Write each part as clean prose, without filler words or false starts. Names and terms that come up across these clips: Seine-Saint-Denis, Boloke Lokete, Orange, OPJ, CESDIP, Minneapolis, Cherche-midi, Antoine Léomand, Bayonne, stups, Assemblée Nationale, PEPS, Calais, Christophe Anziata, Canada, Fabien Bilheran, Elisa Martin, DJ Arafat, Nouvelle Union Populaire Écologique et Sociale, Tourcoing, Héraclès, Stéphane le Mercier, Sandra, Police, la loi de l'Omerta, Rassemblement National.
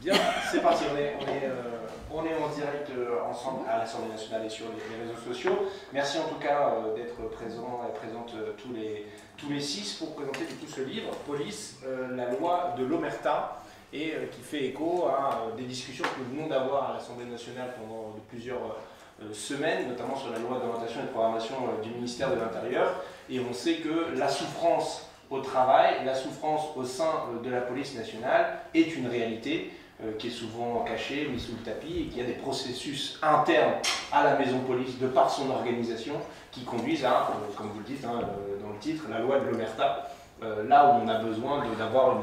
Bien, c'est parti, on est en direct ensemble à l'Assemblée nationale et sur les réseaux sociaux. Merci en tout cas d'être présent et présente tous les six pour présenter du coup ce livre, Police, la loi de l'Omerta, et qui fait écho à des discussions que nous venons d'avoir à l'Assemblée nationale pendant plusieurs semaines, notamment sur la loi d'orientation et de programmation du ministère de l'Intérieur. Et on sait que la souffrance au travail, la souffrance au sein de la police nationale est une réalité qui est souvent cachée, mise sous le tapis, et qu'il y a des processus internes à la maison police, de par son organisation, qui conduisent à, comme vous le dites hein, dans le titre, la loi de l'Omerta, là où on a besoin d'avoir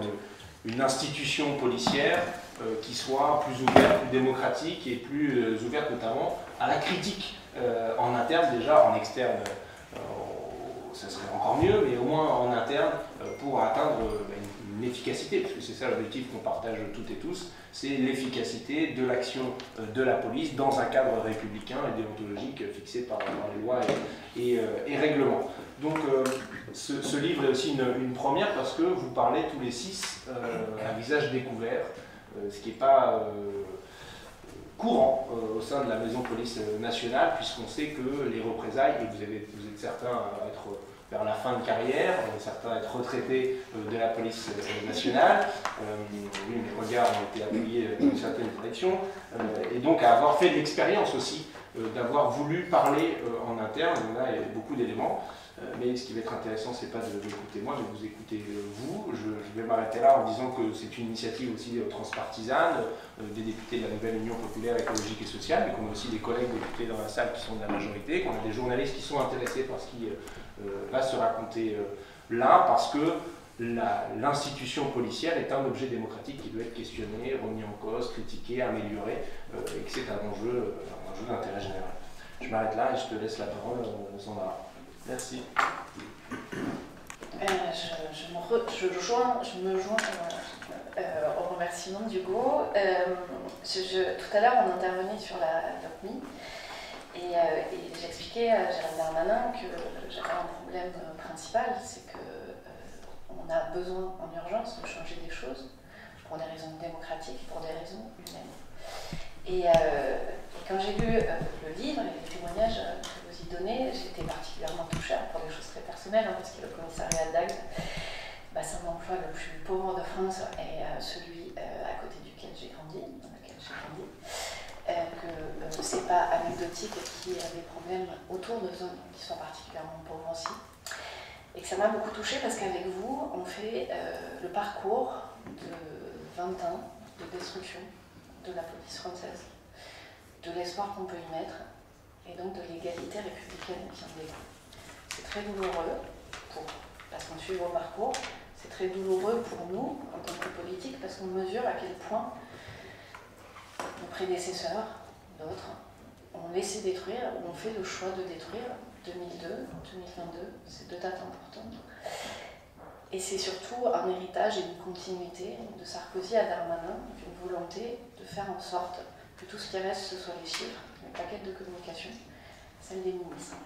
une institution policière qui soit plus ouverte, plus démocratique et plus ouverte notamment à la critique en interne, déjà en externe, ça serait encore mieux, mais au moins en interne pour atteindre une efficacité, parce que c'est ça l'objectif qu'on partage toutes et tous, c'est l'efficacité de l'action de la police dans un cadre républicain et déontologique fixé par les lois et règlements. Donc ce livre est aussi une première parce que vous parlez tous les six à visage découvert, ce qui n'est pas courant au sein de la maison police nationale, puisqu'on sait que les représailles, et vous êtes certains à être vers la fin de carrière, certains à être retraités de la police nationale, oui, mes regards ont été appuyés dans une certaine direction, et donc à avoir fait l'expérience aussi d'avoir voulu parler en interne. Là, il y a beaucoup d'éléments, mais ce qui va être intéressant, c'est pas de m'écouter moi, mais vous écoutez vous. Je vais m'arrêter là en disant que c'est une initiative aussi transpartisane des députés de la Nouvelle Union Populaire Écologique et Sociale, mais qu'on a aussi des collègues députés dans la salle qui sont de la majorité, qu'on a des journalistes qui sont intéressés par ce qui va se raconter là, parce que l'institution policière est un objet démocratique qui doit être questionné, remis en cause, critiqué, amélioré, et que c'est un enjeu d'intérêt général. Je m'arrête là et je te laisse la parole, Sandra. Merci. Je me joins au remerciement d'Hugo. Tout à l'heure, on intervenait sur la DOCMI et j'expliquais à Gérald Darmanin que j'avais un problème principal, c'est que on a besoin en urgence de changer des choses pour des raisons démocratiques, pour des raisons humaines. Et quand j'ai lu le livre et les témoignages que vous y donnez, j'étais particulièrement touchée pour des choses très personnelles, hein, parce que le commissariat d'Agde, bassin d'emploi le plus pauvre de France, est celui à côté duquel j'ai grandi, dans lequel j'ai grandi, que c'est pas anecdotique et qu'il y a des problèmes autour de zones qui sont particulièrement pauvres aussi. Et que ça m'a beaucoup touchée parce qu'avec vous, on fait le parcours de 20 ans de destruction de la police française, de l'espoir qu'on peut y mettre, et donc de l'égalité républicaine qui en découle. C'est très douloureux, parce qu'on suit vos parcours, c'est très douloureux pour nous, en tant que politiques, parce qu'on mesure à quel point nos prédécesseurs, d'autres, ont laissé détruire, ou ont fait le choix de détruire. 2002, 2022, c'est deux dates importantes. Et c'est surtout un héritage et une continuité de Sarkozy à Darmanin, une volonté de faire en sorte que tout ce qui reste, ce soit les chiffres, les plaquettes de communication, celles des ministres.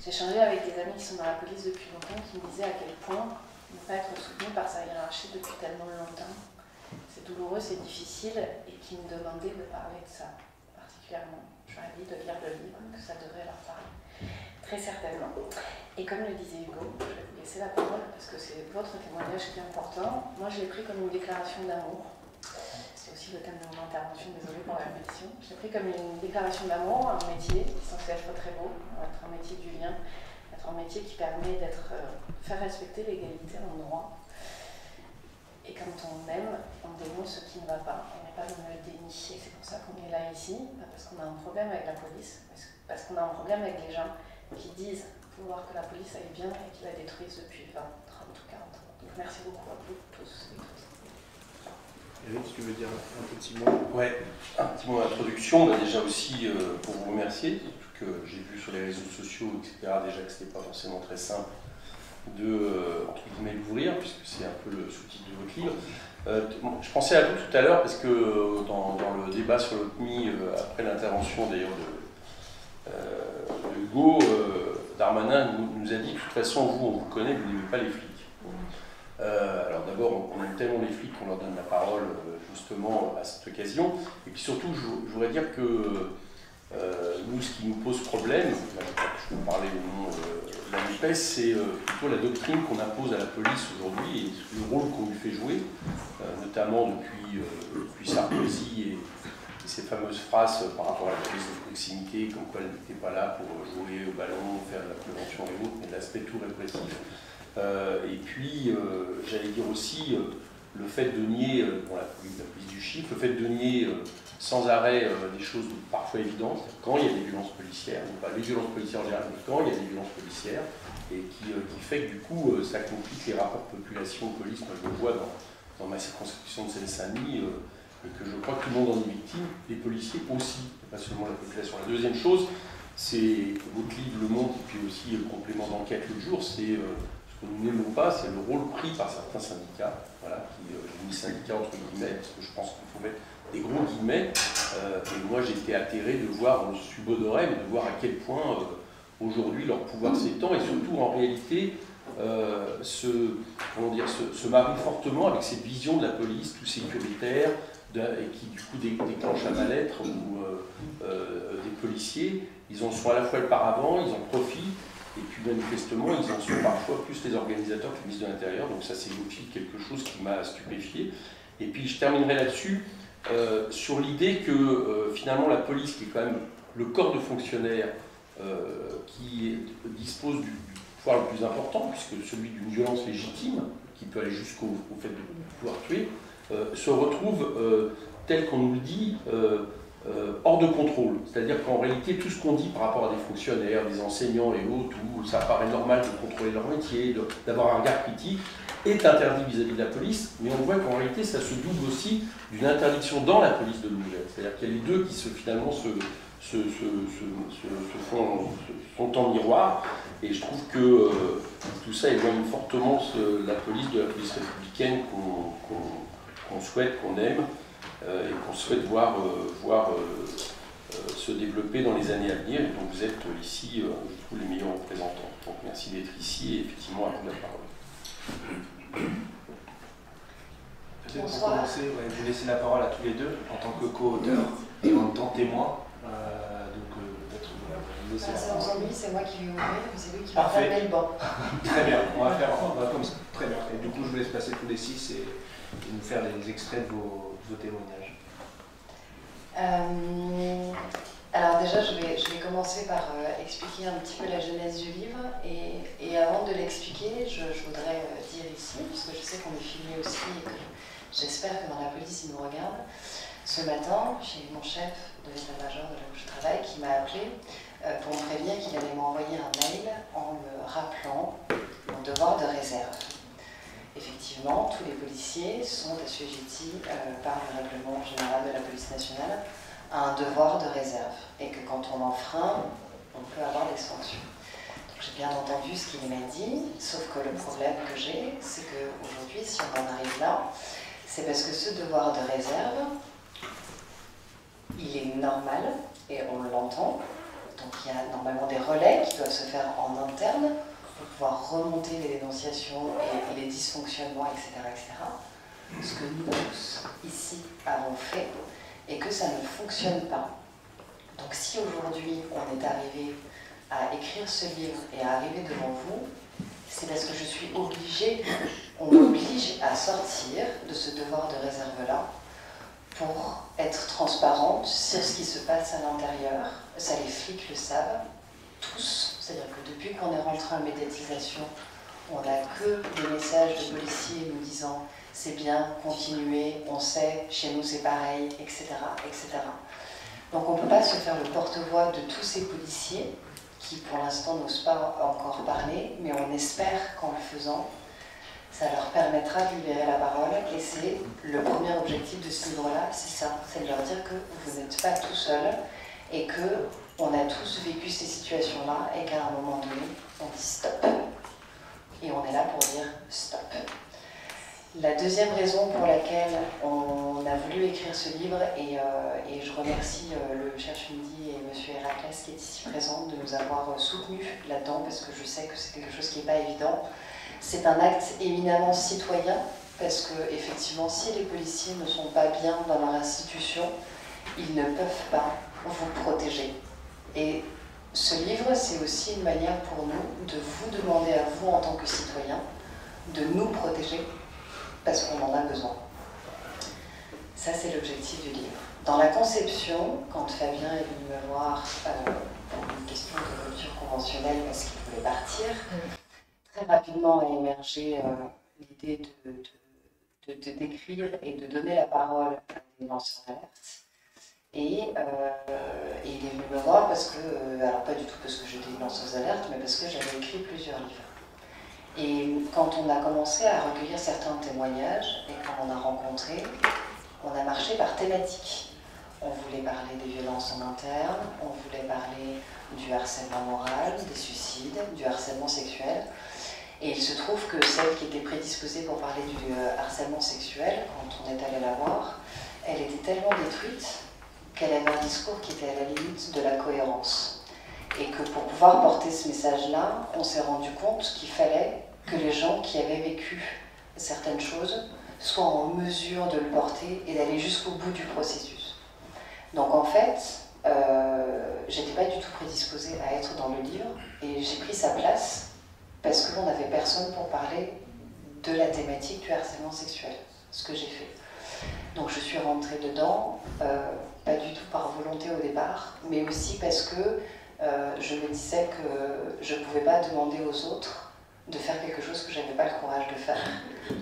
J'ai échangé avec des amis qui sont dans la police depuis longtemps, qui me disaient à quel point ne pas être soutenu par sa hiérarchie depuis tellement longtemps, c'est douloureux, c'est difficile, et qui me demandaient de parler de ça particulièrement. Je leur ai dit de lire le livre, que ça devrait leur parler. Très certainement. Et comme le disait Hugo, je vais vous laisser la parole parce que c'est votre témoignage qui est important. Moi, je l'ai pris comme une déclaration d'amour. C'est aussi le thème de mon intervention, désolée pour la répétition. Je l'ai pris comme une déclaration d'amour, un métier qui est censé être très beau, être un métier du lien, être un métier qui permet d'être faire respecter l'égalité en droit. Et quand on aime, on dénonce ce qui ne va pas. On n'est pas dans le déni. Et c'est pour ça qu'on est là ici, pas parce qu'on a un problème avec la police, mais parce qu'on a un problème avec les gens qui disent vouloir que la police aille bien et qu'ils la détruisent depuis 20, 30 ou 40 ans. Donc merci beaucoup à vous tous et toutes. Éric, tu veux dire un petit mot? Ouais, un petit mot d'introduction. Bah, déjà aussi pour vous remercier, que j'ai vu sur les réseaux sociaux, etc., déjà que ce n'était pas forcément très simple de l'ouvrir, puisque c'est un peu le sous-titre de votre livre. Je pensais à vous tout à l'heure, parce que dans le débat sur l'OTMI, après l'intervention d'ailleurs de Hugo, Darmanin nous a dit de toute façon, vous, on vous connaît, vous n'aimez pas les flics. Alors d'abord, on aime tellement les flics qu'on leur donne la parole justement à cette occasion. Et puis surtout, je voudrais dire que nous, ce qui nous pose problème, je vous parlais au nom de la NUPES, c'est plutôt la doctrine qu'on impose à la police aujourd'hui et le rôle qu'on lui fait jouer, notamment depuis Sarkozy et ces fameuses phrases par rapport à la police de proximité, comme quoi elle n'était pas là pour jouer au ballon, faire de la prévention et autres, mais l'aspect tout répressif. Et puis, j'allais dire aussi, le fait de nier, bon, la police du chiffre, le fait de nier sans arrêt des choses parfois évidentes, quand il y a des violences policières, ou pas les violences policières en général, mais quand il y a des violences policières, et qui fait que du coup, ça complique les rapports population-police. Moi, je le vois dans ma circonscription de Seine-Saint-Denis, que je crois que tout le monde en est victime, les policiers aussi, pas seulement la population. La deuxième chose, c'est votre livre Le Monde, et puis aussi le complément d'enquête l'autre jour, c'est... nous n'aimons pas, c'est le rôle pris par certains syndicats, voilà, qui j'ai mis syndicats entre guillemets, parce que je pense qu'il faut mettre des gros guillemets, et moi j'ai été atterré de voir, on subodorait, mais de voir à quel point aujourd'hui leur pouvoir s'étend, et surtout en réalité se marie fortement avec cette vision de la police, tout sécuritaire, et qui du coup déclenche un mal-être, où des policiers, ils en sont à la fois le paravent, ils en profitent. Et puis manifestement, ils en sont parfois plus les organisateurs que le ministre de l'Intérieur. Donc ça, c'est aussi quelque chose qui m'a stupéfié. Et puis je terminerai là-dessus, sur l'idée que finalement la police, qui est quand même le corps de fonctionnaires qui dispose du pouvoir le plus important, puisque celui d'une violence légitime, qui peut aller jusqu'au fait de pouvoir tuer, se retrouve, tel qu'on nous le dit, hors de contrôle, c'est-à-dire qu'en réalité tout ce qu'on dit par rapport à des fonctionnaires, des enseignants et autres, où ça paraît normal de contrôler leur métier, d'avoir un regard critique, est interdit vis-à-vis de la police, mais on voit qu'en réalité ça se double aussi d'une interdiction dans la police de l'objet, c'est-à-dire qu'il y a les deux qui se font en miroir, et je trouve que tout ça éloigne fortement la police de la police républicaine qu'on souhaite, qu'on aime, et qu'on souhaite voir se développer dans les années à venir. Et donc vous êtes ici, je trouve, les meilleurs représentants. Donc merci d'être ici et effectivement à vous la parole. Peut-être pour commencer, je vais laisser la parole à tous les deux en tant que co-auteur et en tant que témoin. C'est moi qui vais ouvrir, c'est lui qui va fermer le banc. Très bien, on va faire comme ça. Très bien. Et du coup, je vous laisse passer tous les six et nous faire des extraits de vos témoignages. Alors déjà, je vais commencer par expliquer un petit peu la genèse du livre. Et avant de l'expliquer, je voudrais dire ici, puisque je sais qu'on est filmé aussi et que j'espère que dans la police, ils nous regardent. Ce matin, j'ai mon chef de l'état-major de là où je travaille qui m'a appelé pour me prévenir qu'il allait m'envoyer un mail en me rappelant mon devoir de réserve. Effectivement, tous les policiers sont assujettis par le règlement général de la police nationale à un devoir de réserve et que quand on enfreint, on peut avoir des sanctions. Donc j'ai bien entendu ce qu'il m'a dit, sauf que le problème que j'ai, c'est qu'aujourd'hui, si on en arrive là, c'est parce que ce devoir de réserve, il est normal et on l'entend, donc il y a normalement des relais qui doivent se faire en interne pour pouvoir remonter les dénonciations et les dysfonctionnements, etc., etc. Ce que nous tous ici avons fait et que ça ne fonctionne pas. Donc si aujourd'hui on est arrivé à écrire ce livre et à arriver devant vous, c'est parce que je suis obligée, on m'oblige à sortir de ce devoir de réserve-là pour être transparente sur ce qui se passe à l'intérieur. Ça, les flics le savent, tous. C'est-à-dire que depuis qu'on est rentré en médiatisation, on n'a que des messages de policiers nous disant « c'est bien, continuez, on sait, chez nous c'est pareil, etc. etc. » Donc on ne peut pas se faire le porte-voix de tous ces policiers qui, pour l'instant, n'osent pas encore parler, mais on espère qu'en le faisant, ça leur permettra de libérer la parole, et c'est le premier objectif de ce livre-là, c'est ça, c'est de leur dire que vous n'êtes pas tout seul, et qu'on a tous vécu ces situations-là, et qu'à un moment donné, on dit stop. Et on est là pour dire stop. La deuxième raison pour laquelle on a voulu écrire ce livre, et je remercie le Cherche-midi et M. Héraclès qui est ici présent de nous avoir soutenus là-dedans, parce que je sais que c'est quelque chose qui n'est pas évident, C'est un acte éminemment citoyen, parce que effectivement, si les policiers ne sont pas bien dans leur institution, ils ne peuvent pas vous protéger. Et ce livre, c'est aussi une manière pour nous de vous demander à vous, en tant que citoyens, de nous protéger, parce qu'on en a besoin. Ça, c'est l'objectif du livre. Dans la conception, quand Fabien est venu me voir pour une question de rupture conventionnelle, parce qu'il voulait partir, très rapidement a émergé l'idée de décrire et de donner la parole à des lanceurs d'alerte. Et il est venu me voir parce que, alors pas du tout parce que j'étais une lanceuse d'alerte, mais parce que j'avais écrit plusieurs livres. Et quand on a commencé à recueillir certains témoignages, et quand on a rencontré, on a marché par thématique. On voulait parler des violences en interne, on voulait parler du harcèlement moral, des suicides, du harcèlement sexuel. Et il se trouve que celle qui était prédisposée pour parler du harcèlement sexuel, quand on est allé la voir, elle était tellement détruite qu'elle avait un discours qui était à la limite de la cohérence. Et que pour pouvoir porter ce message-là, on s'est rendu compte qu'il fallait que les gens qui avaient vécu certaines choses soient en mesure de le porter et d'aller jusqu'au bout du processus. Donc en fait, j'étais pas du tout prédisposée à être dans le livre, et j'ai pris sa place parce qu'on n'avait personne pour parler de la thématique du harcèlement sexuel, ce que j'ai fait. Donc je suis rentrée dedans, pas du tout par volonté au départ, mais aussi parce que je me disais que je ne pouvais pas demander aux autres de faire quelque chose que je n'avais pas le courage de faire,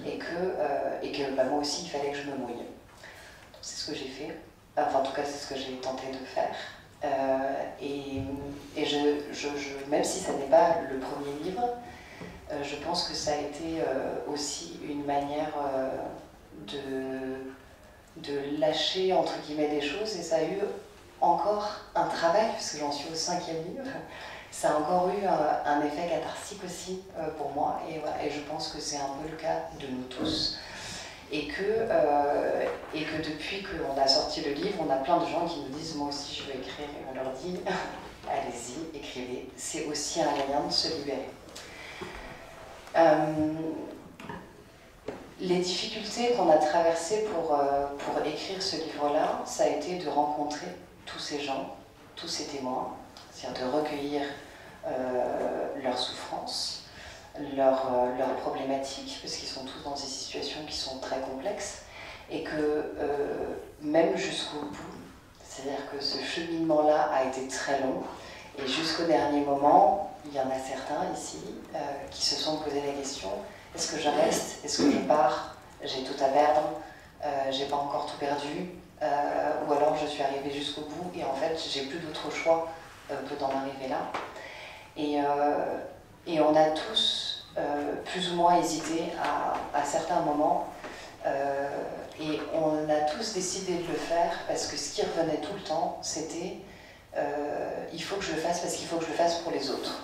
et que bah, moi aussi il fallait que je me mouille. C'est ce que j'ai fait, enfin en tout cas c'est ce que j'ai tenté de faire. Et même si ça n'est pas le premier livre, je pense que ça a été aussi une manière de lâcher entre guillemets des choses, et ça a eu encore un travail, parce que j'en suis au 5e livre, ça a encore eu un effet cathartique aussi pour moi, et je pense que c'est un peu le cas de nous tous, et que depuis qu'on a sorti le livre, on a plein de gens qui nous disent « moi aussi je veux écrire », et on leur dit « allez-y, écrivez », c'est aussi un moyen de se libérer. Les difficultés qu'on a traversées pour écrire ce livre-là, ça a été de rencontrer tous ces gens, tous ces témoins, c'est-à-dire de recueillir leurs souffrances, leurs problématiques, parce qu'ils sont tous dans des situations qui sont très complexes, et que même jusqu'au bout, c'est-à-dire que ce cheminement-là a été très long, et jusqu'au dernier moment, il y en a certains ici qui se sont posé la question: est-ce que je reste? Est-ce que je pars? J'ai tout à perdre, j'ai pas encore tout perdu, ou alors je suis arrivée jusqu'au bout et en fait j'ai plus d'autre choix que d'en arriver là. Et on a tous plus ou moins hésité à certains moments, et on a tous décidé de le faire parce que ce qui revenait tout le temps, c'était il faut que je le fasse parce qu'il faut que je le fasse pour les autres.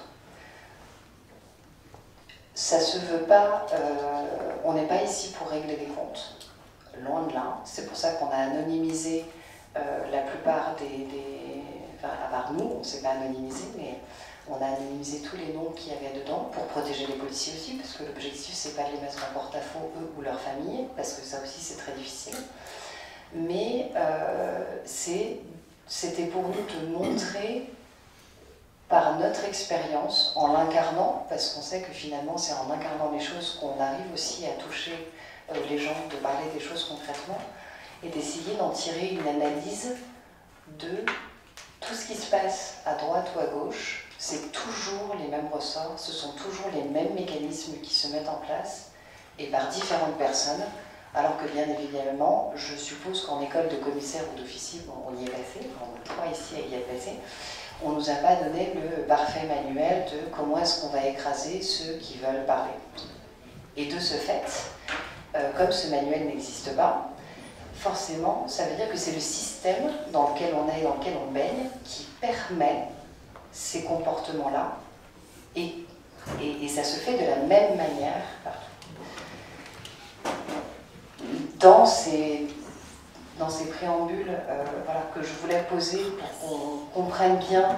Ça se veut pas, on n'est pas ici pour régler des comptes, loin de là. C'est pour ça qu'on a anonymisé la plupart des... Enfin, à part nous, on ne s'est pas anonymisé, mais on a anonymisé tous les noms qu'il y avait dedans pour protéger les policiers aussi, parce que l'objectif, c'est pas de les mettre en porte-à-faux, eux ou leur famille, parce que ça aussi, c'est très difficile. Mais c'était pour nous de montrer, par notre expérience, en l'incarnant, parce qu'on sait que finalement c'est en incarnant les choses qu'on arrive aussi à toucher les gens, de parler des choses concrètement, et d'essayer d'en tirer une analyse de tout ce qui se passe à droite ou à gauche. C'est toujours les mêmes ressorts, ce sont toujours les mêmes mécanismes qui se mettent en place, et par différentes personnes, alors que bien évidemment, je suppose qu'en école de commissaire ou d'officier, bon, on y est passé, on est trois ici à y être passé, on ne nous a pas donné le parfait manuel de comment est-ce qu'on va écraser ceux qui veulent parler. Et de ce fait, comme ce manuel n'existe pas, forcément, ça veut dire que c'est le système dans lequel on est et dans lequel on baigne qui permet ces comportements-là, et ça se fait de la même manière partout. Dans ces préambules voilà, que je voulais poser pour qu'on comprenne bien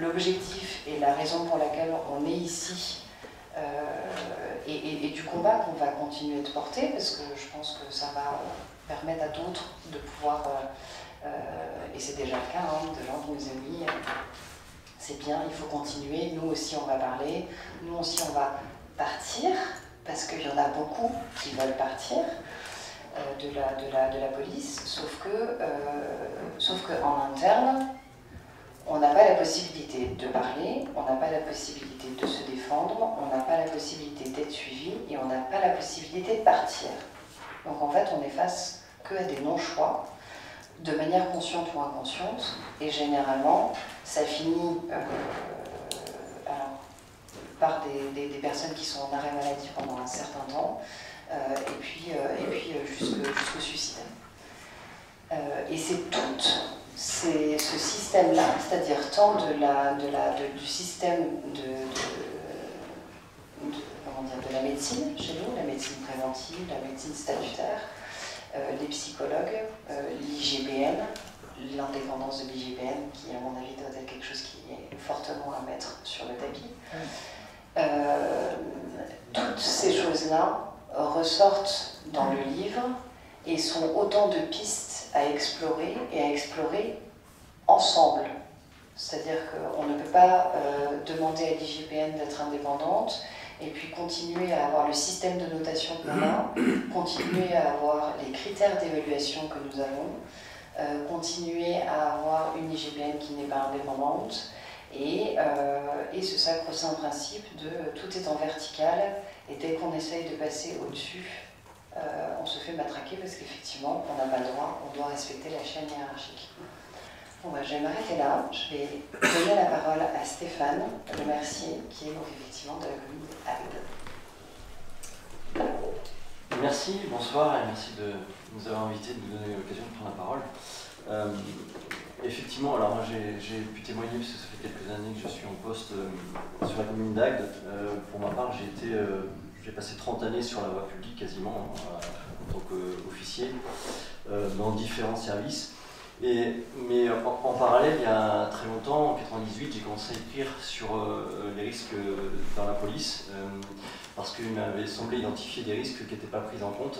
l'objectif et la raison pour laquelle on est ici, et du combat qu'on va continuer de porter, parce que je pense que ça va permettre à d'autres de pouvoir, et c'est déjà le cas, hein, de gens qui nous aiment, c'est bien, il faut continuer, nous aussi on va parler, nous aussi on va partir, parce qu'il y en a beaucoup qui veulent partir de la police, sauf que en interne, on n'a pas la possibilité de parler, on n'a pas la possibilité de se défendre, on n'a pas la possibilité d'être suivi et on n'a pas la possibilité de partir. Donc en fait, on est face que à des non-choix, de manière consciente ou inconsciente, et généralement, ça finit par des personnes qui sont en arrêt maladie pendant un certain temps, et puis jusqu'au suicide. Et c'est ce système-là, c'est-à-dire tant du système de la médecine chez nous, la médecine préventive, la médecine statutaire, les psychologues, l'IGPN, l'indépendance de l'IGPN, qui à mon avis doit être quelque chose qui est fortement à mettre sur le tapis. Toutes ces choses-là ressortent dans le livre et sont autant de pistes à explorer et à explorer ensemble. C'est-à-dire qu'on ne peut pas demander à l'IGPN d'être indépendante et puis continuer à avoir le système de notation commun, continuer à avoir les critères d'évaluation que nous avons, continuer à avoir une IGPN qui n'est pas indépendante et ce sacro-saint principe de tout est en vertical et dès qu'on essaye de passer au-dessus, on se fait matraquer parce qu'effectivement, on n'a pas le droit, on doit respecter la chaîne hiérarchique. Bon, ben, je vais m'arrêter là, je vais donner la parole à Stéphane le Mercier, qui est donc effectivement de la commune d'Agde. Merci, bonsoir et merci de nous avoir invités, de nous donner l'occasion de prendre la parole. Effectivement, alors moi j'ai pu témoigner parce que ça fait quelques années que je suis en poste sur la commune d'Agde. Pour ma part, j'ai passé 30 années sur la voie publique quasiment en tant qu'officier dans différents services. Mais en parallèle, il y a très longtemps, en 1998, j'ai commencé à écrire sur les risques dans la police parce qu'il m'avait semblé identifier des risques qui n'étaient pas pris en compte.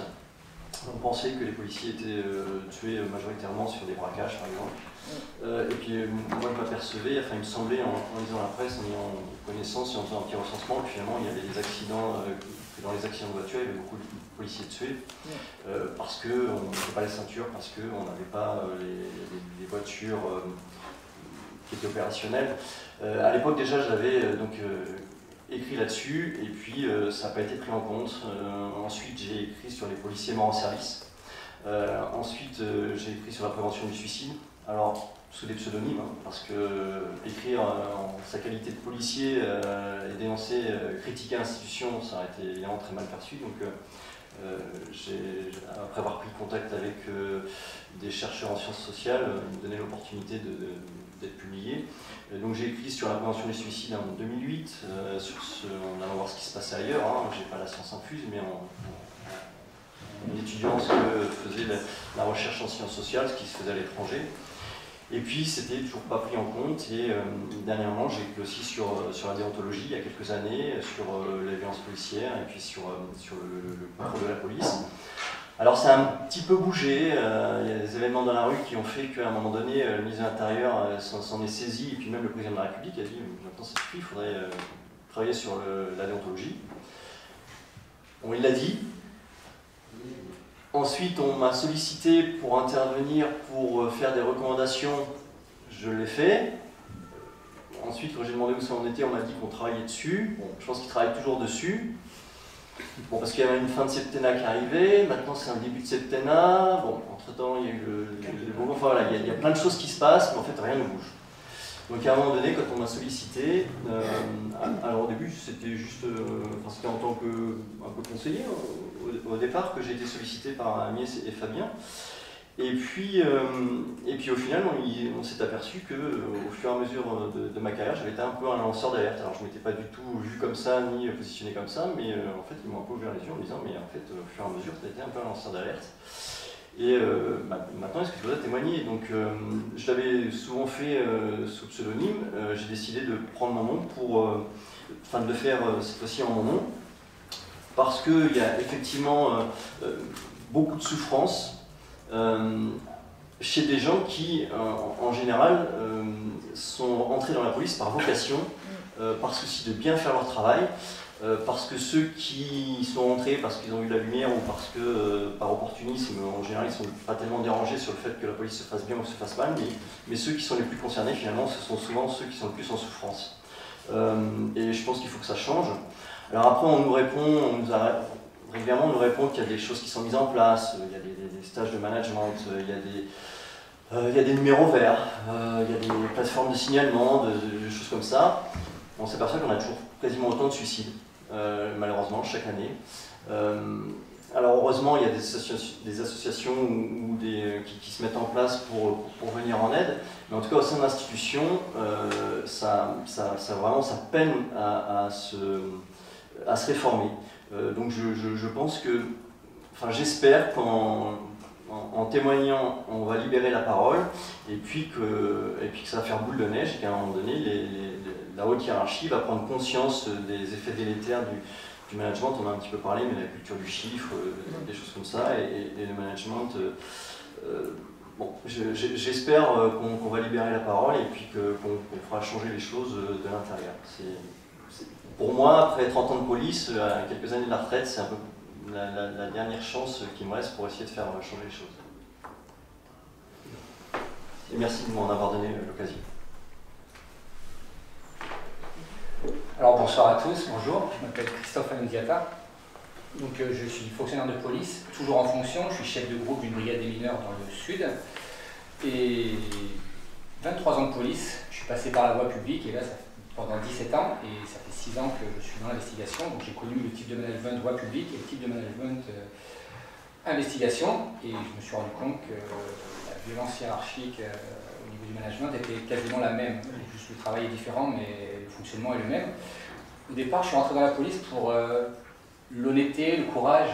On pensait que les policiers étaient tués majoritairement sur des braquages, par exemple. Et puis moi je m'apercevais, enfin il me semblait en lisant la presse, en ayant connaissance et en faisant un petit recensement, que finalement il y avait des accidents, que dans les accidents de voiture il y avait beaucoup de policiers tués, parce qu'on ne mettait pas les ceintures, parce qu'on n'avait pas les voitures qui étaient opérationnelles. À l'époque déjà j'avais donc écrit là-dessus et puis ça n'a pas été pris en compte. Ensuite j'ai écrit sur les policiers morts en service, ensuite j'ai écrit sur la prévention du suicide. Alors, sous des pseudonymes, hein, parce que écrire en sa qualité de policier et dénoncer, critiquer l'institution, ça a été évidemment très mal perçu. Donc, après avoir pris contact avec des chercheurs en sciences sociales, ils me donnaient l'opportunité d'être publié. Donc, j'ai écrit sur la prévention du suicide en 2008, on allant voir ce qui se passait ailleurs, hein, j'ai pas la science infuse, mais en étudiant ce que faisait la recherche en sciences sociales, ce qui se faisait à l'étranger. Et puis, c'était toujours pas pris en compte. Et dernièrement, j'ai écrit aussi sur la déontologie, il y a quelques années, sur les violences policières et puis sur le contrôle de la police. Alors, ça a un petit peu bougé. Il y a des événements dans la rue qui ont fait qu'à un moment donné, le ministre de l'Intérieur s'en est saisi. Et puis même le président de la République a dit « Maintenant, c'est fini, il faudrait travailler sur la déontologie. » Bon, il l'a dit. Ensuite, on m'a sollicité pour intervenir, pour faire des recommandations, je l'ai fait. Ensuite, quand j'ai demandé où ça en était, on m'a dit qu'on travaillait dessus. Bon, je pense qu'ils travaillent toujours dessus. Bon, parce qu'il y avait une fin de septennat qui arrivait, maintenant c'est un début de septennat. Bon, entre-temps, il y a eu le... Enfin voilà, il y a plein de choses qui se passent, mais en fait, rien ne bouge. Donc à un moment donné, quand on m'a sollicité, alors au début c'était juste, enfin c'était en tant que un peu conseiller au départ que j'ai été sollicité par Agnès et Fabien. Et puis au final, on s'est aperçu que au fur et à mesure de ma carrière, j'avais été un peu un lanceur d'alerte. Alors je ne m'étais pas du tout vu comme ça, ni positionné comme ça, mais en fait ils m'ont un peu ouvert les yeux en me disant mais en fait au fur et à mesure, tu as été un peu un lanceur d'alerte. Et maintenant, est-ce que tu dois témoigner? Donc, je l'avais souvent fait sous pseudonyme. J'ai décidé de prendre mon nom pour, enfin de le faire cette fois-ci en mon nom. parce qu'il y a effectivement beaucoup de souffrance chez des gens qui, en général, sont entrés dans la police par vocation, par souci de bien faire leur travail, parce que ceux qui sont entrés parce qu'ils ont eu la lumière ou parce que, par opportunisme, en général, ils ne sont pas tellement dérangés sur le fait que la police se fasse bien ou se fasse mal, mais ceux qui sont les plus concernés, finalement, ce sont souvent ceux qui sont le plus en souffrance. Et je pense qu'il faut que ça change. Alors après, on nous répond, régulièrement, on nous répond qu'il y a des choses qui sont mises en place, il y a des stages de management, il y a des numéros verts, il y a des plateformes de signalement, des choses comme ça. On s'aperçoit qu'on a toujours quasiment autant de suicides, malheureusement, chaque année. Alors heureusement, il y a des associations ou qui se mettent en place pour venir en aide, mais en tout cas au sein de l'institution, ça peine à se réformer. Donc je pense que, enfin j'espère qu'en témoignant, on va libérer la parole, et puis que ça va faire boule de neige, et qu'à un moment donné, la haute hiérarchie va prendre conscience des effets délétères du management. On a un petit peu parlé, mais la culture du chiffre, des choses comme ça, et le management. Bon, j'espère qu'on va libérer la parole et puis qu'on fera changer les choses de l'intérieur. Pour moi, après 30 ans de police, à quelques années de la retraite, c'est un peu la dernière chance qui me reste pour essayer de faire changer les choses. Et merci de m'en avoir donné l'occasion. Alors bonsoir à tous, bonjour, je m'appelle Christophe Anziata, donc je suis fonctionnaire de police, toujours en fonction, je suis chef de groupe d'une brigade des mineurs dans le sud, et 23 ans de police, je suis passé par la voie publique, et là pendant 17 ans, et ça fait 6 ans que je suis dans l'investigation, donc j'ai connu le type de management voie publique et le type de management investigation, et je me suis rendu compte que la violence hiérarchique au niveau du management était quasiment la même, juste le travail est différent, mais le fonctionnement est le même. Au départ, je suis rentré dans la police pour l'honnêteté, le courage,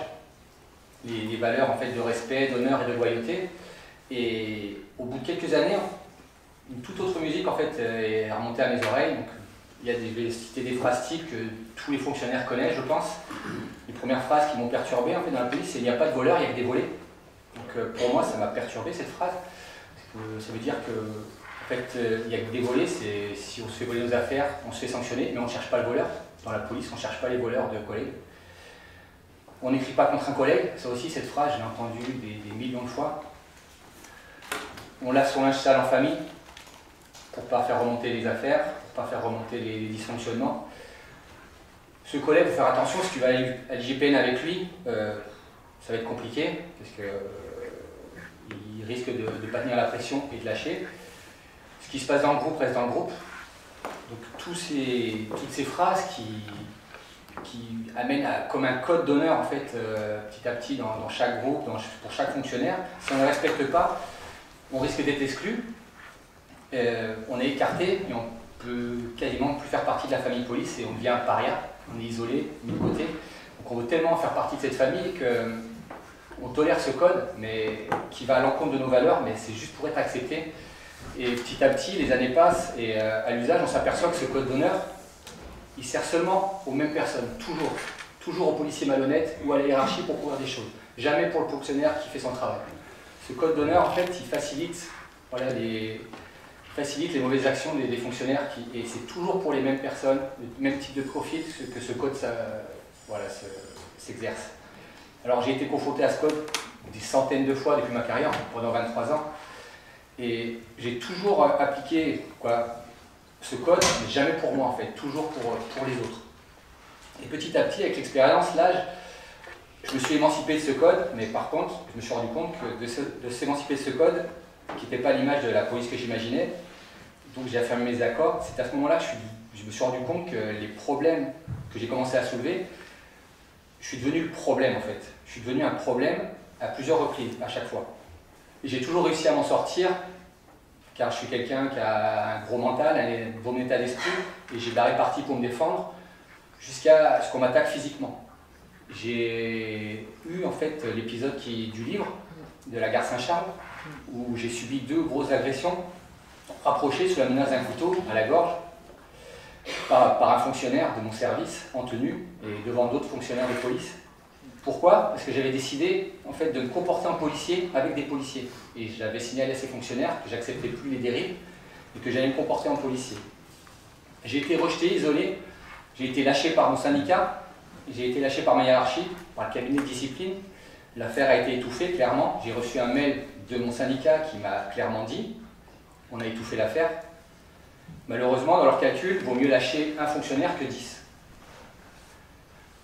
les valeurs en fait, de respect, d'honneur et de loyauté. Et au bout de quelques années, une toute autre musique en fait, est remontée à mes oreilles. Donc, je vais citer des phrases types que tous les fonctionnaires connaissent, je pense. Les premières phrases qui m'ont perturbé en fait, dans la police, c'est « il n'y a pas de voleurs, il n'y a que des volés ». Donc pour moi, ça m'a perturbé cette phrase. Ça veut dire que en fait, il n'y a que des volets, c'est si on se fait voler nos affaires, on se fait sanctionner, mais on ne cherche pas le voleur. Dans la police, on ne cherche pas les voleurs de collègues. On n'écrit pas contre un collègue, ça aussi, cette phrase, je l'ai entendue des millions de fois. On lave son linge sale en famille, pour ne pas faire remonter les affaires, pour ne pas faire remonter les dysfonctionnements. Ce collègue, il faut faire attention, si tu vas à l'IGPN avec lui, ça va être compliqué, parce qu'il risque de ne pas tenir la pression et de lâcher. Ce qui se passe dans le groupe reste dans le groupe. Donc toutes ces phrases qui amènent comme un code d'honneur en fait, petit à petit dans chaque groupe, pour chaque fonctionnaire. Si on ne respecte pas, on risque d'être exclu, on est écarté et on peut quasiment plus faire partie de la famille police et on devient un paria, on est isolé, mis de côté. Donc on veut tellement faire partie de cette famille qu'on tolère ce code mais qui va à l'encontre de nos valeurs, mais c'est juste pour être accepté. Et petit à petit, les années passent et à l'usage, on s'aperçoit que ce code d'honneur, il sert seulement aux mêmes personnes, toujours. Toujours aux policiers malhonnêtes ou à la hiérarchie pour couvrir des choses. Jamais pour le fonctionnaire qui fait son travail. Ce code d'honneur, en fait, il facilite, voilà, les mauvaises actions des fonctionnaires. Et c'est toujours pour les mêmes personnes, le même type de profil que ce code s'exerce. Alors j'ai été confronté à ce code des centaines de fois depuis ma carrière, pendant 23 ans. Et j'ai toujours appliqué ce code, mais jamais pour moi en fait, toujours pour les autres. Et petit à petit, avec l'expérience, l'âge, je me suis émancipé de ce code, mais par contre, je me suis rendu compte que de s'émanciper de ce code, qui n'était pas l'image de la police que j'imaginais, donc j'ai affirmé mes accords, c'est à ce moment-là que je me suis rendu compte que les problèmes que j'ai commencé à soulever, je suis devenu le problème en fait. Je suis devenu un problème à plusieurs reprises, à chaque fois. J'ai toujours réussi à m'en sortir, car je suis quelqu'un qui a un gros mental, un bon état d'esprit, et j'ai de la répartie pour me défendre, jusqu'à ce qu'on m'attaque physiquement. J'ai eu en fait l'épisode du livre, de la Gare Saint-Charles, où j'ai subi 2 grosses agressions, rapprochées sous la menace d'un couteau à la gorge. par un fonctionnaire de mon service en tenue et devant d'autres fonctionnaires de police. Pourquoi? Parce que j'avais décidé en fait, de me comporter en policier avec des policiers. Et j'avais signalé à ces fonctionnaires que j'acceptais plus les dérives et que j'allais me comporter en policier. J'ai été rejeté, isolé, j'ai été lâché par mon syndicat, j'ai été lâché par ma hiérarchie, par le cabinet de discipline. L'affaire a été étouffée, clairement. J'ai reçu un mail de mon syndicat qui m'a clairement dit « on a étouffé l'affaire ». Malheureusement, dans leur calcul, il vaut mieux lâcher un fonctionnaire que 10.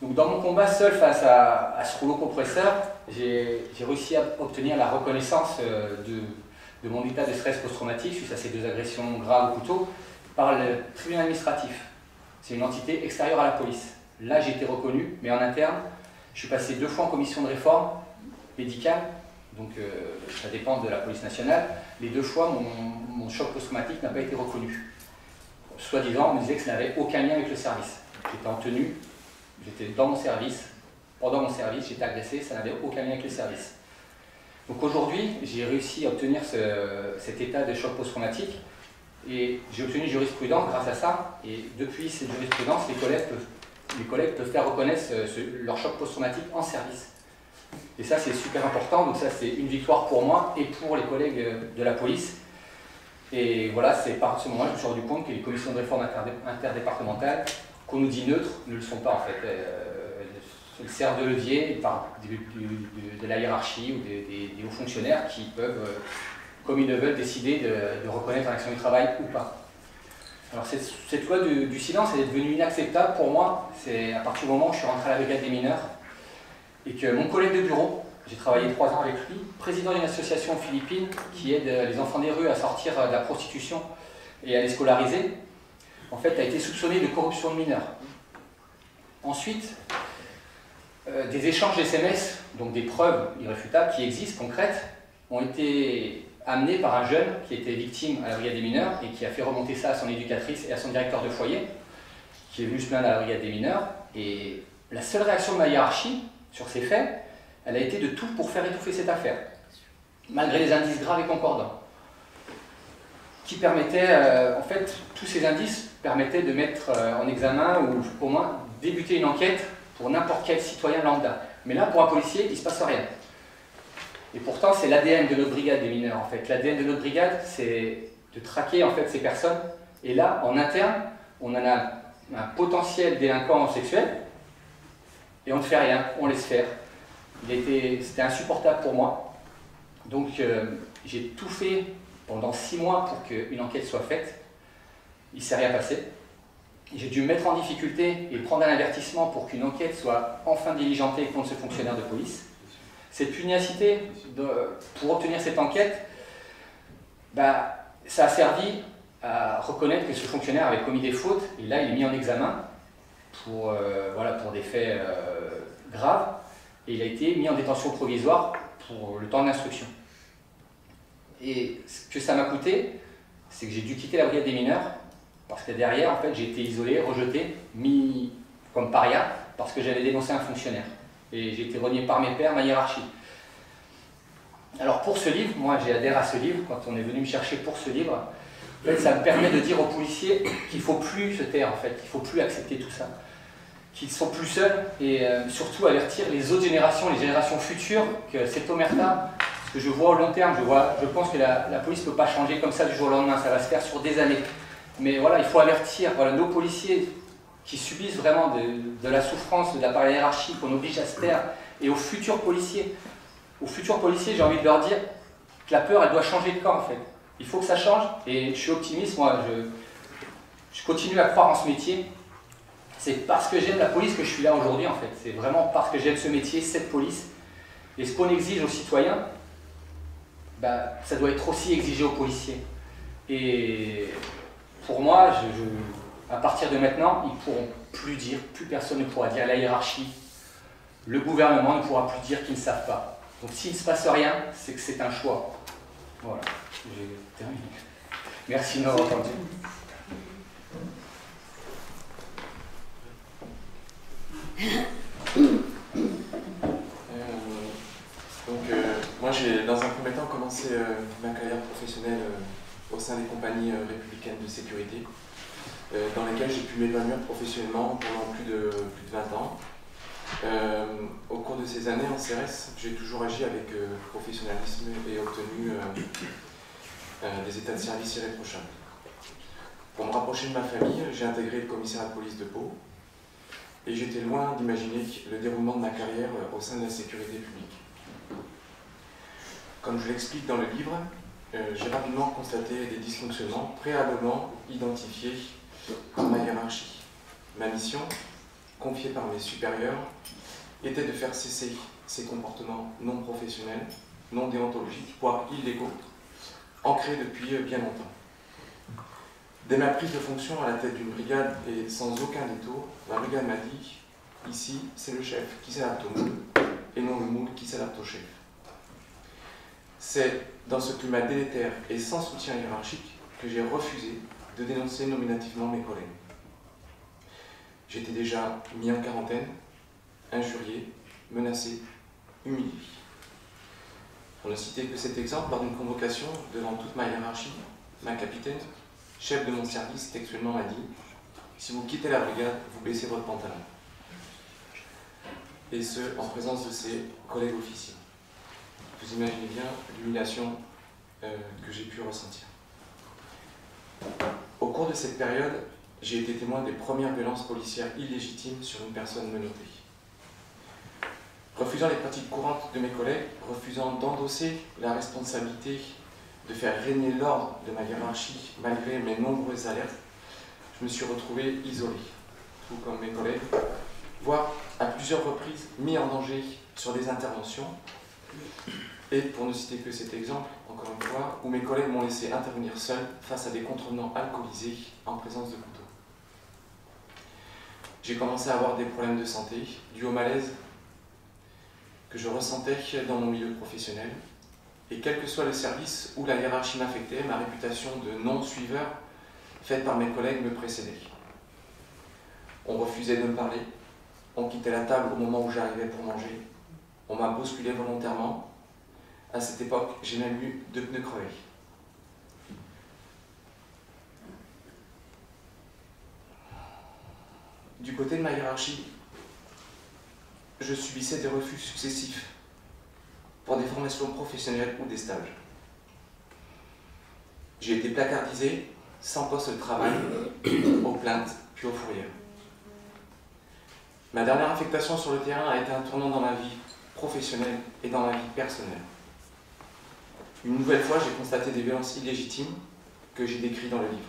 Donc dans mon combat seul face à ce rouleau compresseur, j'ai réussi à obtenir la reconnaissance de mon état de stress post-traumatique suite à ces deux agressions graves au couteau par le tribunal administratif. C'est une entité extérieure à la police. Là, j'ai été reconnu, mais en interne, je suis passé 2 fois en commission de réforme médicale, donc ça dépend de la police nationale. Les 2 fois, mon choc post-traumatique n'a pas été reconnu. Soi-disant, on me disait que ça n'avait aucun lien avec le service. J'étais en tenue, j'étais dans mon service, pendant mon service, j'étais agressé, ça n'avait aucun lien avec le service. Donc aujourd'hui, j'ai réussi à obtenir cet état de choc post-traumatique et j'ai obtenu une jurisprudence grâce à ça. Et depuis cette jurisprudence, les collègues peuvent faire reconnaître leur choc post-traumatique en service. Et ça, c'est super important. Donc ça, c'est une victoire pour moi et pour les collègues de la police. Et voilà, c'est par ce moment-là que je me suis rendu compte que les commissions de réforme interdépartementales, qu'on nous dit neutres, ne le sont pas en fait. Elles servent de levier par de la hiérarchie ou des hauts fonctionnaires qui peuvent, comme ils le veulent, décider de reconnaître l'action du travail ou pas. Alors cette loi du silence, elle est devenue inacceptable pour moi. C'est à partir du moment où je suis rentré à la brigade des mineurs et que mon collègue de bureau, j'ai travaillé 3 ans avec lui, président d'une association aux Philippines qui aide les enfants des rues à sortir de la prostitution et à les scolariser, en fait a été soupçonné de corruption de mineurs. Ensuite, des échanges SMS, donc des preuves irréfutables qui existent, concrètes, ont été amenés par un jeune qui était victime à la brigade des mineurs et qui a fait remonter ça à son éducatrice et à son directeur de foyer, qui est venu se plaindre à la brigade des mineurs. Et la seule réaction de ma hiérarchie sur ces faits, elle a été de tout pour faire étouffer cette affaire, malgré les indices graves et concordants, qui permettaient, en fait, tous ces indices permettaient de mettre en examen ou au moins débuter une enquête pour n'importe quel citoyen lambda. Mais là, pour un policier, il ne se passe rien. Et pourtant, c'est l'ADN de notre brigade des mineurs, en fait. L'ADN de notre brigade, c'est de traquer, en fait, ces personnes. Et là, en interne, on en a un potentiel délinquant sexuel, et on ne fait rien, on laisse faire. C'était insupportable pour moi. Donc, j'ai tout fait pendant 6 mois pour qu'une enquête soit faite. Il ne s'est rien passé. J'ai dû me mettre en difficulté et prendre un avertissement pour qu'une enquête soit enfin diligentée contre ce fonctionnaire de police. Cette pugnacité pour obtenir cette enquête, bah, ça a servi à reconnaître que ce fonctionnaire avait commis des fautes. Et là, il est mis en examen pour des faits graves. Et il a été mis en détention provisoire pour le temps de l'instruction. Et ce que ça m'a coûté, c'est que j'ai dû quitter la brigade des mineurs, parce que derrière, en fait, j'ai été isolé, rejeté, mis comme paria, parce que j'avais dénoncé un fonctionnaire. Et j'ai été renié par mes pairs, ma hiérarchie. Alors pour ce livre, moi j'ai adhéré à ce livre, quand on est venu me chercher pour ce livre, en fait, ça me permet de dire aux policiers qu'il ne faut plus se taire, en fait, qu'il ne faut plus accepter tout ça, qu'ils sont plus seuls et surtout avertir les autres générations, les générations futures, que cette omerta, ce que je vois au long terme, je pense que la police ne peut pas changer comme ça du jour au lendemain, ça va se faire sur des années. Mais voilà, il faut avertir nos policiers qui subissent vraiment de la souffrance de la part de la hiérarchie, qu'on oblige à se taire, et aux futurs policiers. Aux futurs policiers, j'ai envie de leur dire que la peur, elle doit changer de camp en fait. Il faut que ça change et je suis optimiste, moi, je continue à croire en ce métier. C'est parce que j'aime la police que je suis là aujourd'hui en fait. C'est vraiment parce que j'aime ce métier, cette police. Et ce qu'on exige aux citoyens, bah, ça doit être aussi exigé aux policiers. Et pour moi, à partir de maintenant, ils ne pourront plus dire, plus personne ne pourra dire, la hiérarchie, le gouvernement ne pourra plus dire qu'ils ne savent pas. Donc s'il ne se passe rien, c'est que c'est un choix. Voilà, j'ai terminé. Merci de m'avoir entendu. Moi j'ai dans un premier temps commencé ma carrière professionnelle au sein des compagnies républicaines de sécurité dans lesquelles j'ai pu m'épanouir professionnellement pendant plus de 20 ans. Au cours de ces années en CRS, j'ai toujours agi avec professionnalisme et obtenu des états de service irréprochables. Pour me rapprocher de ma famille, j'ai intégré le commissariat de police de Pau et j'étais loin d'imaginer le déroulement de ma carrière au sein de la sécurité publique. Comme je l'explique dans le livre, j'ai rapidement constaté des dysfonctionnements préalablement identifiés par ma hiérarchie. Ma mission, confiée par mes supérieurs, était de faire cesser ces comportements non professionnels, non déontologiques, voire illégaux, ancrés depuis bien longtemps. Dès ma prise de fonction à la tête d'une brigade et sans aucun détour, la brigade m'a dit « Ici, c'est le chef qui s'adapte au moule et non le moule qui s'adapte au chef ». C'est dans ce climat délétère et sans soutien hiérarchique que j'ai refusé de dénoncer nominativement mes collègues. J'étais déjà mis en quarantaine, injurié, menacé, humilié. Pour ne citer que cet exemple, lors d'une convocation devant toute ma hiérarchie, ma capitaine, chef de mon service, textuellement m'a dit « Si vous quittez la brigade, vous baissez votre pantalon ». Et ce, en présence de ses collègues officiers. Vous imaginez bien l'humiliation que j'ai pu ressentir. Au cours de cette période, j'ai été témoin des premières violences policières illégitimes sur une personne menottée. Refusant les pratiques courantes de mes collègues, refusant d'endosser la responsabilité de faire régner l'ordre de ma hiérarchie malgré mes nombreuses alertes, je me suis retrouvé isolé, tout comme mes collègues, voire à plusieurs reprises mis en danger sur des interventions. Et pour ne citer que cet exemple, encore une fois, où mes collègues m'ont laissé intervenir seul face à des contrevenants alcoolisés en présence de couteaux. J'ai commencé à avoir des problèmes de santé dus au malaise que je ressentais dans mon milieu professionnel. Et quel que soit le service où la hiérarchie m'affectait, ma réputation de non-suiveur faite par mes collègues me précédait. On refusait de me parler, on quittait la table au moment où j'arrivais pour manger. On m'a bousculé volontairement. À cette époque, j'ai même eu 2 pneus crevés. Du côté de ma hiérarchie, je subissais des refus successifs pour des formations professionnelles ou des stages. J'ai été placardisé, sans poste de travail, aux plaintes, puis aux fourrières. Ma dernière affectation sur le terrain a été un tournant dans ma vie professionnelle et dans ma vie personnelle. Une nouvelle fois, j'ai constaté des violences illégitimes que j'ai décrites dans le livre.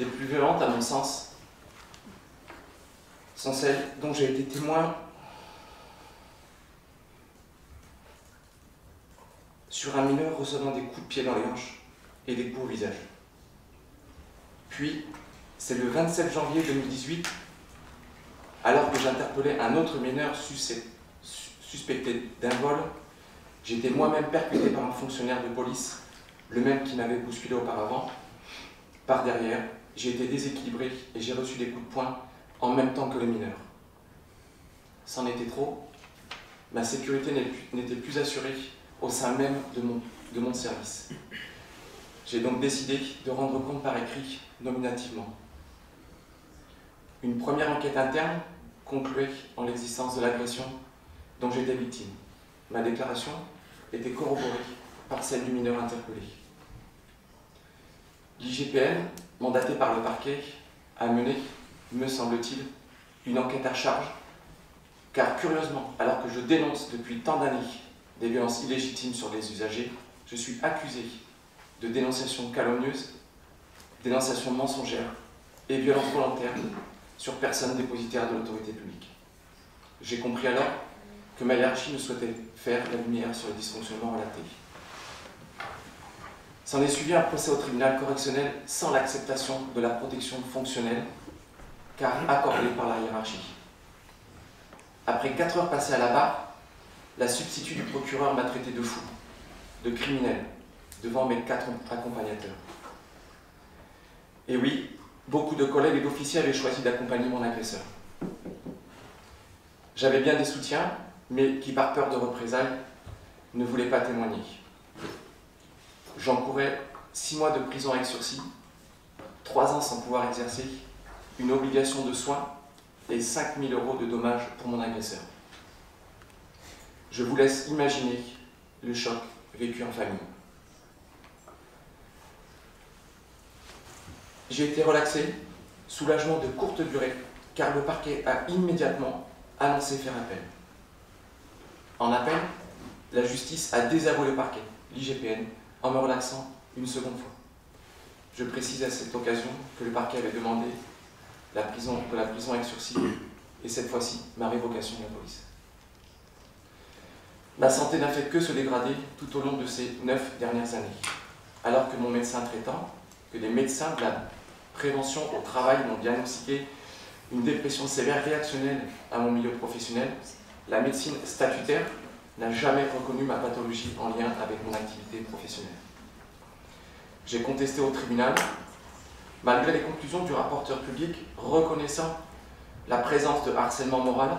Les plus violentes, à mon sens, sont celles dont j'ai été témoin sur un mineur recevant des coups de pied dans les hanches et des coups au visage. Puis, c'est le 27 janvier 2018, alors que j'interpellais un autre mineur suspecté d'un vol, j'étais moi-même percuté par un fonctionnaire de police, le même qui m'avait bousculé auparavant. Par derrière, j'ai été déséquilibré et j'ai reçu des coups de poing en même temps que le mineur. C'en était trop. Ma sécurité n'était plus assurée au sein même de mon service. J'ai donc décidé de rendre compte par écrit nominativement. Une première enquête interne concluait en l'existence de l'agression dont j'étais victime. Ma déclaration était corroborée par celle du mineur interpellé. L'IGPN, mandaté par le parquet, a mené, me semble-t-il, une enquête à charge, car curieusement, alors que je dénonce depuis tant d'années des violences illégitimes sur les usagers, je suis accusé de dénonciation calomnieuse, dénonciation mensongère et violence volontaire sur personne dépositaire de l'autorité publique. J'ai compris alors que ma hiérarchie ne souhaitait faire la lumière sur les dysfonctionnements relatés. S'en est suivi un procès au tribunal correctionnel sans l'acceptation de la protection fonctionnelle, car accordée par la hiérarchie. Après 4 heures passées à la barre, la substitut du procureur m'a traité de fou, de criminel, devant mes 4 accompagnateurs. Et oui, beaucoup de collègues et d'officiers avaient choisi d'accompagner mon agresseur. J'avais bien des soutiens, mais qui, par peur de représailles, ne voulaient pas témoigner. J'encourais 6 mois de prison avec sursis, 3 ans sans pouvoir exercer, une obligation de soins et 5 000 € de dommages pour mon agresseur. Je vous laisse imaginer le choc vécu en famille. J'ai été relaxé, soulagement de courte durée, car le parquet a immédiatement annoncé faire appel. En appel, la justice a désavoué le parquet, l'IGPN, en me relaxant une seconde fois. Je précise à cette occasion que le parquet avait demandé de la prison avec sursis, et cette fois-ci, ma révocation de la police. Ma santé n'a fait que se dégrader tout au long de ces 9 dernières années, alors que mon médecin traitant, que des médecins de la prévention au travail m'ont diagnostiqué une dépression sévère réactionnelle à mon milieu professionnel, la médecine statutaire n'a jamais reconnu ma pathologie en lien avec mon activité professionnelle. J'ai contesté au tribunal, malgré les conclusions du rapporteur public reconnaissant la présence de harcèlement moral,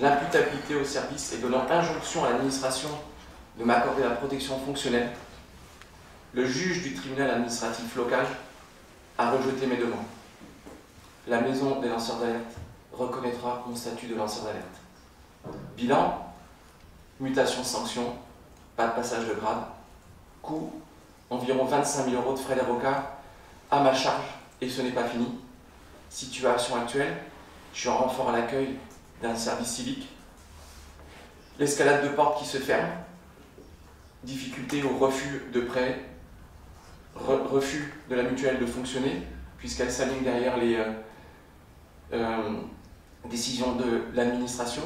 l'imputabilité au service et donnant injonction à l'administration de m'accorder la protection fonctionnelle, le juge du tribunal administratif local a rejeté mes demandes. La maison des lanceurs d'alerte reconnaîtra mon statut de lanceur d'alerte. Bilan, mutation-sanction, pas de passage de grade, coût, environ 25 000 € de frais d'avocat à ma charge, et ce n'est pas fini. Situation actuelle, je suis en renfort à l'accueil d'un service civique, l'escalade de porte qui se ferme, difficulté au refus de prêt, refus de la mutuelle de fonctionner, puisqu'elle s'aligne derrière les décisions de l'administration,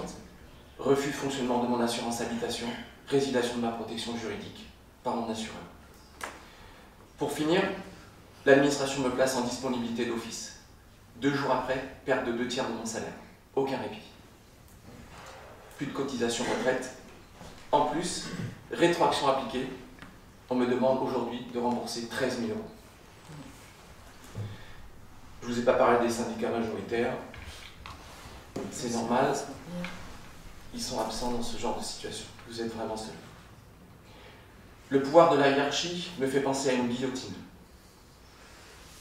refus de fonctionnement de mon assurance habitation, résiliation de ma protection juridique par mon assureur. Pour finir, l'administration me place en disponibilité d'office. 2 jours après, perte de 2 tiers de mon salaire. Aucun répit. Plus de cotisation retraite. En plus, rétroaction appliquée. On me demande aujourd'hui de rembourser 13 000 €. Je ne vous ai pas parlé des syndicats majoritaires. C'est normal. Ils sont absents dans ce genre de situation. Vous êtes vraiment seuls. Le pouvoir de la hiérarchie me fait penser à une guillotine.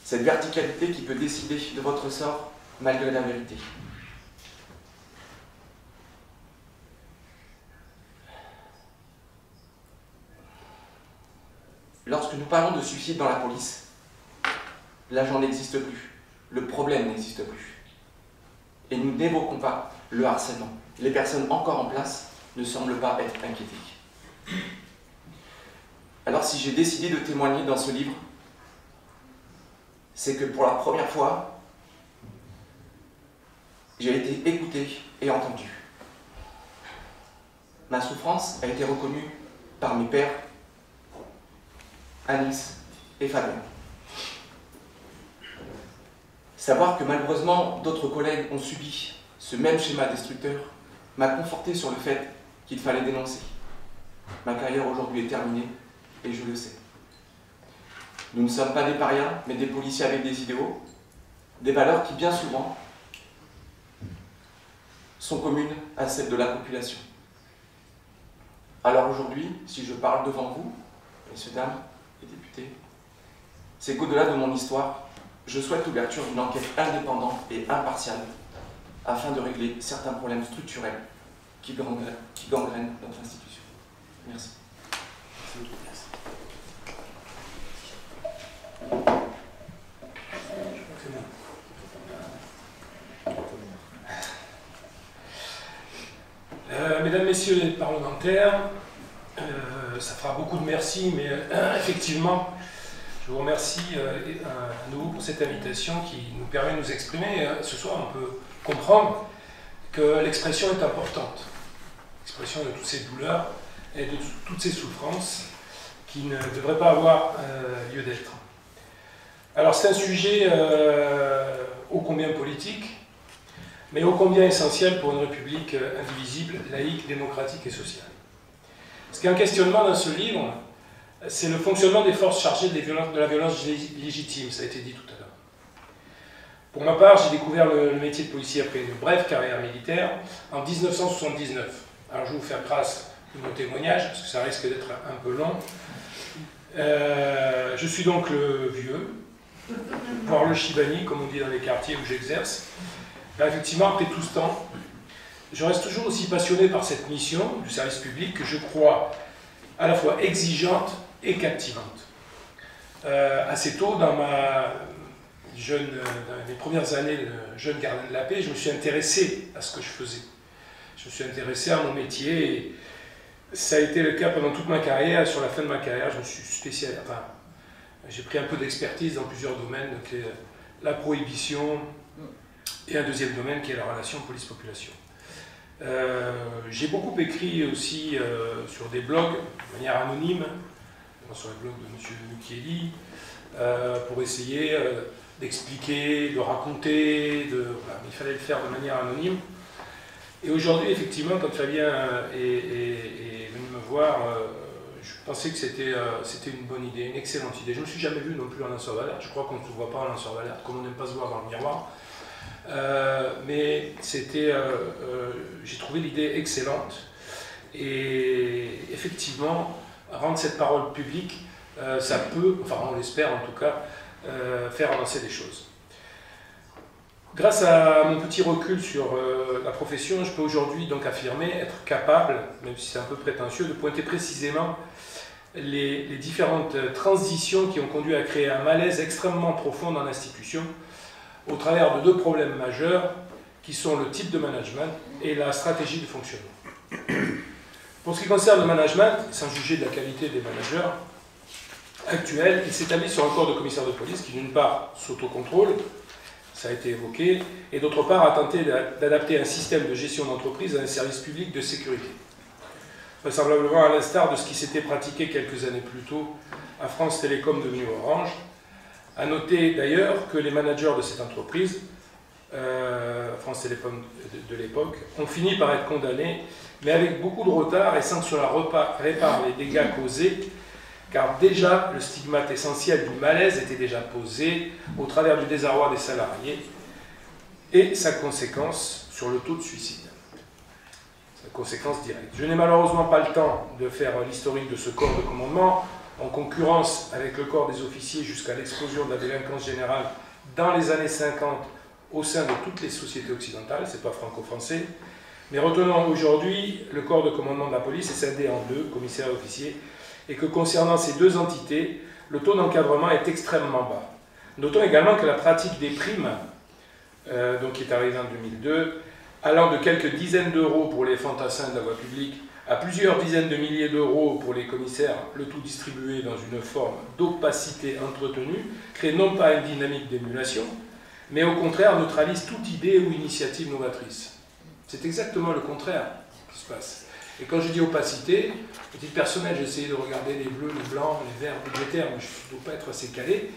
Cette verticalité qui peut décider de votre sort malgré la vérité. Lorsque nous parlons de suicide dans la police, l'agent n'existe plus, le problème n'existe plus. Et nous n'évoquons pas le harcèlement. Les personnes encore en place ne semblent pas être inquiétées. Alors si j'ai décidé de témoigner dans ce livre, c'est que pour la première fois, j'ai été écouté et entendu. Ma souffrance a été reconnue par mes pères, Agnès et Fabien. Savoir que malheureusement d'autres collègues ont subi ce même schéma destructeur m'a conforté sur le fait qu'il fallait dénoncer. Ma carrière aujourd'hui est terminée et je le sais. Nous ne sommes pas des parias, mais des policiers avec des idéaux, des valeurs qui bien souvent sont communes à celles de la population. Alors aujourd'hui, si je parle devant vous, messieurs, dames, député, c'est qu'au-delà de mon histoire, je souhaite l'ouverture d'une enquête indépendante et impartiale afin de régler certains problèmes structurels qui gangrènent notre institution. Merci. Mesdames, Messieurs les parlementaires, ça fera beaucoup de merci, mais effectivement, je vous remercie à nouveau pour cette invitation qui nous permet de nous exprimer. Ce soir, on peut comprendre que l'expression est importante, l'expression de toutes ces douleurs et de toutes ces souffrances qui ne devraient pas avoir lieu d'être. Alors, c'est un sujet ô combien politique, mais ô combien essentiel pour une république indivisible, laïque, démocratique et sociale. Ce qui est un questionnement dans ce livre, c'est le fonctionnement des forces chargées de la violence légitime, ça a été dit tout à l'heure. Pour ma part, j'ai découvert le métier de policier après une brève carrière militaire en 1979. Alors je vais vous faire grâce de mon témoignage, parce que ça risque d'être un peu long. Je suis donc le vieux, Or le Shibani, comme on dit dans les quartiers où j'exerce, bah, effectivement, après tout ce temps, je reste toujours aussi passionné par cette mission du service public que je crois à la fois exigeante et captivante. Assez tôt, dans mes premières années de jeune gardien de la paix, je me suis intéressé à ce que je faisais. Je me suis intéressé à mon métier et ça a été le cas pendant toute ma carrière. Sur la fin de ma carrière, je me suis spécialisé. Enfin, j'ai pris un peu d'expertise dans plusieurs domaines, donc la prohibition et un deuxième domaine qui est la relation police-population. J'ai beaucoup écrit aussi sur des blogs, de manière anonyme, sur le blog de M. Nukieli, pour essayer d'expliquer, de raconter, voilà, il fallait le faire de manière anonyme. Et aujourd'hui, effectivement, quand Fabien est venu me voir, je pensais que c'était une bonne idée, une excellente idée. Je ne me suis jamais vu non plus en lanceur d'alerte. Je crois qu'on ne se voit pas en lanceur d'alerte, comme on n'aime pas se voir dans le miroir. Mais c'était, j'ai trouvé l'idée excellente. Et effectivement, rendre cette parole publique, ça peut, enfin on l'espère en tout cas, faire avancer des choses. Grâce à mon petit recul sur la profession, je peux aujourd'hui donc affirmer être capable, même si c'est un peu prétentieux, de pointer précisément les différentes transitions qui ont conduit à créer un malaise extrêmement profond dans l'institution, au travers de deux problèmes majeurs, qui sont le type de management et la stratégie de fonctionnement. Pour ce qui concerne le management, sans juger de la qualité des managers actuels, il s'établit sur un corps de commissaires de police qui, d'une part, s'autocontrôle, ça a été évoqué, et d'autre part, a tenté d'adapter un système de gestion d'entreprise à un service public de sécurité. Vraisemblablement à l'instar de ce qui s'était pratiqué quelques années plus tôt à France Télécom devenue Orange. À noter d'ailleurs que les managers de cette entreprise, France Télécom de l'époque, ont fini par être condamnés, mais avec beaucoup de retard et sans que cela répare les dégâts causés, car déjà le stigmate essentiel du malaise était déjà posé au travers du désarroi des salariés et sa conséquence sur le taux de suicide. Sa conséquence directe. Je n'ai malheureusement pas le temps de faire l'historique de ce corps de commandement, en concurrence avec le corps des officiers jusqu'à l'explosion de la délinquance générale dans les années 50 au sein de toutes les sociétés occidentales, c'est pas franco-français. Mais retenons aujourd'hui, le corps de commandement de la police est scindé en deux, commissaires et officiers, et que concernant ces deux entités, le taux d'encadrement est extrêmement bas. Notons également que la pratique des primes, donc qui est arrivée en 2002, allant de quelques dizaines d'euros pour les fantassins de la voie publique à plusieurs dizaines de milliers d'euros pour les commissaires, le tout distribué dans une forme d'opacité entretenue, crée non pas une dynamique d'émulation, mais au contraire neutralise toute idée ou initiative novatrice. C'est exactement le contraire qui se passe. Et quand je dis opacité, à titre personnel, j'ai essayé de regarder les bleus, les blancs, les verts budgétaires, mais je ne dois pas être assez calé,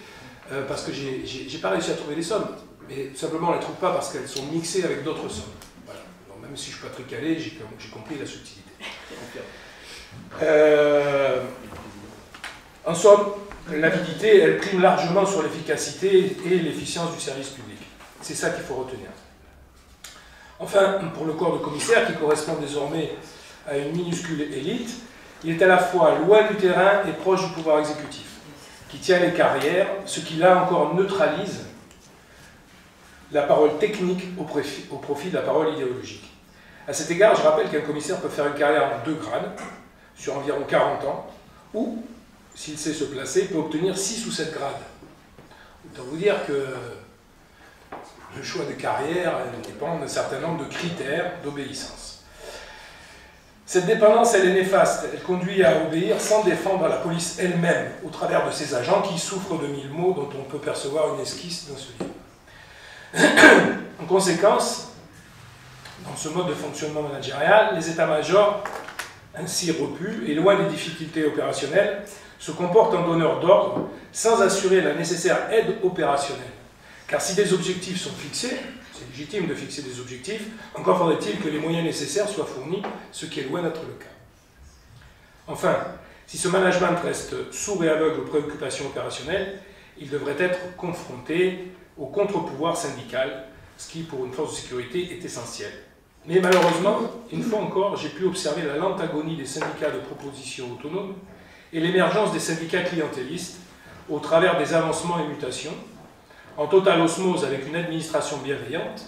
parce que je n'ai pas réussi à trouver des sommes. Mais simplement, on ne les trouve pas parce qu'elles sont mixées avec d'autres sommes. Voilà. Alors, même si je ne suis pas très calé, j'ai compris la subtilité. En somme, l'avidité, elle prime largement sur l'efficacité et l'efficience du service public. C'est ça qu'il faut retenir. Enfin, pour le corps de commissaire, qui correspond désormais à une minuscule élite, il est à la fois loin du terrain et proche du pouvoir exécutif, qui tient les carrières, ce qui là encore neutralise la parole technique au profit de la parole idéologique. À cet égard, je rappelle qu'un commissaire peut faire une carrière en 2 grades, sur environ 40 ans, ou, s'il sait se placer, peut obtenir 6 ou 7 grades. Autant vous dire que le choix de carrière dépend d'un certain nombre de critères d'obéissance. Cette dépendance, elle est néfaste. Elle conduit à obéir sans défendre la police elle-même, au travers de ses agents qui souffrent de 1000 maux dont on peut percevoir une esquisse dans ce livre. En conséquence, dans ce mode de fonctionnement managérial, les états-majors, ainsi repus et loin des difficultés opérationnelles, se comportent en donneurs d'ordre sans assurer la nécessaire aide opérationnelle. Car si des objectifs sont fixés, c'est légitime de fixer des objectifs, encore faudrait-il que les moyens nécessaires soient fournis, ce qui est loin d'être le cas. Enfin, si ce management reste sourd et aveugle aux préoccupations opérationnelles, il devrait être confronté au contre-pouvoir syndical, ce qui, pour une force de sécurité, est essentiel. Mais malheureusement, une fois encore, j'ai pu observer la lente agonie des syndicats de proposition autonomes et l'émergence des syndicats clientélistes au travers des avancements et mutations, en totale osmose avec une administration bienveillante,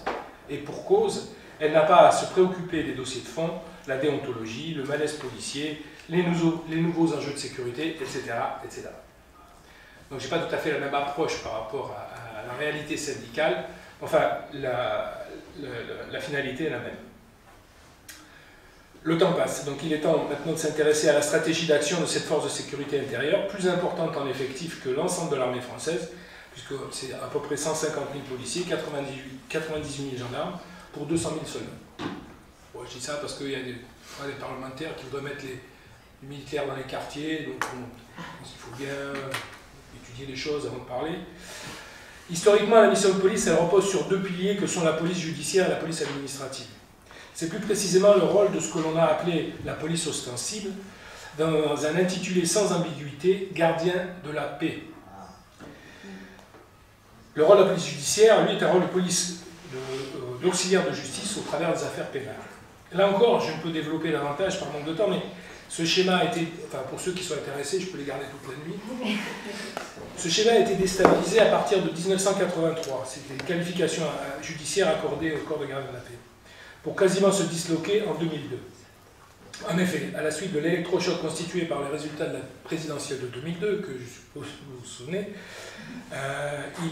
et pour cause, elle n'a pas à se préoccuper des dossiers de fond, la déontologie, le malaise policier, les nouveaux enjeux de sécurité, etc. etc. Donc j'ai pas tout à fait la même approche par rapport à la réalité syndicale, enfin la finalité est la même. Le temps passe, donc il est temps maintenant de s'intéresser à la stratégie d'action de cette force de sécurité intérieure, plus importante en effectif que l'ensemble de l'armée française, puisque c'est à peu près 150 000 policiers, 98 000 gendarmes, pour 200 000 soldats. Bon, je dis ça parce qu'il y a des parlementaires qui voudraient mettre les militaires dans les quartiers, donc il faut bien étudier les choses avant de parler. Historiquement, la mission de police, elle repose sur deux piliers que sont la police judiciaire et la police administrative. C'est plus précisément le rôle de ce que l'on a appelé la police ostensible, dans un intitulé sans ambiguïté, gardien de la paix. Le rôle de la police judiciaire, lui, est un rôle de police d'auxiliaire de justice au travers des affaires pénales. Là encore, je ne peux développer davantage par manque de temps, mais ce schéma a été, enfin pour ceux qui sont intéressés, je peux les garder toute la nuit. Ce schéma a été déstabilisé à partir de 1983. C'était une qualification judiciaire accordée au corps de garde de la paix, pour quasiment se disloquer en 2002. En effet, à la suite de l'électrochoc constitué par les résultats de la présidentielle de 2002, que je suppose vous vous souvenez,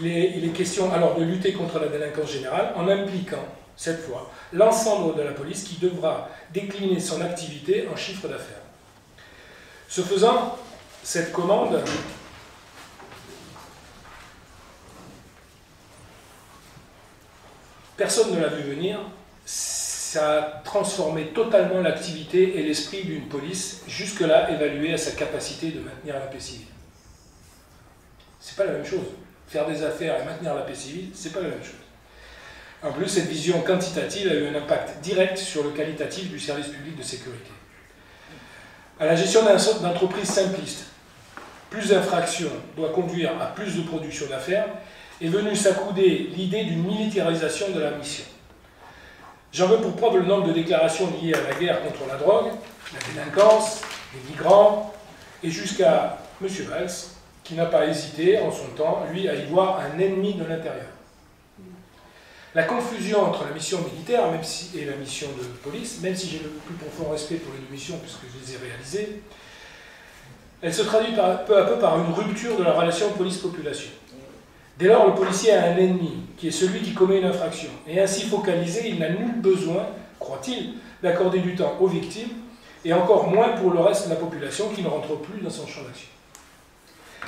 il est question alors de lutter contre la délinquance générale en impliquant, cette fois, l'ensemble de la police qui devra décliner son activité en chiffre d'affaires. Ce faisant, cette commande... Personne ne l'a vu venir. Ça a transformé totalement l'activité et l'esprit d'une police, jusque-là évaluée à sa capacité de maintenir la paix civile. C'est pas la même chose. Faire des affaires et maintenir la paix civile, c'est pas la même chose. En plus, cette vision quantitative a eu un impact direct sur le qualitatif du service public de sécurité. À la gestion d'entreprises simplistes, plus d'infractions doit conduire à plus de production d'affaires, est venue s'accouder l'idée d'une militarisation de la mission. J'en veux pour preuve le nombre de déclarations liées à la guerre contre la drogue, la délinquance, les migrants, et jusqu'à M. Valls, qui n'a pas hésité, en son temps, lui, à y voir un ennemi de l'intérieur. La confusion entre la mission militaire et la mission de police, même si j'ai le plus profond respect pour les deux missions, puisque je les ai réalisées, elle se traduit peu à peu par une rupture de la relation police-population. Dès lors, le policier a un ennemi, qui est celui qui commet une infraction. Et ainsi focalisé, il n'a nul besoin, croit-il, d'accorder du temps aux victimes, et encore moins pour le reste de la population qui ne rentre plus dans son champ d'action.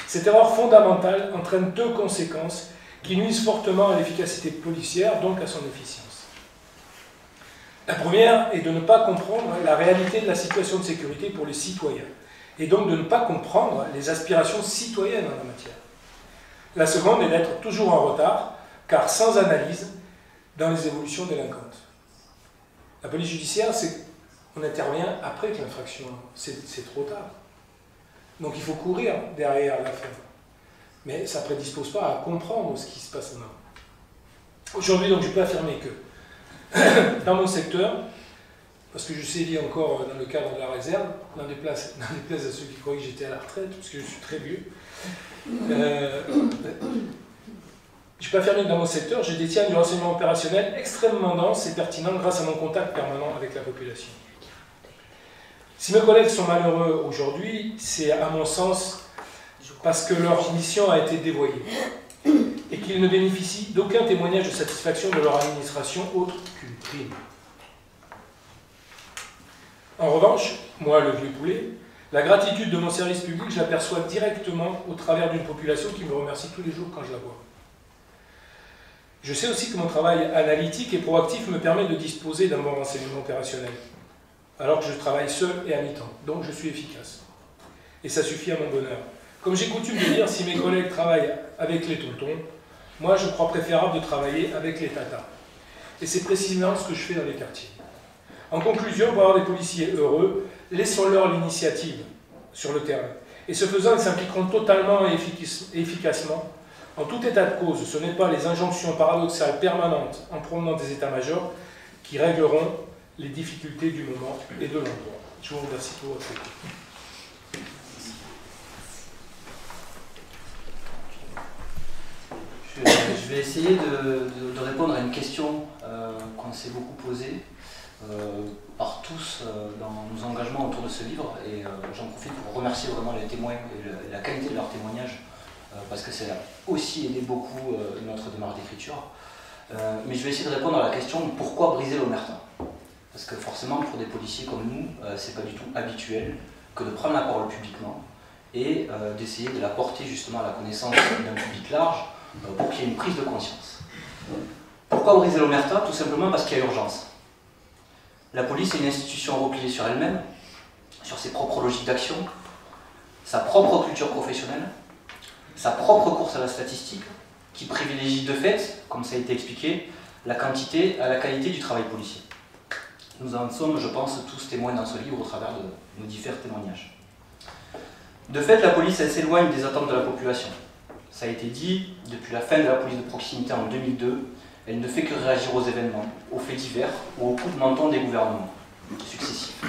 Cette erreur fondamentale entraîne deux conséquences qui nuisent fortement à l'efficacité policière, donc à son efficience. La première est de ne pas comprendre la réalité de la situation de sécurité pour les citoyens, et donc de ne pas comprendre les aspirations citoyennes en la matière. La seconde est d'être toujours en retard, car sans analyse, dans les évolutions délinquantes. La police judiciaire, on intervient après que l'infraction, c'est trop tard. Donc il faut courir derrière l'affaire. Mais ça ne prédispose pas à comprendre ce qui se passe en amont. Aujourd'hui, donc, je peux affirmer que, dans mon secteur, parce que je sais lire encore dans le cadre de la réserve, dans des places à ceux qui croyaient que j'étais à la retraite, parce que je suis très vieux, je peux affirmer que dans mon secteur, je détiens du renseignement opérationnel extrêmement dense et pertinent grâce à mon contact permanent avec la population. Si mes collègues sont malheureux aujourd'hui, c'est à mon sens parce que leur mission a été dévoyée et qu'ils ne bénéficient d'aucun témoignage de satisfaction de leur administration autre qu'une prime. En revanche, moi, le vieux poulet, la gratitude de mon service public, je l'aperçois directement au travers d'une population qui me remercie tous les jours quand je la vois. Je sais aussi que mon travail analytique et proactif me permet de disposer d'un bon renseignement opérationnel, alors que je travaille seul et à mi-temps, donc je suis efficace. Et ça suffit à mon bonheur. Comme j'ai coutume de dire, si mes collègues travaillent avec les tontons, moi je crois préférable de travailler avec les tatas. Et c'est précisément ce que je fais dans les quartiers. En conclusion, pour avoir des policiers heureux, laissons-leur l'initiative sur le terrain. Et ce faisant, ils s'impliqueront totalement et efficacement. En tout état de cause, ce n'est pas les injonctions paradoxales permanentes en provenant des états-majors qui régleront les difficultés du moment et de l'endroit. Je vous remercie pour votre écoute. Je Je vais essayer de répondre à une question qu'on s'est beaucoup posée par tous dans nos engagements autour de ce livre, et j'en profite pour remercier vraiment les témoins et la qualité de leur témoignage, parce que ça a aussi aidé beaucoup notre démarche d'écriture. Mais je vais essayer de répondre à la question de pourquoi briser l'omerta. Parce que forcément, pour des policiers comme nous, c'est pas du tout habituel que de prendre la parole publiquement et d'essayer de la porter justement à la connaissance d'un public large pour qu'il y ait une prise de conscience. Pourquoi briser l'omerta? Tout simplement parce qu'il y a urgence. La police est une institution repliée sur elle-même, sur ses propres logiques d'action, sa propre culture professionnelle, sa propre course à la statistique, qui privilégie de fait, comme ça a été expliqué, la quantité à la qualité du travail policier. Nous en sommes, je pense, tous témoins dans ce livre au travers de nos différents témoignages. De fait, la police, elle s'éloigne des attentes de la population. Ça a été dit, depuis la fin de la police de proximité en 2002, elle ne fait que réagir aux événements, aux faits divers ou aux coups de menton des gouvernements successifs.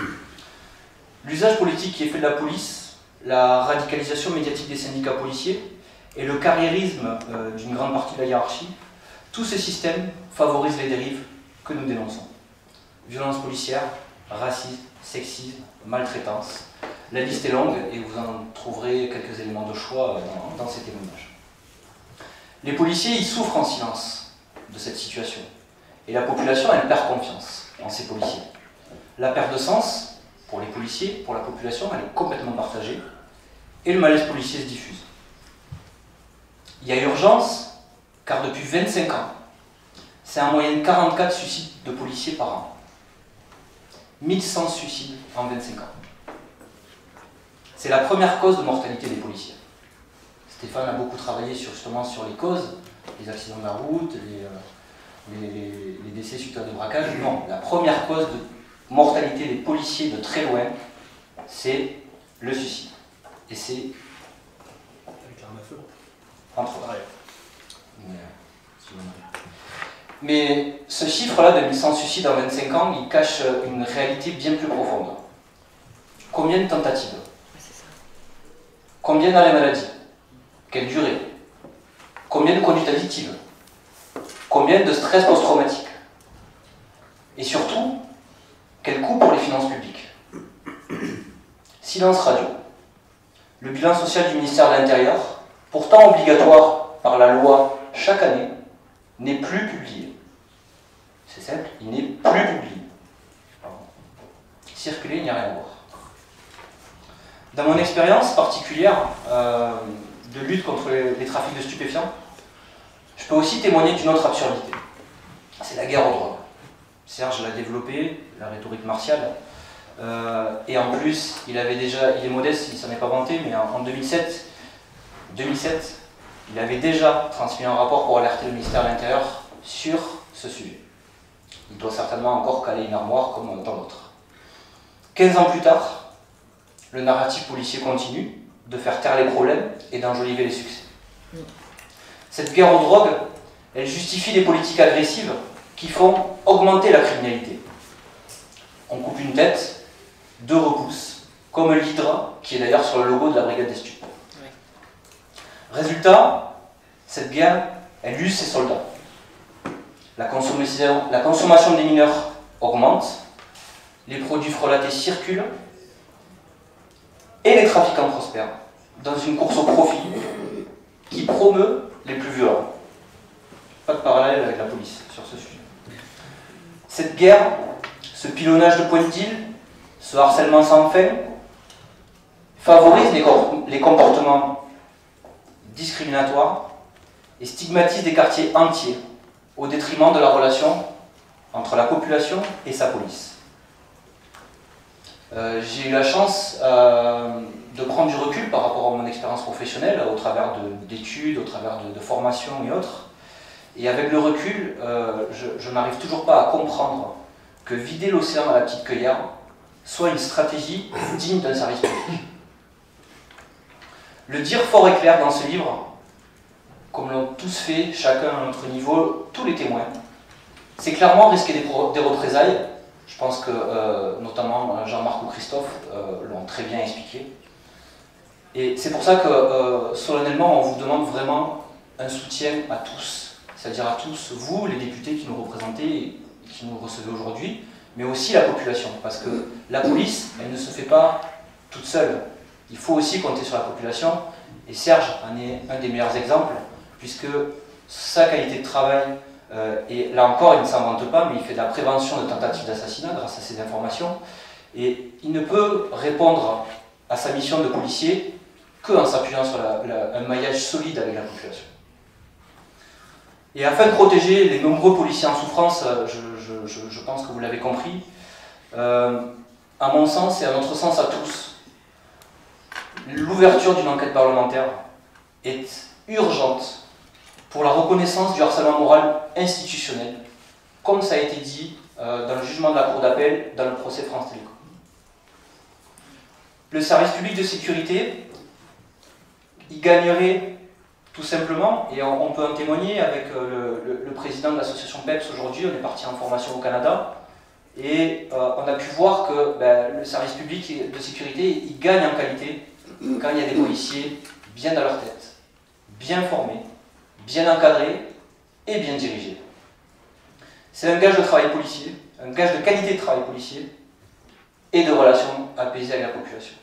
L'usage politique qui est fait de la police, la radicalisation médiatique des syndicats policiers et le carriérisme d'une grande partie de la hiérarchie, tous ces systèmes favorisent les dérives que nous dénonçons. Violence policière, racisme, sexisme, maltraitance. La liste est longue et vous en trouverez quelques éléments de choix dans ces témoignages. Les policiers, ils souffrent en silence de cette situation. Et la population, elle perd confiance en ces policiers. La perte de sens, pour les policiers, pour la population, elle est complètement partagée. Et le malaise policier se diffuse. Il y a urgence, car depuis 25 ans, c'est en moyenne 44 suicides de policiers par an. 1100 suicides en 25 ans. C'est la première cause de mortalité des policiers. Stéphane a beaucoup travaillé justement sur les causes, les accidents de la route, les décès suite à des braquages. Non, la première cause de mortalité des policiers de très loin, c'est le suicide. Et c'est... avec l'arme à feu. Entre autres. Mais ce chiffre-là de 1100 suicides en 25 ans, il cache une réalité bien plus profonde. Combien de tentatives? Combien d'arrêts maladie? Quelle durée? Combien de conduites addictives? Combien de stress post-traumatique? Et surtout, quel coût pour les finances publiques? Silence radio. Le bilan social du ministère de l'Intérieur, pourtant obligatoire par la loi chaque année, n'est plus publié. C'est simple, il n'est plus publié. Circuler, il n'y a rien à voir. Dans mon expérience particulière de lutte contre les trafics de stupéfiants, je peux aussi témoigner d'une autre absurdité. C'est la guerre aux drogues. Serge l'a développée, la rhétorique martiale, et en plus, il est modeste, il ne s'en est pas vanté, mais en 2007, il avait déjà transmis un rapport pour alerter le ministère de l'Intérieur sur ce sujet. Il doit certainement encore caler une armoire comme tant d'autres. 15 ans plus tard, le narratif policier continue de faire taire les problèmes et d'enjoliver les succès. Cette guerre aux drogues, elle justifie des politiques agressives qui font augmenter la criminalité. On coupe une tête, deux repousses, comme l'hydra, qui est d'ailleurs sur le logo de la brigade des stupes. Résultat, cette guerre, elle use ses soldats. La consommation des mineurs augmente, les produits frelatés circulent, et les trafiquants prospèrent, dans une course au profit qui promeut les plus violents. Pas de parallèle avec la police sur ce sujet. Cette guerre, ce pilonnage de pointe d'île, ce harcèlement sans fin, favorise les comportements discriminatoires et stigmatise des quartiers entiers, au détriment de la relation entre la population et sa police. J'ai eu la chance de prendre du recul par rapport à mon expérience professionnelle, au travers d'études, au travers de formations et autres. Et avec le recul, je n'arrive toujours pas à comprendre que vider l'océan à la petite cueillère soit une stratégie digne d'un service public. Le dire fort et clair dans ce livre, comme l'ont tous fait, chacun à notre niveau, tous les témoins, c'est clairement risquer des représailles. Je pense que notamment Jean-Marc ou Christophe l'ont très bien expliqué. Et c'est pour ça que solennellement on vous demande vraiment un soutien à tous, c'est-à-dire à tous, vous, les députés qui nous représentez et qui nous recevez aujourd'hui, mais aussi la population, parce que la police, elle ne se fait pas toute seule. Il faut aussi compter sur la population, et Serge en est un des meilleurs exemples, puisque sa qualité de travail, et là encore il ne s'en vante pas, mais il fait de la prévention de tentatives d'assassinat grâce à ses informations, et il ne peut répondre à sa mission de policier qu'en s'appuyant sur un maillage solide avec la population. Et afin de protéger les nombreux policiers en souffrance, je pense que vous l'avez compris, à mon sens et à notre sens à tous, l'ouverture d'une enquête parlementaire est urgente pour la reconnaissance du harcèlement moral institutionnel, comme ça a été dit dans le jugement de la Cour d'appel dans le procès France Télécom. Le service public de sécurité y gagnerait tout simplement, et on peut en témoigner avec le président de l'association PEPS aujourd'hui, on est parti en formation au Canada, et on a pu voir que le service public de sécurité il gagne en qualité quand il y a des policiers bien dans leur tête, bien formés, bien encadrés et bien dirigés. C'est un gage de travail policier, un gage de qualité de travail policier et de relations apaisées avec la population.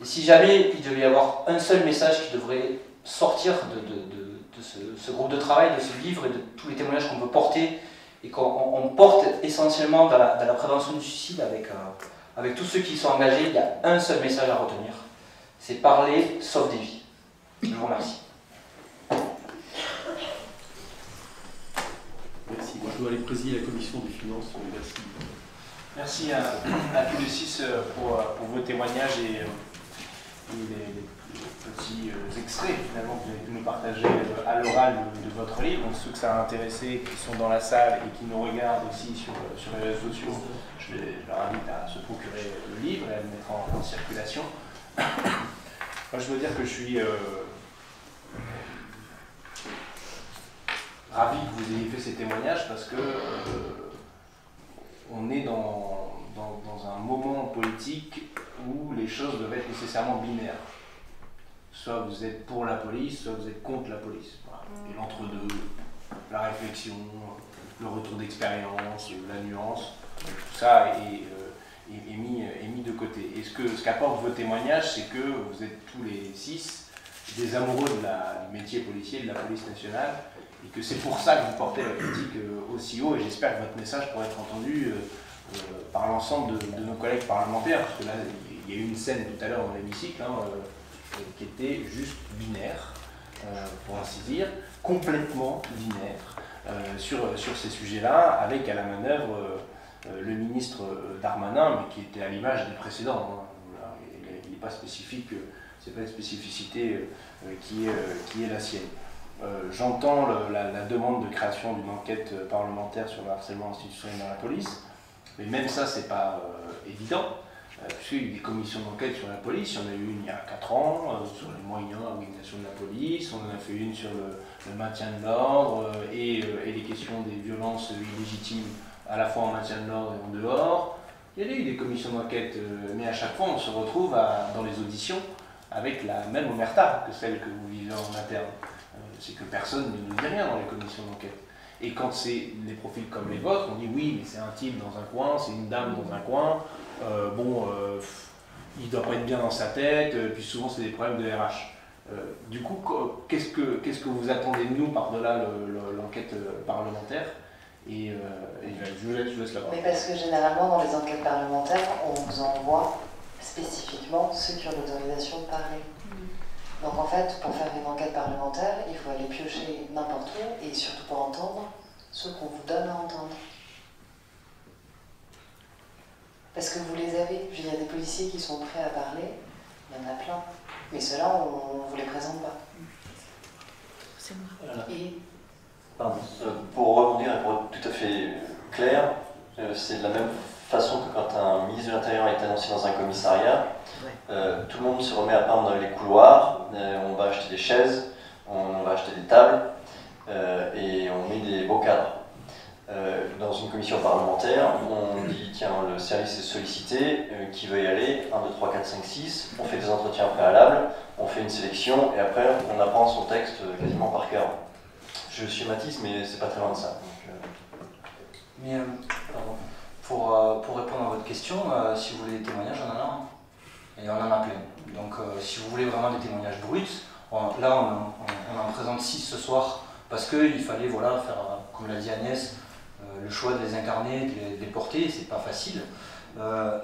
Et si jamais il devait y avoir un seul message qui devrait sortir de ce groupe de travail, de ce livre et de tous les témoignages qu'on peut porter et qu'on porte essentiellement dans la prévention du suicide avec tous ceux qui sont engagés, il y a un seul message à retenir, c'est parler, sauve des vies. Je vous remercie. Merci. Moi, je dois aller présider la commission des finances. Merci. Merci à tous les six pour vos témoignages et les petits extraits finalement que vous avez pu nous partager à l'oral de votre livre. Donc, ceux que ça a intéressé, qui sont dans la salle et qui nous regardent aussi sur les réseaux sociaux, je leur invite à se procurer le livre et à le mettre en circulation. Moi, je dois dire que je suis ravi que vous ayez fait ces témoignages parce que on est dans un moment politique où les choses doivent être nécessairement binaires. Soit vous êtes pour la police, soit vous êtes contre la police. Voilà. Et l'entre-deux, la réflexion, le retour d'expérience, la nuance, tout ça est mis de côté. Et ce qu'apportent vos témoignages, c'est que vous êtes tous les six des amoureux du métier policier, de la police nationale, et que c'est pour ça que vous portez la critique aussi haut, et j'espère que votre message pourra être entendu par l'ensemble de nos collègues parlementaires, parce que là, il y a eu une scène tout à l'heure dans l'hémicycle, hein, qui était juste binaire, pour ainsi dire, complètement binaire, sur ces sujets-là, avec à la manœuvre le ministre Darmanin, mais qui était à l'image des précédents, hein. Il n'est pas spécifique, c'est pas une spécificité qui est la sienne. J'entends la demande de création d'une enquête parlementaire sur le harcèlement institutionnel dans la police, mais même ça, c'est pas évident, puisqu'il y a eu des commissions d'enquête sur la police, il y en a eu une il y a 4 ans, sur les moyens, l'organisation de la police, on en a fait une sur le maintien de l'ordre et les questions des violences illégitimes, à la fois en maintien de l'ordre et en dehors. Il y a eu des commissions d'enquête, mais à chaque fois, on se retrouve dans les auditions avec la même omerta que celle que vous vivez en interne. C'est que personne ne nous dit rien dans les commissions d'enquête. Et quand c'est des profils comme les vôtres, on dit oui, mais c'est un type dans un coin, c'est une dame dans un coin, il ne doit pas être bien dans sa tête, puis souvent c'est des problèmes de RH. Du coup, qu'est-ce que vous attendez de nous par-delà l'enquête parlementaire? Et je vous laisse la parole. Mais parce que généralement, dans les enquêtes parlementaires, on vous envoie spécifiquement ceux qui ont l'autorisation de parler. Donc en fait, pour faire une enquête parlementaire, il faut aller piocher n'importe où et surtout pour entendre ce qu'on vous donne à entendre. Parce que vous les avez. Il y a des policiers qui sont prêts à parler, il y en a plein. Mais ceux-là, on ne vous les présente pas. C'est moi. Voilà. Pardon. Pour rebondir et pour être tout à fait clair, c'est de la même façon que quand un ministre de l'Intérieur est annoncé dans un commissariat, ouais. Tout le monde se remet à peindre les couloirs, on va acheter des chaises, on va acheter des tables, et on met des beaux cadres. dans une commission parlementaire, on dit tiens, le service est sollicité, qui veut y aller, 1, 2, 3, 4, 5, 6, on fait des entretiens préalables, on fait une sélection et après on apprend son texte quasiment par cœur. Je schématise, mais c'est pas très loin de ça. Donc, mais, pardon. Pour répondre à votre question, si vous voulez des témoignages, on en a un. Et on en a plein. Donc si vous voulez vraiment des témoignages bruts, là on en présente 6 ce soir parce qu'il fallait voilà, faire, comme l'a dit Agnès, le choix de les incarner, de les porter, c'est pas facile,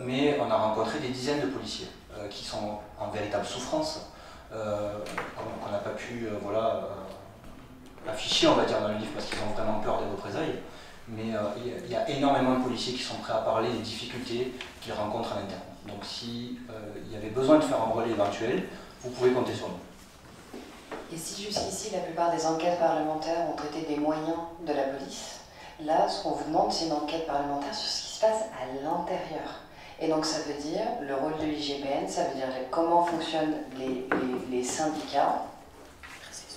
mais on a rencontré des dizaines de policiers qui sont en véritable souffrance, qu'on n'a pas pu voilà, afficher, on va dire, dans le livre, parce qu'ils ont vraiment peur des représailles, mais il y a énormément de policiers qui sont prêts à parler des difficultés qu'ils rencontrent à l'interne. Donc si il y avait besoin de faire un relais éventuel, vous pouvez compter sur nous. Et si jusqu'ici la plupart des enquêtes parlementaires ont traité des moyens de la police, là, ce qu'on vous demande, c'est une enquête parlementaire sur ce qui se passe à l'intérieur. Et donc ça veut dire le rôle de l'IGPN, ça veut dire comment fonctionnent les syndicats,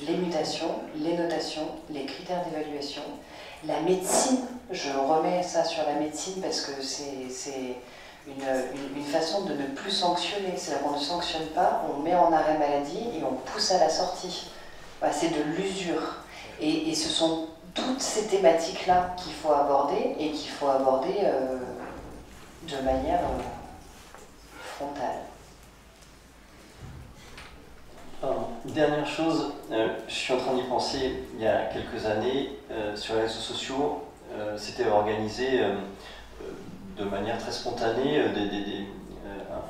les mutations, les notations, les critères d'évaluation, la médecine. Je remets ça sur la médecine parce que c'est une façon de ne plus sanctionner. C'est-à-dire qu'on ne sanctionne pas, on met en arrêt maladie et on pousse à la sortie. Bah, c'est de l'usure. Et ce sont toutes ces thématiques-là qu'il faut aborder et qu'il faut aborder de manière frontale. Pardon. Dernière chose, je suis en train d'y penser, il y a quelques années, sur les réseaux sociaux, c'était organisé de manière très spontanée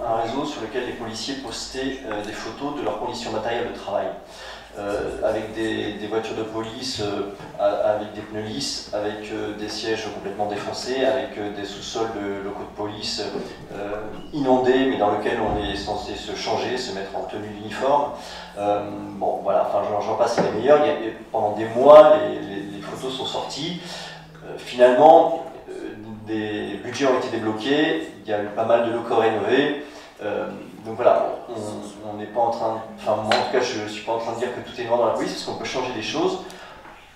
un réseau sur lequel les policiers postaient des photos de leurs conditions matérielles de travail. Avec des voitures de police, avec des pneus lisses, avec des sièges complètement défoncés, avec des sous-sols de locaux de police inondés, mais dans lesquels on est censé se changer, se mettre en tenue d'uniforme. Bon, voilà, enfin, j'en passe les meilleurs. Pendant des mois, les photos sont sorties. Finalement, des budgets ont été débloqués, il y a eu pas mal de locaux rénovés. Donc voilà, on n'est pas en train, enfin moi en tout cas je ne suis pas en train de dire que tout est noir dans la police, parce qu'on peut changer des choses.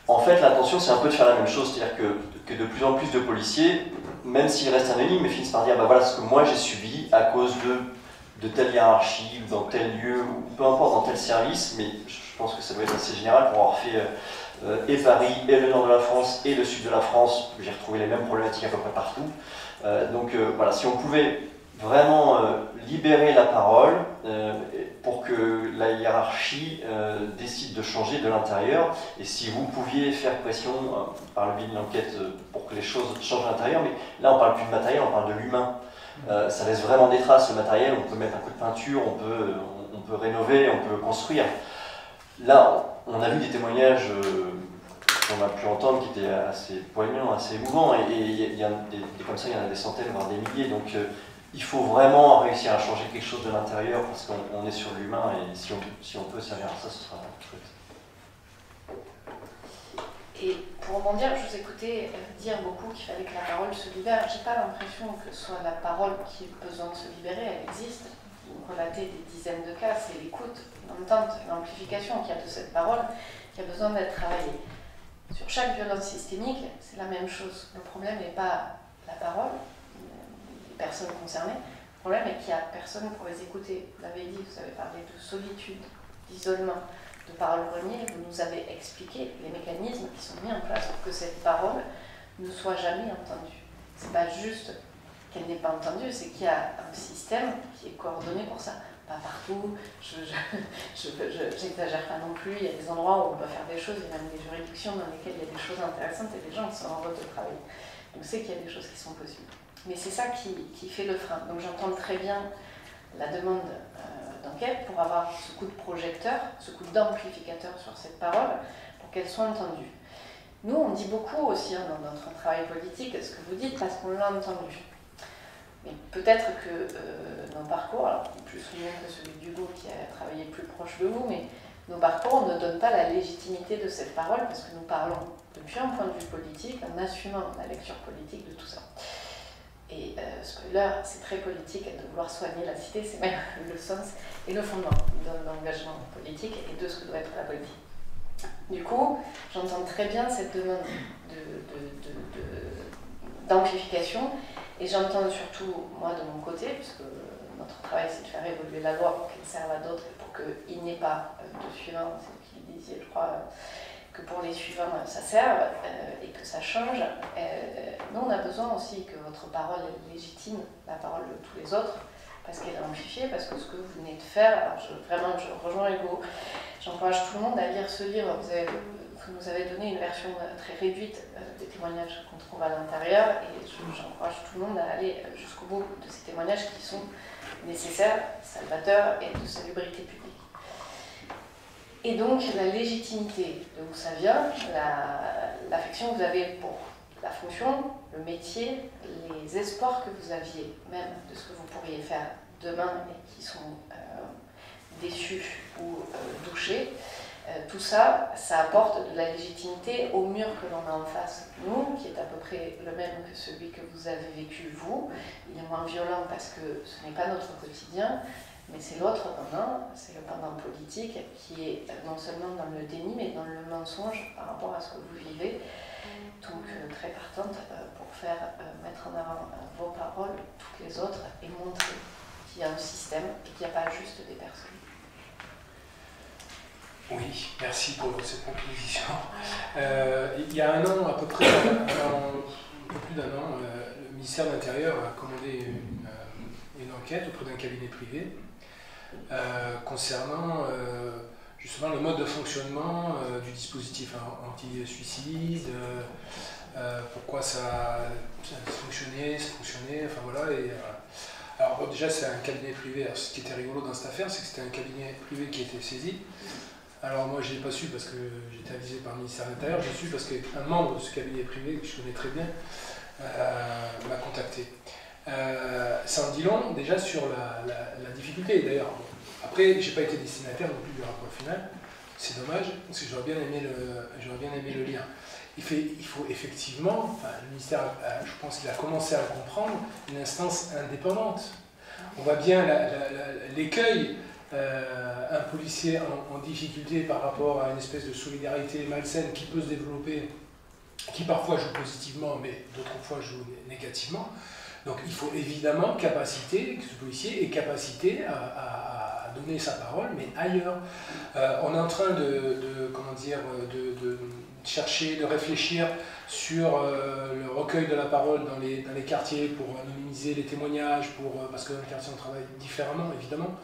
En fait l'intention c'est un peu de faire la même chose, c'est-à-dire que de plus en plus de policiers, même s'ils restent anonymes, finissent par dire bah voilà ce que moi j'ai subi à cause de telle hiérarchie, ou dans tel lieu, ou peu importe dans tel service, mais je pense que ça doit être assez général pour avoir fait et Paris, et le nord de la France, et le sud de la France, j'ai retrouvé les mêmes problématiques à peu près partout. Donc voilà, si on pouvait vraiment libérer la parole pour que la hiérarchie décide de changer de l'intérieur. Et si vous pouviez faire pression par le biais de l'enquête pour que les choses changent de l'intérieur, mais là on ne parle plus de matériel, on parle de l'humain. Ça laisse vraiment des traces, le matériel, on peut mettre un coup de peinture, on peut rénover, on peut construire. Là, on a vu des témoignages qu'on a pu entendre qui étaient assez poignants, assez émouvants, et il y en a des comme ça, il y en a des centaines, voire des milliers. Donc, il faut vraiment réussir à changer quelque chose de l'intérieur parce qu'on est sur l'humain et si on peut servir à ça, ce sera chouette. Et pour rebondir, je vous écoutais dire beaucoup qu'il fallait que la parole se libère. J'ai pas l'impression que ce soit la parole qui ait besoin de se libérer, elle existe. Vous relatez des dizaines de cas, c'est l'écoute, l'entente, l'amplification qu'il y a de cette parole qui a besoin d'être travaillée. Sur chaque violence systémique, c'est la même chose. Le problème n'est pas la parole, personnes concernées. Le problème est qu'il n'y a personne pour les écouter. Vous l'avez dit, vous avez parlé de solitude, d'isolement, de parole reniée. Vous nous avez expliqué les mécanismes qui sont mis en place pour que cette parole ne soit jamais entendue. C'est pas juste qu'elle n'est pas entendue, c'est qu'il y a un système qui est coordonné pour ça. Pas partout, j'exagère pas non plus, il y a des endroits où on peut faire des choses, il y a même des juridictions dans lesquelles il y a des choses intéressantes et des gens qui sont en mode de travail. Donc c'est qu'il y a des choses qui sont possibles. Mais c'est ça qui fait le frein. Donc j'entends très bien la demande d'enquête pour avoir ce coup de projecteur, ce coup d'amplificateur sur cette parole, pour qu'elle soit entendue. Nous, on dit beaucoup aussi hein, dans notre travail politique ce que vous dites parce qu'on l'a entendu. Mais peut-être que nos parcours, alors plus souvent que celui d'Hugo qui a travaillé plus proche de vous, mais nos parcours ne donnent pas la légitimité de cette parole parce que nous parlons depuis un point de vue politique, en assumant la lecture politique de tout ça. Et spoiler, c'est très politique de vouloir soigner la cité, c'est même le sens et le fondement de l'engagement politique et de ce que doit être la politique. Du coup, j'entends très bien cette demande d'amplification et j'entends surtout, moi de mon côté, parce que notre travail c'est de faire évoluer la loi pour qu'elle serve à d'autres et pour qu'il n'y ait pas de suivants, c'est ce qu'il disait, je crois, que pour les suivants ça serve et que ça change. Nous on a besoin aussi que votre parole est légitime, la parole de tous les autres, parce qu'elle est amplifiée, parce que ce que vous venez de faire, alors vraiment je rejoins Hugo, j'encourage tout le monde à lire ce livre, vous nous avez donné une version très réduite des témoignages qu'on trouve à l'intérieur, et j'encourage tout le monde à aller jusqu'au bout de ces témoignages qui sont nécessaires, salvateurs et de salubrité publique. Et donc la légitimité de où ça vient, l'affection que vous avez pour la fonction, le métier, les espoirs que vous aviez, même de ce que vous pourriez faire demain et qui sont déçus ou douchés, tout ça, ça apporte de la légitimité au mur que l'on a en face, nous, qui est à peu près le même que celui que vous avez vécu, vous. Il est moins violent parce que ce n'est pas notre quotidien, mais c'est l'autre pendant, c'est le pendant politique qui est non seulement dans le déni, mais dans le mensonge par rapport à ce que vous vivez. Donc très partante pour faire mettre en avant vos paroles, toutes les autres, et montrer qu'il y a un système et qu'il n'y a pas juste des personnes. Oui, merci pour cette proposition. Il y a un an, à peu près, un peu plus d'un an, le ministère de l'Intérieur a commandé une enquête auprès d'un cabinet privé concernant justement le mode de fonctionnement du dispositif anti-suicide, pourquoi ça fonctionnait, enfin voilà. Et, alors déjà c'est un cabinet privé, alors, ce qui était rigolo dans cette affaire, c'est que c'était un cabinet privé qui était saisi. Alors moi je n'ai pas su parce que j'étais avisé par le ministère de l'Intérieur, j'ai su parce qu'un membre de ce cabinet privé que je connais très bien m'a contacté. Ça en dit long déjà sur la difficulté d'ailleurs. Après, j'ai pas été destinataire non plus du rapport final, c'est dommage, parce que j'aurais bien aimé le lien. Il faut effectivement, enfin, le ministère, je pense qu'il a commencé à comprendre, une instance indépendante. On voit bien l'écueil, un policier en difficulté par rapport à une espèce de solidarité malsaine qui peut se développer, qui parfois joue positivement, mais d'autres fois joue négativement. Donc il faut évidemment que ce policier ait capacité à donner sa parole, mais ailleurs. On est en train de chercher, de réfléchir sur le recueil de la parole dans les quartiers pour anonymiser les témoignages, parce que dans les quartiers on travaille différemment, évidemment.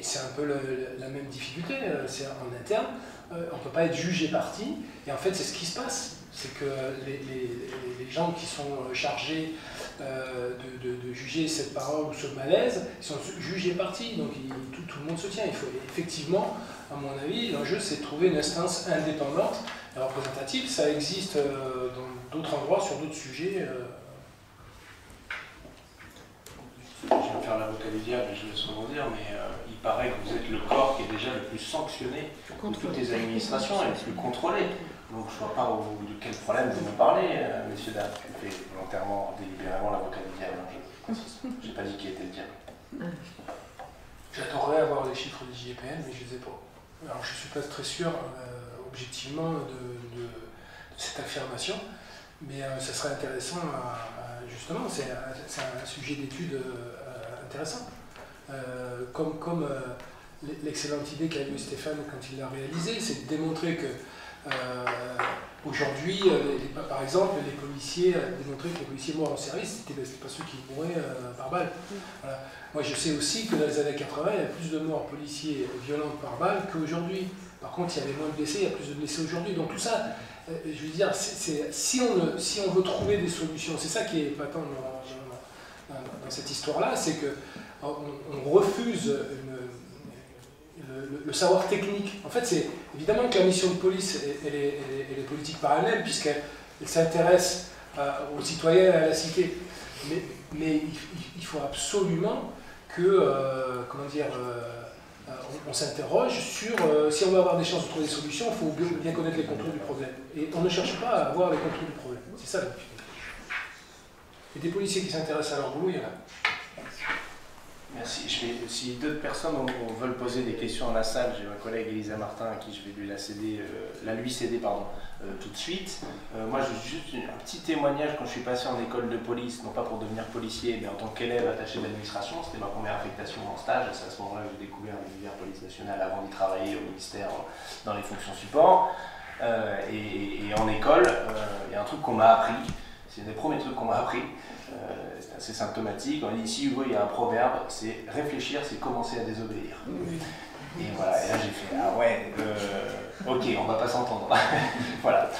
C'est un peu la même difficulté, c'est en interne. On ne peut pas être juge et partie, et en fait c'est ce qui se passe. C'est que les gens qui sont chargés de juger cette parole ou ce malaise, ils sont jugés partis, donc tout le monde se tient. Il faut effectivement, à mon avis, l'enjeu c'est de trouver une instance indépendante et représentative. Ça existe dans d'autres endroits, sur d'autres sujets. Je vais me faire l'avocat du diable, je vais souvent dire, mais il paraît que vous êtes le corps qui est déjà le plus sanctionné de toutes les administrations et le plus contrôlé. Donc je ne vois pas de quel problème vous me parlez, messieurs, dames. Je fais volontairement, délibérément l'avocat du diable. Je n'ai pas dit qui était le diable. J'adorerais avoir les chiffres des IGPN, mais je ne les ai pas. Alors je ne suis pas très sûr, objectivement, de cette affirmation, mais ça serait intéressant, justement, c'est un sujet d'étude intéressant. Comme l'excellente idée qu'a eu Stéphane quand il l'a réalisé, c'est de démontrer que aujourd'hui, par exemple, les policiers démontraient que les policiers morts en service, c'était pas ceux qui mouraient par balle. Voilà. Moi, je sais aussi que dans les années 80, il y a plus de morts policiers violentes par balle qu'aujourd'hui. Par contre, il y avait moins de blessés, il y a plus de blessés aujourd'hui. Donc tout ça, je veux dire, si on veut trouver des solutions, c'est ça qui est épatant dans cette histoire-là, c'est que on refuse le savoir technique. En fait, c'est évidemment que la mission de police et les politiques parallèles, puisqu'elle s'intéresse aux citoyens et à la cité. Mais il faut absolument que, on s'interroge sur si on veut avoir des chances de trouver des solutions, il faut bien connaître les contours du problème. Et on ne cherche pas à voir les contours du problème. C'est ça la difficulté. Et des policiers qui s'intéressent à leur boulot, il y en a. Si d'autres personnes veulent poser des questions à la salle, j'ai ma collègue Elisa Martin à qui je vais lui céder tout de suite. Moi, j'ai juste un petit témoignage quand je suis passé en école de police, non pas pour devenir policier, mais en tant qu'élève attaché d'administration. C'était ma première affectation en stage. C'est à ce moment-là que j'ai découvert l'univers police nationale avant d'y travailler au ministère dans les fonctions support. Et en école, il y a un truc qu'on m'a appris. C'est un des premiers trucs qu'on m'a appris. C'est assez symptomatique. On dit ici, Hugo, il y a un proverbe, c'est réfléchir, c'est commencer à désobéir. Oui. Et voilà, et là j'ai fait, ah ouais, ok, on va pas s'entendre. Voilà,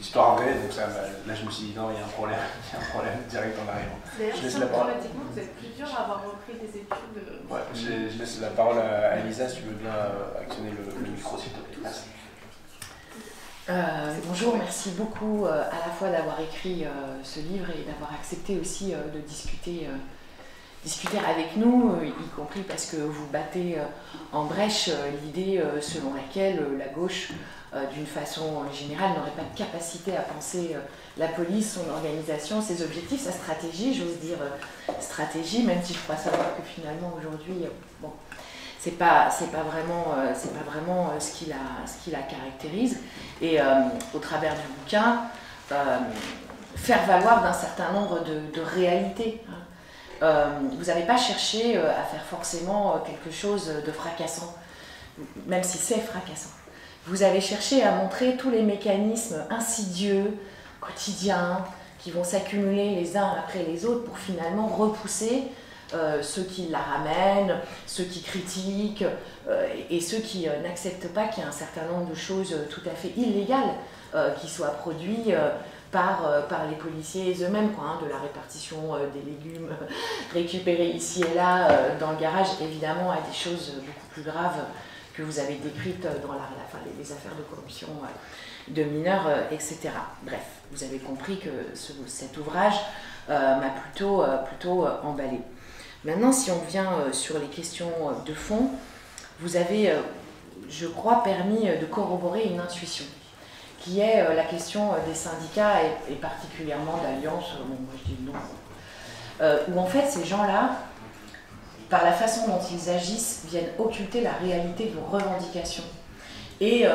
histoire vraie, donc ça, là je me suis dit, non, il y a un problème, direct en arrivant. D'ailleurs, symptomatiquement, vous êtes plus dur à avoir repris des études. Ouais, je laisse la parole à Elisa, si tu veux bien actionner le micro, s'il te plaît. Merci. Bonjour, merci beaucoup à la fois d'avoir écrit ce livre et d'avoir accepté aussi de discuter avec nous, y compris parce que vous battez en brèche l'idée selon laquelle la gauche, d'une façon générale, n'aurait pas de capacité à penser la police, son organisation, ses objectifs, sa stratégie, j'ose dire stratégie, même si je crois savoir que finalement aujourd'hui, bon, c'est pas vraiment ce qui la caractérise. Et au travers du bouquin, faire valoir d'un certain nombre de réalités. Vous n'avez pas cherché à faire forcément quelque chose de fracassant, même si c'est fracassant. Vous avez cherché à montrer tous les mécanismes insidieux, quotidiens, qui vont s'accumuler les uns après les autres pour finalement repousser ceux qui la ramènent, ceux qui critiquent et ceux qui n'acceptent pas qu'il y a un certain nombre de choses tout à fait illégales qui soient produites par les policiers eux-mêmes, quoi, hein, de la répartition des légumes récupérés ici et là dans le garage, évidemment à des choses beaucoup plus graves que vous avez décrites dans les affaires de corruption de mineurs, etc. Bref, vous avez compris que cet ouvrage m'a plutôt emballé. Maintenant, si on vient sur les questions de fond, vous avez, je crois, permis de corroborer une intuition, qui est la question des syndicats et particulièrement d'Alliance, bon, moi je dis non, où en fait ces gens-là, par la façon dont ils agissent, viennent occulter la réalité de vos revendications et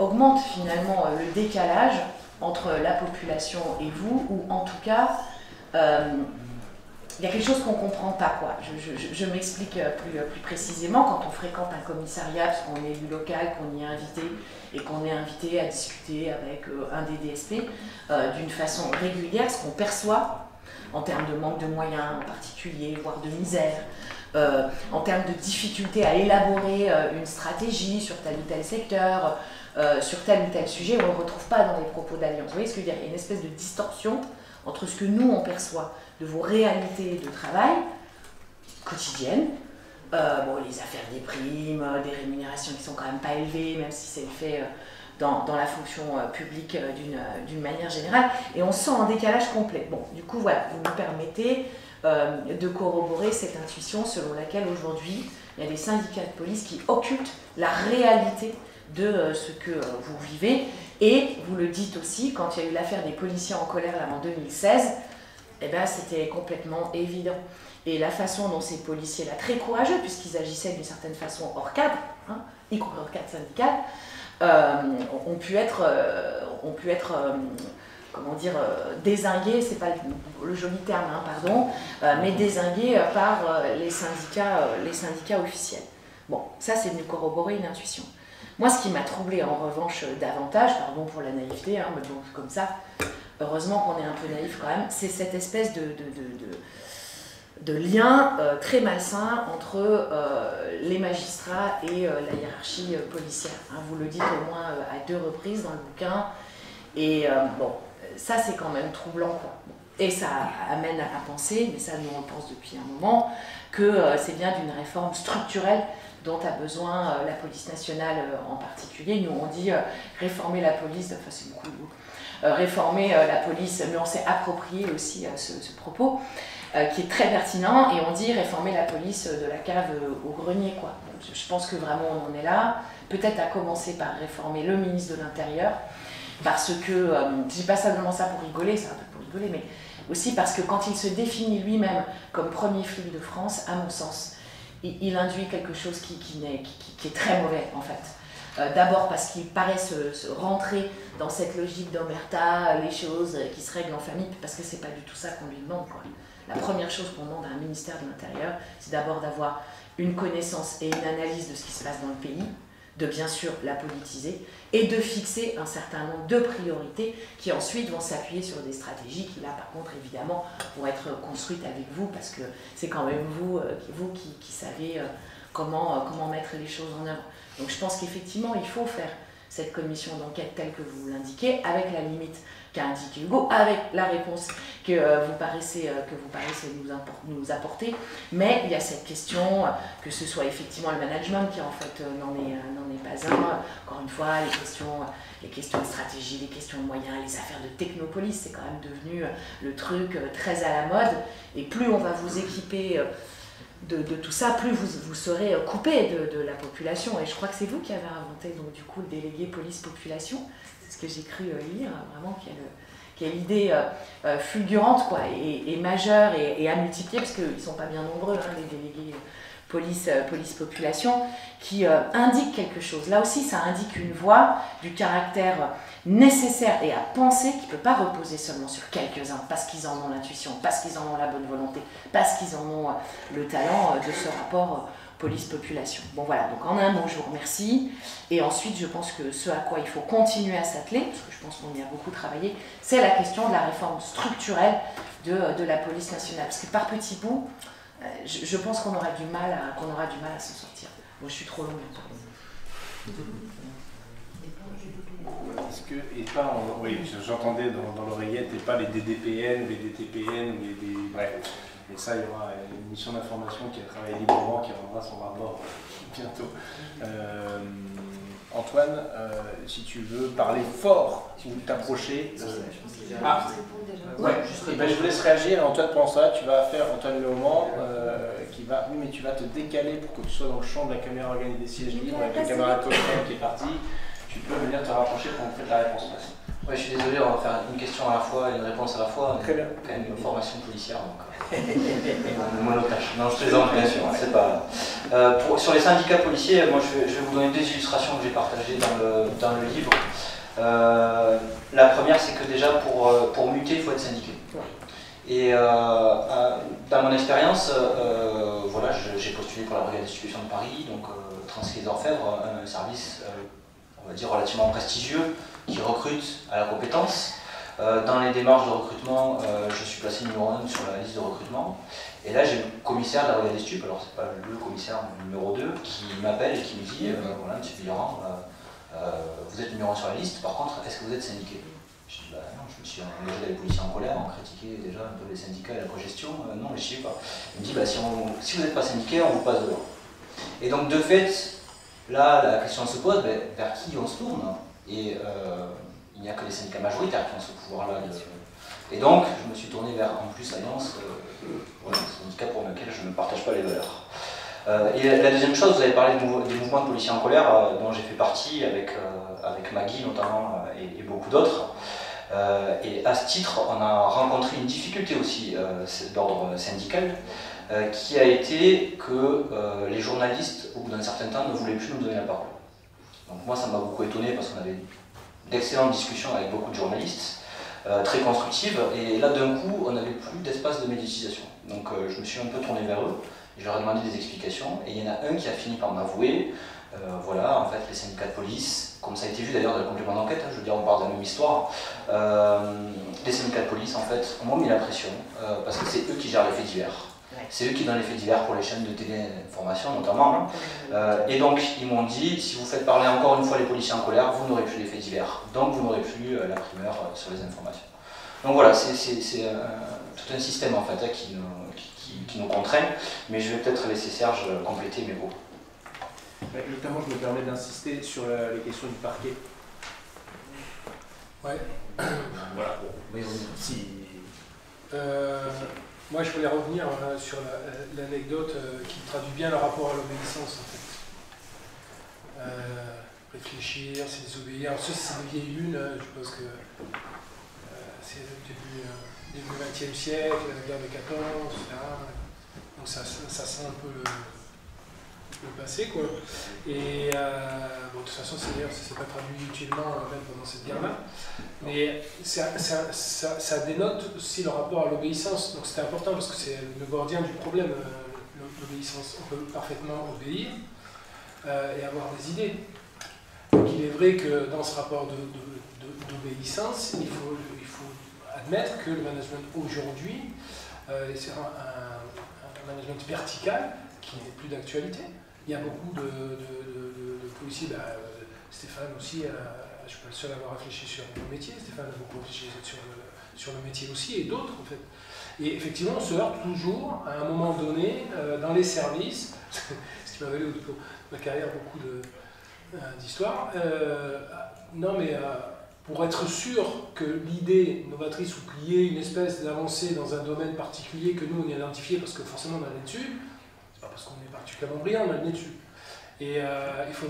augmentent finalement le décalage entre la population et vous, ou en tout cas... il y a quelque chose qu'on ne comprend pas, quoi. Je m'explique plus précisément. Quand on fréquente un commissariat, parce qu'on est élu local, qu'on y est invité, et qu'on est invité à discuter avec un des DSP d'une façon régulière, ce qu'on perçoit en termes de manque de moyens en particulier, voire de misère, en termes de difficulté à élaborer une stratégie sur tel ou tel secteur, sur tel ou tel sujet, on ne le retrouve pas dans les propos d'Alliance. Vous voyez ce que je veux dire ? Il y a une espèce de distorsion entre ce que nous, on perçoit de vos réalités de travail quotidiennes, bon, les affaires des primes, des rémunérations qui sont quand même pas élevées, même si c'est fait dans la fonction publique d'une manière générale, et on sent un décalage complet. Bon, du coup, voilà, vous me permettez de corroborer cette intuition selon laquelle aujourd'hui, il y a des syndicats de police qui occultent la réalité de ce que vous vivez. Et vous le dites aussi, quand il y a eu l'affaire des policiers en colère là, en 2016, eh ben, c'était complètement évident. Et la façon dont ces policiers-là, très courageux, puisqu'ils agissaient d'une certaine façon hors cadre, hein, y compris hors cadre syndical, ont pu être comment dire, dézingués, c'est pas le joli terme, hein, pardon, mais dézingués par les syndicats officiels. Bon, ça c'est de corroborer une intuition. Moi, ce qui m'a troublée, en revanche, davantage, pardon pour la naïveté, hein, mais bon, comme ça, heureusement qu'on est un peu naïf quand même, c'est cette espèce de lien très malsain entre les magistrats et la hiérarchie policière. Hein, vous le dites au moins à deux reprises dans le bouquin, et bon, ça c'est quand même troublant, quoi. Et ça amène à penser, mais ça nous on le pense depuis un moment, que c'est bien d'une réforme structurelle dont a besoin la police nationale en particulier. Nous on dit réformer la police, enfin c'est beaucoup réformer la police, mais on s'est approprié aussi ce propos qui est très pertinent, et on dit réformer la police de la cave au grenier, quoi. Donc, je pense que vraiment on en est là, peut-être à commencer par réformer le ministre de l'Intérieur, parce que, je dis pas simplement ça pour rigoler, c'est un peu pour rigoler, mais Aussi parce que quand il se définit lui-même comme premier flic de France, à mon sens, il induit quelque chose qui est très mauvais en fait. D'abord parce qu'il paraît se rentrer dans cette logique d'omerta, les choses qui se règlent en famille, parce que c'est pas du tout ça qu'on lui demande, quoi. La première chose qu'on demande à un ministère de l'Intérieur, c'est d'abord d'avoir une connaissance et une analyse de ce qui se passe dans le pays, de bien sûr la politiser, et de fixer un certain nombre de priorités qui ensuite vont s'appuyer sur des stratégies qui là par contre évidemment vont être construites avec vous, parce que c'est quand même vous qui savez comment mettre les choses en œuvre. Donc je pense qu'effectivement il faut faire cette commission d'enquête telle que vous l'indiquez, avec la limite qu'a indiqué Hugo, avec la réponse que vous paraissez nous apporter. Mais il y a cette question, que ce soit effectivement le management qui en fait n'en est pas un. Encore une fois, les questions de stratégie, les questions de moyens, les affaires de technopolis, c'est quand même devenu le truc très à la mode. Et plus on va vous équiper de tout ça, plus vous serez coupé de la population. Et je crois que c'est vous qui avez inventé donc du coup le délégué police-population. C'est ce que j'ai cru lire, vraiment quelle idée fulgurante quoi, et majeure et à multiplier, parce qu'ils ne sont pas bien nombreux, hein, les délégués police-population, qui indiquent quelque chose. Là aussi, ça indique une voie du caractère nécessaire et à penser qui ne peut pas reposer seulement sur quelques-uns, parce qu'ils en ont l'intuition, parce qu'ils en ont la bonne volonté, parce qu'ils en ont le talent de ce rapport police-population. Bon voilà, donc en un mot, je vous remercie. Et ensuite, je pense que ce à quoi il faut continuer à s'atteler, parce que je pense qu'on y a beaucoup travaillé, c'est la question de la réforme structurelle de la police nationale. Parce que par petits bouts, je pense qu'on aura du mal à s'en sortir. Moi, je suis trop longue. Oui, j'entendais dans l'oreillette, et pas les DDPN, les DTPN, bref. Et ça, il y aura une mission d'information qui a travaillé librement, qui rendra son rapport bientôt. Antoine, si tu veux parler fort, si vous t'approchez... je vous laisse réagir. Antoine, pendant ça, tu vas faire Antoine Léomand, qui va... Oui, mais tu vas te décaler pour que tu sois dans le champ de la caméra organisée siège libre, avec le camarade Coquerel qui est parti. Tu peux venir te rapprocher pour me faire ta réponse. Ouais, je suis désolé, on va faire une question à la fois et une réponse à la fois. Très bien. Quand même une formation policière, donc. Monotache. Non, je plaisante, bien sûr. C'est pas... sur les syndicats policiers, moi, je vais vous donner des illustrations que j'ai partagées dans le livre. La première, c'est que déjà, pour muter, il faut être syndiqué. Et dans mon expérience, voilà, j'ai postulé pour la brigade d'institution de Paris, donc Transquais Orfèvres, un service, on va dire, relativement prestigieux, qui recrute à la compétence. Dans les démarches de recrutement, je suis placé numéro 1 sur la liste de recrutement. Et là, j'ai le commissaire de la brigade des stupes, alors c'est pas le commissaire numéro 2, qui m'appelle et qui me dit voilà, monsieur Bilheran, vous êtes numéro 1 sur la liste, par contre, est-ce que vous êtes syndiqué? Je dis bah non, je me suis engagé avec les policiers en colère, on critiquait déjà un peu les syndicats et la progestion, non, mais je sais pas. Il me dit bah si vous n'êtes pas syndiqué, on vous passe devant. Et donc, de fait, là, la question se pose, vers qui on se tourne? Et il n'y a que les syndicats majoritaires qui ont ce pouvoir-là. Et donc, je me suis tourné vers, en plus, Alliance, voilà, un syndicat pour lequel je ne partage pas les valeurs. Et la deuxième chose, vous avez parlé des mouvements de policiers en colère, dont j'ai fait partie, avec Maggie notamment, et beaucoup d'autres. Et à ce titre, on a rencontré une difficulté aussi d'ordre syndical, qui a été que les journalistes, au bout d'un certain temps, ne voulaient plus nous donner la parole. Donc moi, ça m'a beaucoup étonné parce qu'on avait d'excellentes discussions avec beaucoup de journalistes, très constructives, et là d'un coup, on n'avait plus d'espace de médiatisation. Donc je me suis un peu tourné vers eux, je leur ai demandé des explications, et il y en a un qui a fini par m'avouer, voilà, en fait, les syndicats de police, comme ça a été vu d'ailleurs dans le complément d'enquête, hein, je veux dire, on parle de la même histoire, les syndicats de police, en fait, m'ont mis la pression, parce que c'est eux qui gèrent les faits divers. C'est eux qui donnent les faits divers pour les chaînes de téléinformation notamment. Et donc ils m'ont dit, si vous faites parler encore une fois les policiers en colère, vous n'aurez plus les faits divers. Donc vous n'aurez plus la primeur sur les informations. Donc voilà, c'est tout un système en fait qui nous contraint. Mais je vais peut-être laisser Serge compléter mes mots. Notamment je me permets d'insister sur les questions du parquet. Ouais. Voilà. Mais si... Moi, je voulais revenir sur l'anecdote qui traduit bien le rapport à l'obéissance, en fait. Réfléchir, c'est désobéir. Alors, ça, c'est une vieille lune, je pense que c'est le début du XXe siècle, la guerre de 14, etc. Donc ça sent un peu le passé, quoi. Et bon, de toute façon, d'ailleurs, ça ne s'est pas traduit utilement même pendant cette guerre-là. Mais ça dénote aussi le rapport à l'obéissance. Donc c'était important parce que c'est le gordien du problème, l'obéissance. On peut parfaitement obéir et avoir des idées. Donc il est vrai que dans ce rapport d'obéissance, il faut admettre que le management aujourd'hui, c'est un management vertical qui n'est plus d'actualité. Il y a beaucoup de policiers, Stéphane aussi, je ne suis pas le seul à avoir réfléchi sur le métier, Stéphane a beaucoup réfléchi sur le métier aussi, et d'autres en fait. Et effectivement, on se heurte toujours, à un moment donné, dans les services, ce qui m'a valu de ma carrière beaucoup d'histoires, pour être sûr que l'idée novatrice ou plier une espèce d'avancée dans un domaine particulier que nous on a identifié parce que forcément on a le nez dessus, c'est pas parce qu'on est particulièrement brillant, on a le nez dessus. Et il faut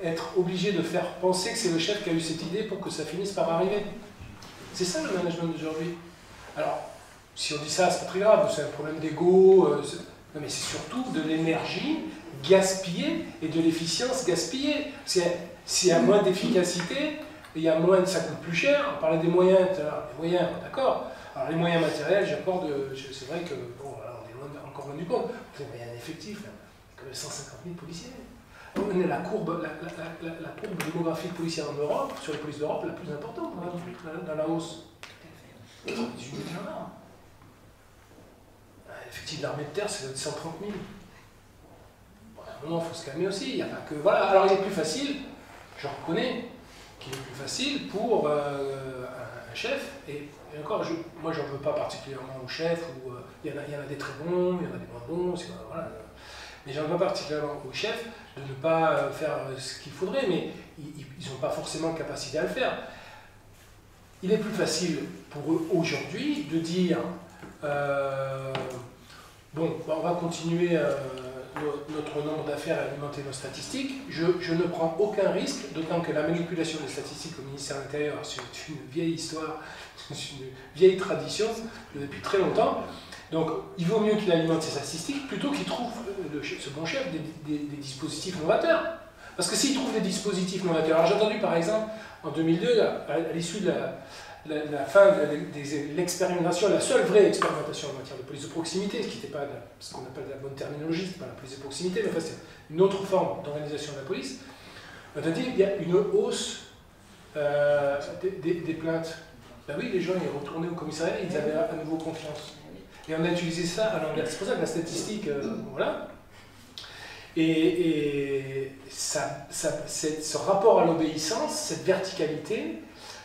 être obligé de faire penser que c'est le chef qui a eu cette idée pour que ça finisse par arriver. C'est ça le management d'aujourd'hui. Alors, si on dit ça, c'est pas très grave, c'est un problème d'ego, non mais c'est surtout de l'énergie gaspillée et de l'efficience gaspillée. S'il y a moins d'efficacité, il y a moins, ça coûte plus cher. On parlait des moyens, d'accord. Alors les moyens matériels, j'accorde, c'est vrai que, bon, alors, on est loin encore loin du compte. Les moyens effectifs, comme 150 000 policiers. On est la courbe démographique policière en Europe, sur les polices d'Europe, la plus importante, dans la hausse. Tout à fait. 18 000 gendarmes. L'effectif de l'armée de terre, c'est 130 000. Bon, à un moment, il faut se calmer aussi. Il n'y a pas que... Voilà, alors il est plus facile, je reconnais, qu'il est plus facile pour un chef, et encore, moi j'en veux pas particulièrement au chef, où il y en a des très bons, il y en a des moins bons, voilà. Mais j'en veux pas particulièrement au chef de ne pas faire ce qu'il faudrait, mais ils n'ont pas forcément la capacité à le faire. Il est plus facile pour eux aujourd'hui de dire on va continuer notre nombre d'affaires et alimenter nos statistiques, je ne prends aucun risque, d'autant que la manipulation des statistiques au ministère de l'Intérieur, c'est une vieille histoire, c'est une vieille tradition depuis très longtemps. Donc il vaut mieux qu'il alimente ses statistiques plutôt qu'il trouve, ce bon chef, des dispositifs novateurs. Parce que s'il trouve des dispositifs novateurs, alors j'ai entendu par exemple en 2002, à l'issue de la fin de l'expérimentation, la seule vraie expérimentation en matière de police de proximité, qui n'était pas ce qu'on appelle la bonne terminologie, c'est pas la police de proximité, mais en fait c'est une autre forme d'organisation de la police, on a dit qu'il y a une hausse des plaintes. Ben oui, les gens ils retournaient au commissariat et ils avaient à nouveau confiance. Et on a utilisé ça à l'anglais. C'est pour ça que la statistique, voilà. Et ce rapport à l'obéissance, cette verticalité,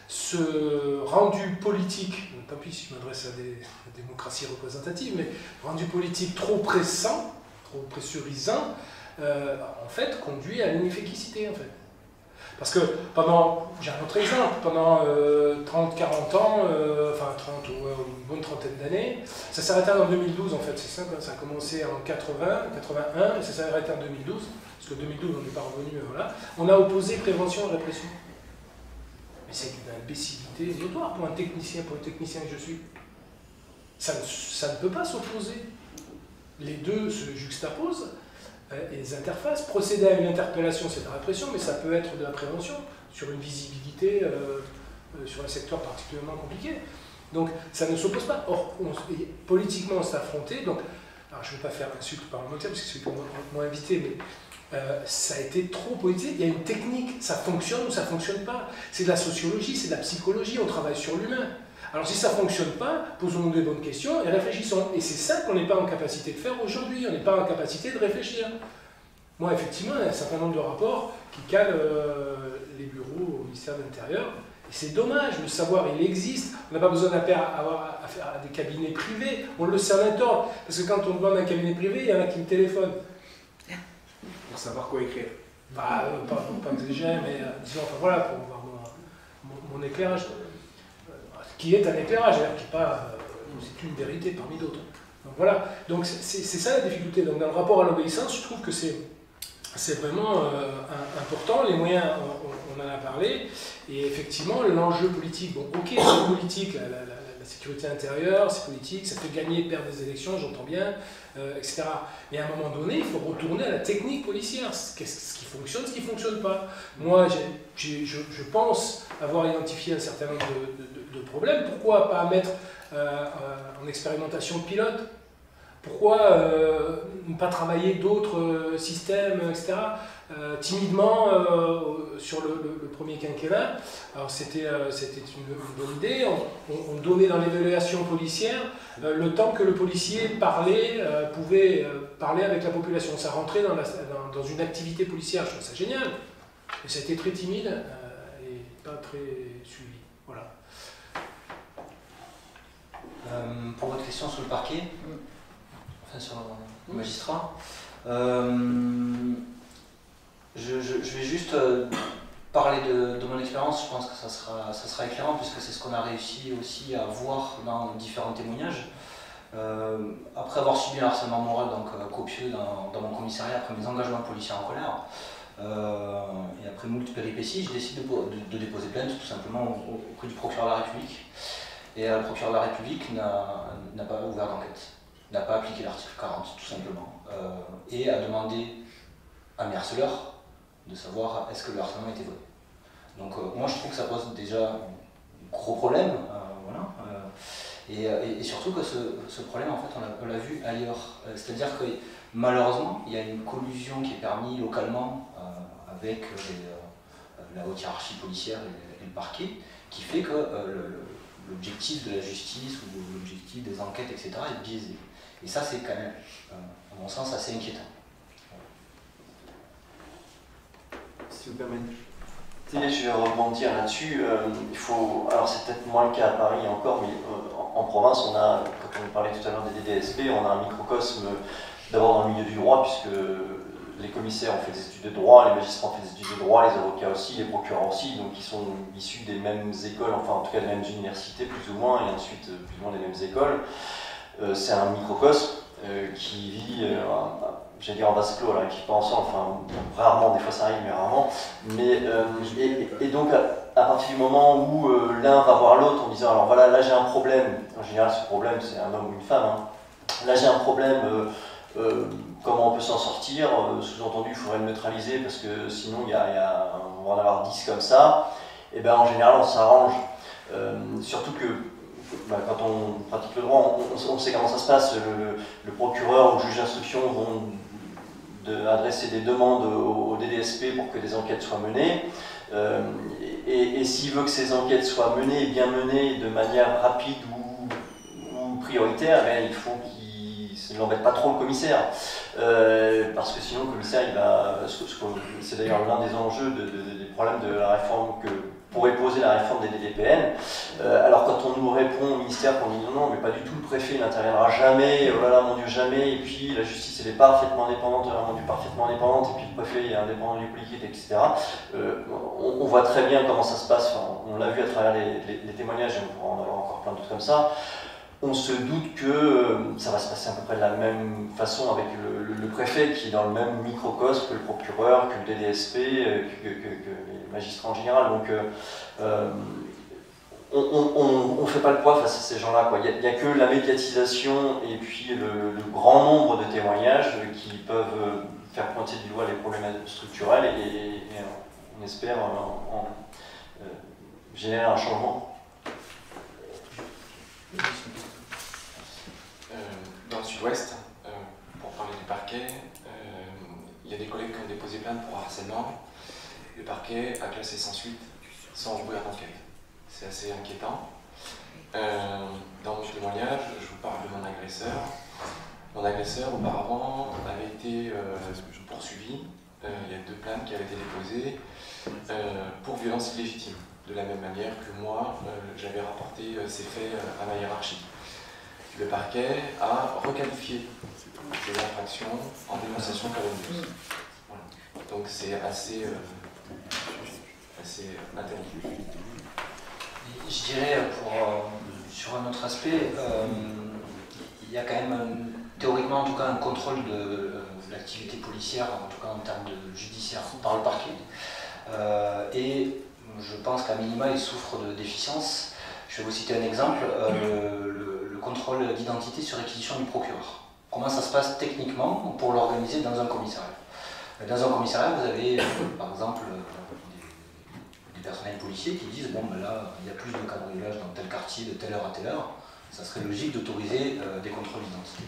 ce rendu politique, tant pis si je m'adresse à des démocraties représentatives, mais rendu politique trop pressant, trop pressurisant, en fait conduit à l'inefficacité en fait. Parce que pendant, j'ai un autre exemple, pendant 30-40 ans, enfin 30 ou une bonne trentaine d'années, ça s'est arrêté en 2012 en fait, c'est simple, ça a commencé en 80, 81, et ça s'est arrêté en 2012, parce que 2012 on n'est pas revenu, voilà, on a opposé prévention et répression. C'est une imbécilité notoire pour un technicien que je suis. Ça ne peut pas s'opposer. Les deux se juxtaposent, et les interfaces. Procéder à une interpellation, c'est de la répression, mais ça peut être de la prévention sur une visibilité, sur un secteur particulièrement compliqué. Donc ça ne s'oppose pas. Or, politiquement, on s'est affronté. Donc, alors, je ne veux pas faire insulte parlementaire, parce que c'est celui qu'on m'a invité, mais... ça a été trop politisé, il y a une technique, ça fonctionne ou ça fonctionne pas. C'est de la sociologie, c'est de la psychologie, on travaille sur l'humain. Alors si ça fonctionne pas, posons-nous des bonnes questions et réfléchissons. Et c'est ça qu'on n'est pas en capacité de faire aujourd'hui, on n'est pas en capacité de réfléchir. Moi effectivement, il y a un certain nombre de rapports qui calent les bureaux au ministère de l'Intérieur. Et c'est dommage, le savoir il existe, on n'a pas besoin d'avoir affaire à des cabinets privés, on le sert d'un tort. Parce que quand on demande un cabinet privé, il y en a qui me téléphonent. Pour savoir quoi écrire. Bah, pas exagéré, mais disons, enfin voilà, pour avoir mon éclairage, qui est un éclairage, qui n'est pas une vérité parmi d'autres. Donc voilà, donc c'est ça la difficulté. Donc dans le rapport à l'obéissance, je trouve que c'est c'est vraiment important. Les moyens, on en a parlé, et effectivement, l'enjeu politique, bon, ok, c'est politique, la sécurité intérieure, c'est politique, ça fait gagner, perdre des élections, j'entends bien, etc. Mais à un moment donné, il faut retourner à la technique policière, ce qui fonctionne, ce qui ne fonctionne pas. Moi, je pense avoir identifié un certain nombre de problèmes. Pourquoi pas mettre en expérimentation pilote? Pourquoi ne pas travailler d'autres systèmes, etc. Timidement sur le premier quinquennat. Alors c'était une bonne idée, on donnait dans l'évaluation policière le temps que le policier parlait, pouvait parler avec la population. Ça rentrait dans une activité policière, je trouve ça génial. Mais ça a été très timide et pas très suivi. Voilà. Pour votre question sur le parquet, enfin sur le magistrat, je vais juste parler de mon expérience, je pense que ça sera éclairant puisque c'est ce qu'on a réussi aussi à voir dans différents témoignages. Après avoir subi un harcèlement moral donc, copieux dans mon commissariat, après mes engagements policiers en colère, et après moult péripéties, je décide de déposer plainte tout simplement auprès du procureur de la République. Et le procureur de la République n'a pas ouvert d'enquête, n'a pas appliqué l'article 40 tout simplement, et a demandé à mes harceleurs de savoir est-ce que le harcèlement était vrai. Donc moi je trouve que ça pose déjà un gros problème, voilà, et surtout que ce problème en fait on l'a vu ailleurs, c'est-à-dire que malheureusement il y a une collusion qui est permise localement avec la haute hiérarchie policière et le parquet, qui fait que l'objectif de la justice ou l'objectif des enquêtes, etc. est biaisé. Et ça, c'est quand même, à mon sens, assez inquiétant. Si vous permettez, je vais rebondir là-dessus. Il faut, alors c'est peut-être moins le cas à Paris encore, mais en province, on a, quand on parlait tout à l'heure des DDSP, on a un microcosme d'abord dans le milieu du droit, puisque les commissaires ont fait des études de droit, les magistrats ont fait des études de droit, les avocats aussi, les procureurs aussi, donc ils sont issus des mêmes écoles, enfin en tout cas des mêmes universités plus ou moins, et ensuite plus ou moins des mêmes écoles. C'est un microcosme qui vit, j'allais dire en vase clos, là, qui pense, enfin rarement, des fois ça arrive, mais rarement. Mais, et donc à partir du moment où l'un va voir l'autre en disant, alors voilà, là j'ai un problème, en général ce problème c'est un homme ou une femme, hein. Là j'ai un problème, comment on peut s'en sortir, sous-entendu il faudrait le neutraliser parce que sinon on va en avoir 10 comme ça, et bien en général on s'arrange, surtout que ben, quand on pratique le droit, on sait comment ça se passe, le procureur ou le juge d'instruction vont adresser des demandes au DDSP pour que des enquêtes soient menées, et s'il veut que ces enquêtes soient menées, bien menées de manière rapide ou prioritaire, ben, il faut qu'il ne l'embête pas trop le commissaire, parce que sinon le commissaire, il va, c'est d'ailleurs l'un des enjeux des problèmes de la réforme que pourrait poser la réforme des DDPN. Alors quand on nous répond au ministère qu'on dit non, mais pas du tout, le préfet n'interviendra jamais, oh là là mon Dieu jamais, et puis la justice elle est parfaitement indépendante, elle est rendue parfaitement indépendante, et puis le préfet est indépendant du politique, etc. On voit très bien comment ça se passe, enfin, on l'a vu à travers les témoignages, et on pourra en avoir encore plein d'autres comme ça. On se doute que ça va se passer à peu près de la même façon avec le préfet qui est dans le même microcosme que le procureur, que le DDSP, que les magistrats en général. Donc on ne fait pas le poids face à ces gens-là. Il n'y a que la médiatisation et puis le grand nombre de témoignages qui peuvent faire pointer du doigt les problèmes structurels et on espère générer un changement. Dans le sud-ouest, pour parler du parquet, il y a des collègues qui ont déposé plainte pour harcèlement. Le parquet a classé sans suite, sans ouvrir d'enquête. C'est assez inquiétant. Dans mon témoignage, je vous parle de mon agresseur. Mon agresseur, auparavant, avait été poursuivi. Il y a 2 plaintes qui avaient été déposées pour violence illégitime. De la même manière que moi, j'avais rapporté ces faits à ma hiérarchie. Le parquet a requalifié ces infractions en dénonciation calomnieuse. Voilà. Donc c'est assez, assez intéressant. Je dirais, sur un autre aspect, il y a quand même théoriquement en tout cas un contrôle de l'activité policière, en tout cas en termes de judiciaire, par le parquet. Et je pense qu'à minima, il souffre de déficience. Je vais vous citer un exemple, le contrôle d'identité sur réquisition du procureur. Comment ça se passe techniquement pour l'organiser dans un commissariat? Dans un commissariat, vous avez par exemple des personnels policiers qui disent « bon ben là, il y a plus de cambriolage dans tel quartier, de telle heure à telle heure, ça serait logique d'autoriser des contrôles d'identité ».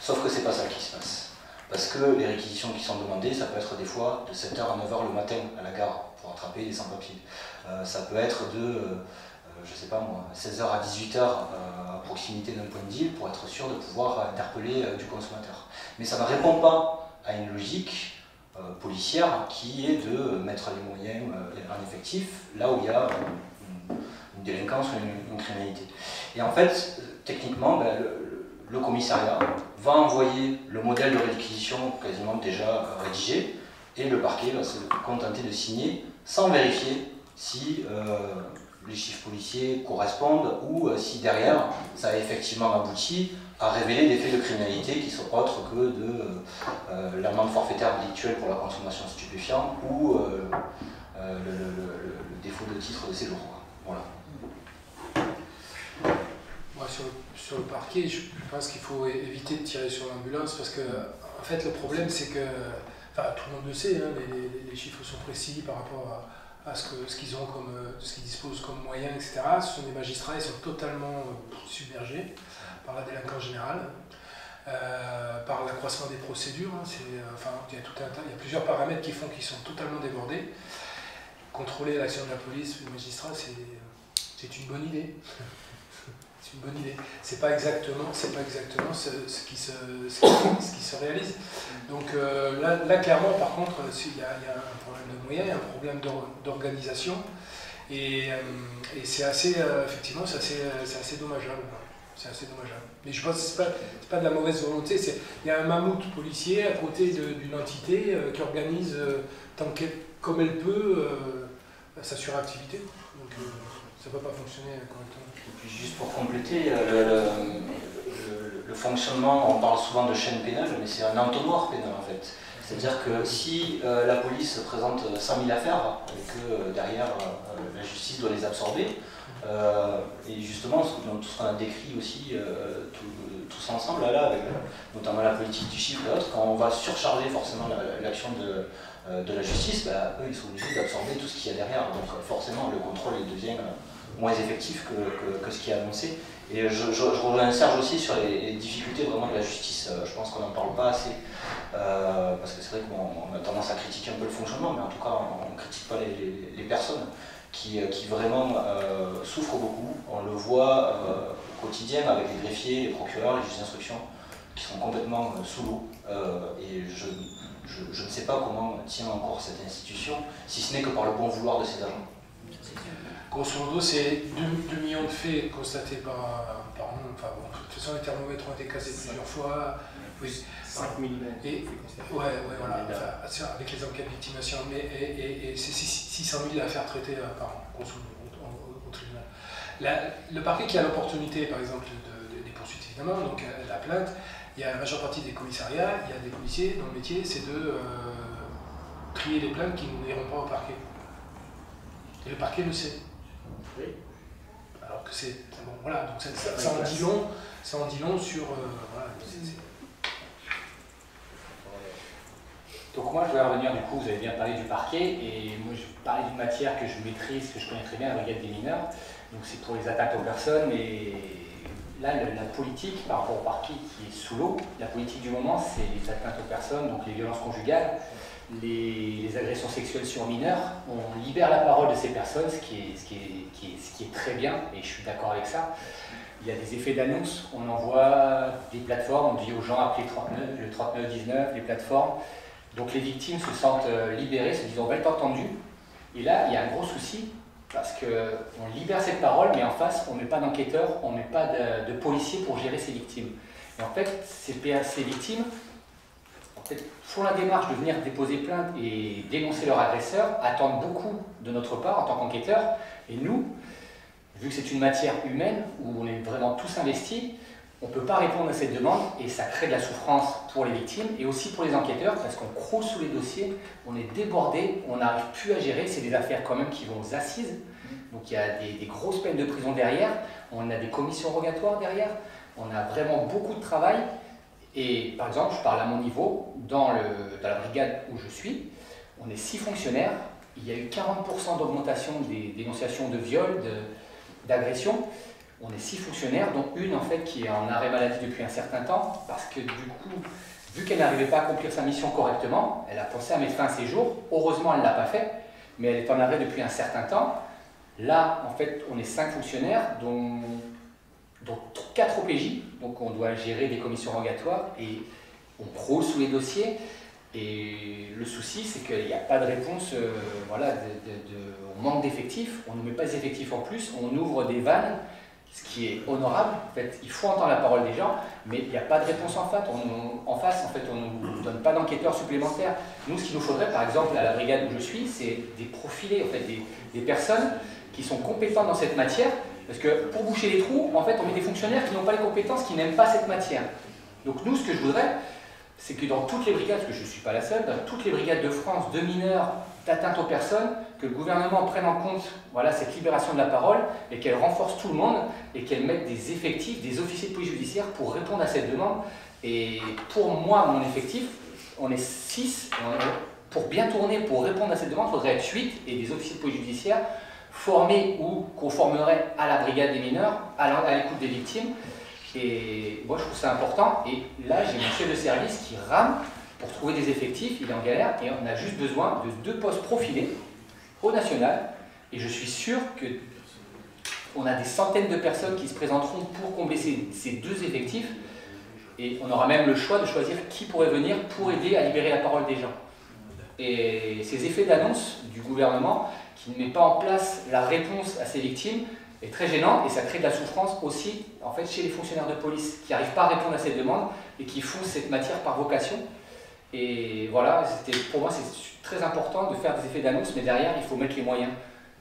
Sauf que c'est pas ça qui se passe. Parce que les réquisitions qui sont demandées, ça peut être des fois de 7h à 9h le matin à la gare pour attraper les sans-papiers. Ça peut être de, je sais pas moi, 16h à 18h à proximité d'un point de deal pour être sûr de pouvoir interpeller du consommateur. Mais ça ne répond pas à une logique policière qui est de mettre les moyens en effectif là où il y a une délinquance ou une criminalité. Et en fait, techniquement, ben, le commissariat va envoyer le modèle de réquisition quasiment déjà rédigé et le parquet va se contenter de signer sans vérifier si les chiffres policiers correspondent ou si derrière ça a effectivement abouti à révéler des faits de criminalité qui sont autres que de l'amende forfaitaire délictuelle pour la consommation stupéfiante ou le défaut de titre de séjour. Voilà. Sur le parquet, je pense qu'il faut éviter de tirer sur l'ambulance parce que, en fait, le problème, c'est que, enfin, tout le monde le sait, hein, les chiffres sont précis par rapport à ce qu'ils ont comme, ce qu'ils disposent comme moyens, etc. Ce sont des magistrats, ils sont totalement submergés par la délinquance générale, par l'accroissement des procédures. Hein, enfin, il y a tout un tas, il y a plusieurs paramètres qui font qu'ils sont totalement débordés. Contrôler l'action de la police, les magistrats, c'est une bonne idée. C'est une bonne idée. C'est pas exactement ce qui se réalise. Donc là, clairement, par contre, il y a un problème de moyens, un problème d'organisation, et c'est assez, effectivement, c'est assez dommageable. C'est assez dommageable. Mais je pense que c'est pas de la mauvaise volonté. Il y a un mammouth policier à côté d'une entité qui organise tant comme elle peut sa suractivité. Donc ça ne peut pas fonctionner correctement. Juste pour compléter, le fonctionnement, on parle souvent de chaîne pénale, mais c'est un entonnoir pénal en fait. C'est-à-dire que si la police présente 100 000 affaires et que derrière la justice doit les absorber, et justement tout ce qu'on a décrit aussi tous ensemble, là, avec notamment la politique du chiffre et autres, quand on va surcharger forcément l'action de la justice, bah, eux ils sont obligés d'absorber tout ce qu'il y a derrière. Donc forcément le contrôle devient moins effectif que ce qui est annoncé. Et je rejoins Serge aussi sur les difficultés vraiment de la justice. Je pense qu'on n'en parle pas assez, parce que c'est vrai qu'on a tendance à critiquer un peu le fonctionnement, mais en tout cas on ne critique pas les personnes qui vraiment souffrent beaucoup. On le voit au quotidien avec les greffiers, les procureurs, les juges d'instruction, qui sont complètement sous l'eau. Et je ne sais pas comment tient encore cette institution, si ce n'est que par le bon vouloir de ses agents. Grosso modo, c'est 2 millions de faits constatés par an. Enfin, bon, de toute façon, les thermomètres ont été cassés plusieurs fois. Oui. 5 000. Ouais, voilà. Enfin, avec les enquêtes victimation, et c'est 600 000 affaires traitées par an, grosso modo, au tribunal. Le parquet qui a l'opportunité, par exemple, des poursuites, évidemment, donc la plainte, il y a la majeure partie des commissariats, il y a des policiers dont le métier, c'est de trier les plaintes qui n'iront pas au parquet. Et le parquet le sait. Oui. Alors que c'est... Bon, voilà, donc ça en dit long, ça en dit long sur... voilà, donc moi, je voulais revenir, du coup, vous avez bien parlé du parquet, et moi, je parlais d'une matière que je maîtrise, que je connais très bien, la brigade des mineurs. Donc c'est pour les attaques aux personnes, et là, la politique, par rapport au parquet qui est sous l'eau, la politique du moment, c'est les atteintes aux personnes, donc les violences conjugales, les agressions sexuelles sur mineurs. On libère la parole de ces personnes, ce qui est très bien, et je suis d'accord avec ça. Il y a des effets d'annonce, on envoie des plateformes, on dit aux gens appelez le 3919, les plateformes. Donc les victimes se sentent libérées, se disent on va être entendu. Et là, il y a un gros souci, parce qu'on libère cette parole, mais en face, on ne met pas d'enquêteurs, on ne met pas de policiers pour gérer ces victimes. Et en fait, ces victimes, pour la démarche de venir déposer plainte et dénoncer leur agresseur, attendent beaucoup de notre part en tant qu'enquêteurs. Et nous, vu que c'est une matière humaine où on est vraiment tous investis, on ne peut pas répondre à cette demande et ça crée de la souffrance pour les victimes et aussi pour les enquêteurs parce qu'on croule sous les dossiers, on est débordé, on n'arrive plus à gérer, c'est des affaires quand même qui vont aux assises, donc il y a des grosses peines de prison derrière, on a des commissions rogatoires derrière, on a vraiment beaucoup de travail et par exemple, je parle à mon niveau, dans la brigade où je suis, on est 6 fonctionnaires, il y a eu 40% d'augmentation des dénonciations de viol, d'agression. On est 6 fonctionnaires, dont une en fait qui est en arrêt maladie depuis un certain temps, parce que du coup, vu qu'elle n'arrivait pas à accomplir sa mission correctement, elle a pensé à mettre fin à ses jours, heureusement elle ne l'a pas fait, mais elle est en arrêt depuis un certain temps. Là, en fait, on est 5 fonctionnaires, dont 4 OPJ, donc on doit gérer des commissions rogatoires, et on croule sous les dossiers, et le souci c'est qu'il n'y a pas de réponse, voilà, on manque d'effectifs, on ne met pas les effectifs en plus, on ouvre des vannes, ce qui est honorable, en fait, il faut entendre la parole des gens, mais il n'y a pas de réponse en face, on ne nous donne pas d'enquêteurs supplémentaires. Nous, ce qu'il nous faudrait, par exemple, à la brigade où je suis, c'est des profilés, en fait, des personnes qui sont compétentes dans cette matière, parce que pour boucher les trous, en fait, on met des fonctionnaires qui n'ont pas les compétences, qui n'aiment pas cette matière. Donc nous, ce que je voudrais, c'est que dans toutes les brigades, parce que je ne suis pas la seule, dans toutes les brigades de France, de mineurs, d'atteinte aux personnes, que le gouvernement prenne en compte voilà, cette libération de la parole et qu'elle renforce tout le monde et qu'elle mette des effectifs, des officiers de police judiciaire pour répondre à cette demande. Et pour moi, mon effectif, on est 6, pour bien tourner, pour répondre à cette demande, il faudrait être 8 et des officiers de police judiciaire formés ou qu'on formerait à la brigade des mineurs, à l'écoute des victimes. Et moi, je trouve ça important. Et là, j'ai mon chef de service qui rame pour trouver des effectifs, il est en galère et on a juste besoin de 2 postes profilés au national et je suis sûr qu'on a des centaines de personnes qui se présenteront pour combler ces 2 effectifs et on aura même le choix de choisir qui pourrait venir pour aider à libérer la parole des gens. Et ces effets d'annonce du gouvernement qui ne met pas en place la réponse à ces victimes est très gênant et ça crée de la souffrance aussi en fait, chez les fonctionnaires de police qui n'arrivent pas à répondre à ces demandes et qui font cette matière par vocation. Et voilà, pour moi c'est très important de faire des effets d'annonce, mais derrière il faut mettre les moyens.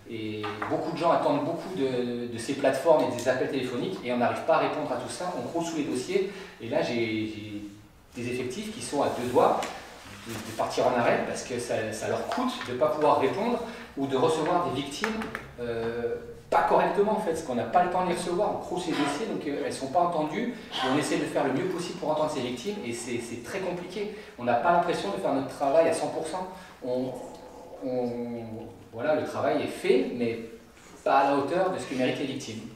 Et beaucoup de gens attendent beaucoup de ces plateformes et des appels téléphoniques, et on n'arrive pas à répondre à tout ça, on croule sous les dossiers. Et là j'ai des effectifs qui sont à 2 doigts de partir en arrêt, parce que ça leur coûte de ne pas pouvoir répondre, ou de recevoir des victimes pas correctement en fait, parce qu'on n'a pas le temps de les recevoir, on croule ces dossiers, donc elles ne sont pas entendues, et on essaie de faire le mieux possible pour entendre ces victimes, et c'est très compliqué, on n'a pas l'impression de faire notre travail à 100%, voilà, le travail est fait, mais pas à la hauteur de ce que méritent les victimes.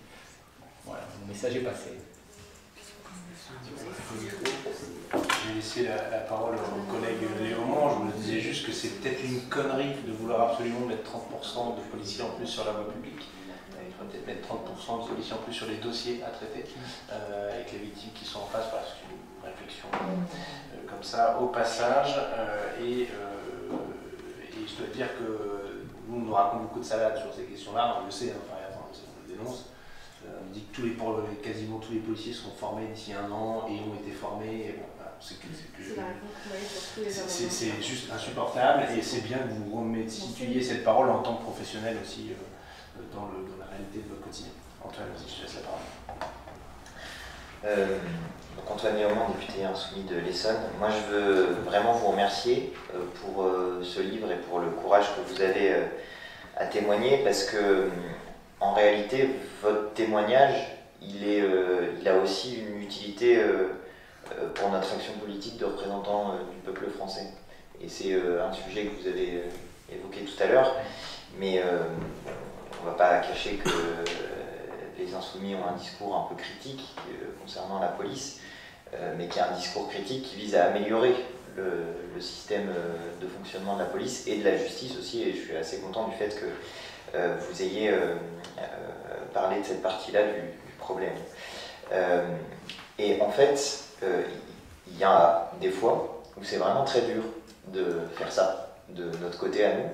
Voilà, mon message est passé. J'ai laissé la parole à mon collègue Léomand, je me disais juste que c'est peut-être une connerie de vouloir absolument mettre 30% de policiers en plus sur la voie publique. On va peut-être mettre 30% de policiers en plus sur les dossiers à traiter avec les victimes qui sont en face, parce que c'est une réflexion comme ça au passage. Et je dois dire que nous, on nous raconte beaucoup de salades sur ces questions-là, on le sait, hein, on le dénonce. On dit que quasiment tous les policiers seront formés d'ici 1 an et ont été formés. Bon, voilà, c'est juste insupportable et c'est bien que vous remettiez cette parole en tant que professionnel aussi. Dans la réalité de votre quotidien. Antoine, vas-y, je te laisse la parole. Donc Antoine Léomand, député insoumis de l'Essonne. Moi, je veux vraiment vous remercier pour ce livre et pour le courage que vous avez à témoigner, parce que, en réalité, votre témoignage, il a aussi une utilité pour notre action politique de représentant du peuple français. Et c'est un sujet que vous avez évoqué tout à l'heure, mais... on ne va pas cacher que les Insoumis ont un discours un peu critique concernant la police, mais qui est un discours critique qui vise à améliorer le système de fonctionnement de la police et de la justice aussi. Et je suis assez content du fait que vous ayez parlé de cette partie-là du problème. Et en fait, il y a des fois où c'est vraiment très dur de faire ça de notre côté à nous,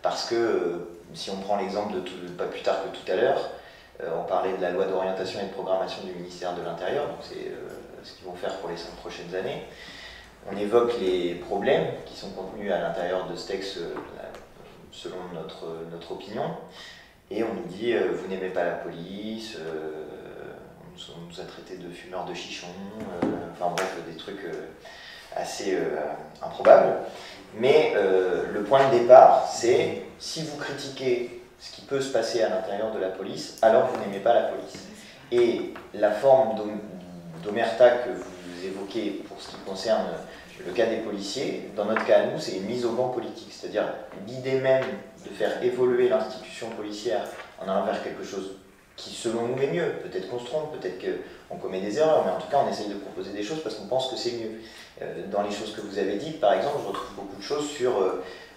parce que... Si on prend l'exemple de pas plus tard que tout à l'heure, on parlait de la loi d'orientation et de programmation du ministère de l'Intérieur, donc c'est ce qu'ils vont faire pour les 5 prochaines années. On évoque les problèmes qui sont contenus à l'intérieur de ce texte, selon notre opinion, et on nous dit vous n'aimez pas la police, on nous a traités de fumeurs de chichons, enfin bref, des trucs assez improbables. Mais le point de départ, c'est si vous critiquez ce qui peut se passer à l'intérieur de la police, alors vous n'aimez pas la police. Et la forme d'omerta que vous évoquez pour ce qui concerne le cas des policiers, dans notre cas à nous, c'est une mise au banc politique. C'est-à-dire l'idée même de faire évoluer l'institution policière en allant vers quelque chose qui, selon nous, est mieux. Peut-être qu'on se trompe, peut-être qu'on commet des erreurs, mais en tout cas, on essaye de proposer des choses parce qu'on pense que c'est mieux. Dans les choses que vous avez dites, par exemple, je retrouve beaucoup de choses sur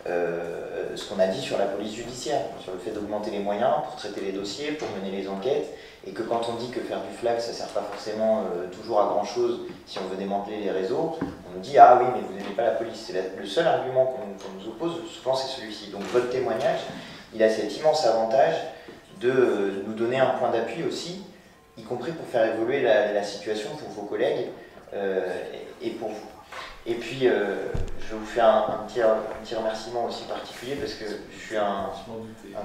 ce qu'on a dit sur la police judiciaire, sur le fait d'augmenter les moyens pour traiter les dossiers, pour mener les enquêtes, et que quand on dit que faire du flag, ça ne sert pas forcément toujours à grand-chose si on veut démanteler les réseaux, on nous dit « Ah oui, mais vous n'aimez pas la police ». C'est le seul argument qu'on nous oppose, souvent, c'est celui-ci. Donc votre témoignage, il a cet immense avantage de nous donner un point d'appui aussi, y compris pour faire évoluer la situation pour vos collègues et pour vous. Et puis, je vais vous faire un petit remerciement aussi particulier parce que je suis un